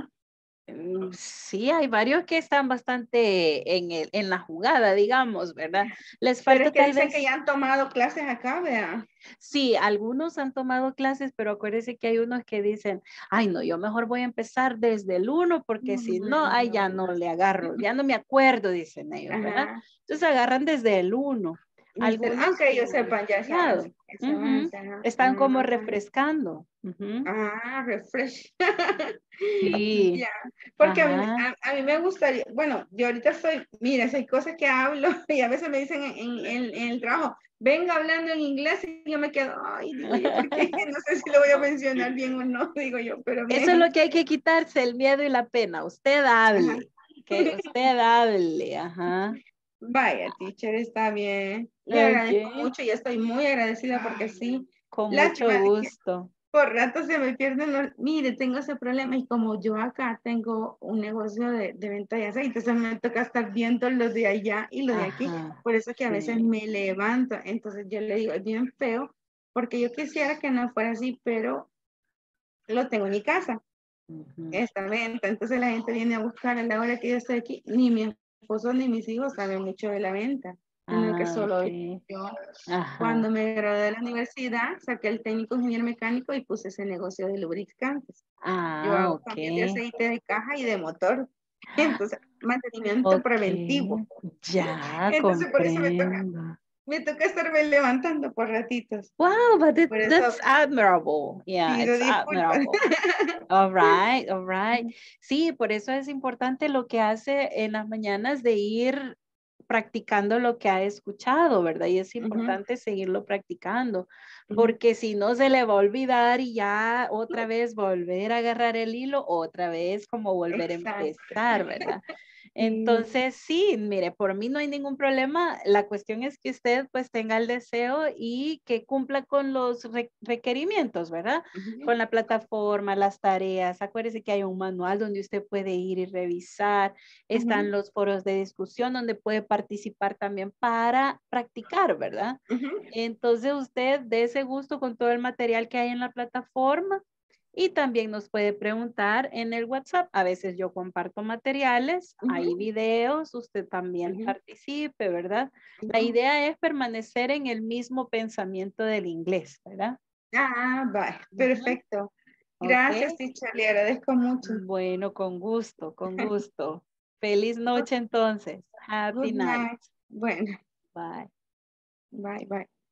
Sí, hay varios que están bastante en, el, en la jugada, digamos, ¿verdad? Les falta pero es que tal dicen vez... que ya han tomado clases acá, ¿verdad? Sí, algunos han tomado clases, pero acuérdense que hay unos que dicen, ay no, yo mejor voy a empezar desde el uno porque uh-huh. si no, ay ya no le agarro, ya no me acuerdo, dicen ellos, uh-huh. ¿verdad? Entonces agarran desde el uno. Algunos, aunque ellos sepan ya sabes, uh -huh. van, están uh -huh. como refrescando uh -huh. ah, refresh sí. yeah. porque a mí, a, a mí me gustaría, bueno, yo ahorita soy, mira, hay cosas que hablo y a veces me dicen en, en, en, en el trabajo venga hablando en inglés y yo me quedo ay, digo yo, porque no sé si lo voy a mencionar bien o no, digo yo pero eso es lo que hay que quitarse, el miedo y la pena, usted hable ajá. que usted hable, ajá. Vaya, teacher, está bien. Le okay. agradezco mucho y estoy muy agradecida porque sí. Con mucho gusto. Por rato se me pierden los... Mire, tengo ese problema y como yo acá tengo un negocio de, de venta de aceite, entonces me toca estar viendo los de allá y los ajá, de aquí. Por eso es que a sí. veces me levanto. Entonces yo le digo, es bien feo, porque yo quisiera que no fuera así, pero lo tengo en mi casa. Uh-huh. Esta venta. Entonces la gente viene a buscar a la hora que yo estoy aquí. Ni mi esposo ni mis hijos saben mucho de la venta, sino ah, que solo okay. yo. Ajá. Cuando me gradué de la universidad, saqué el técnico ingeniero mecánico y puse ese negocio de lubricantes. Ah, yo hago okay. cambios de aceite de caja y de motor. Entonces, mantenimiento okay. preventivo. Ya, entonces, por eso me toca, me toca estarme levantando por ratitos. Wow, but it, that's eso, admirable. Yeah, it's admirable. All right, all right. Sí, por eso es importante lo que hace en las mañanas de ir practicando lo que ha escuchado, ¿verdad? Y es importante uh-huh. seguirlo practicando, porque uh-huh. si no se le va a olvidar y ya otra vez volver a agarrar el hilo, otra vez como volver exacto. a empezar, ¿verdad? Entonces, sí, mire, por mí no hay ningún problema. La cuestión es que usted pues tenga el deseo y que cumpla con los requerimientos, ¿verdad? Uh-huh. Con la plataforma, las tareas. Acuérdese que hay un manual donde usted puede ir y revisar. Están uh-huh. los foros de discusión donde puede participar también para practicar, ¿verdad? Uh-huh. Entonces usted dése gusto con todo el material que hay en la plataforma. Y también nos puede preguntar en el WhatsApp. A veces yo comparto materiales, uh-huh. hay videos, usted también uh-huh. participe, ¿verdad? Uh-huh. La idea es permanecer en el mismo pensamiento del inglés, ¿verdad? Ah, vale, perfecto. Uh-huh. Gracias, okay. teacher, le agradezco mucho. Bueno, con gusto, con gusto. Feliz noche entonces. Happy night. night. Bueno. Bye. Bye, bye.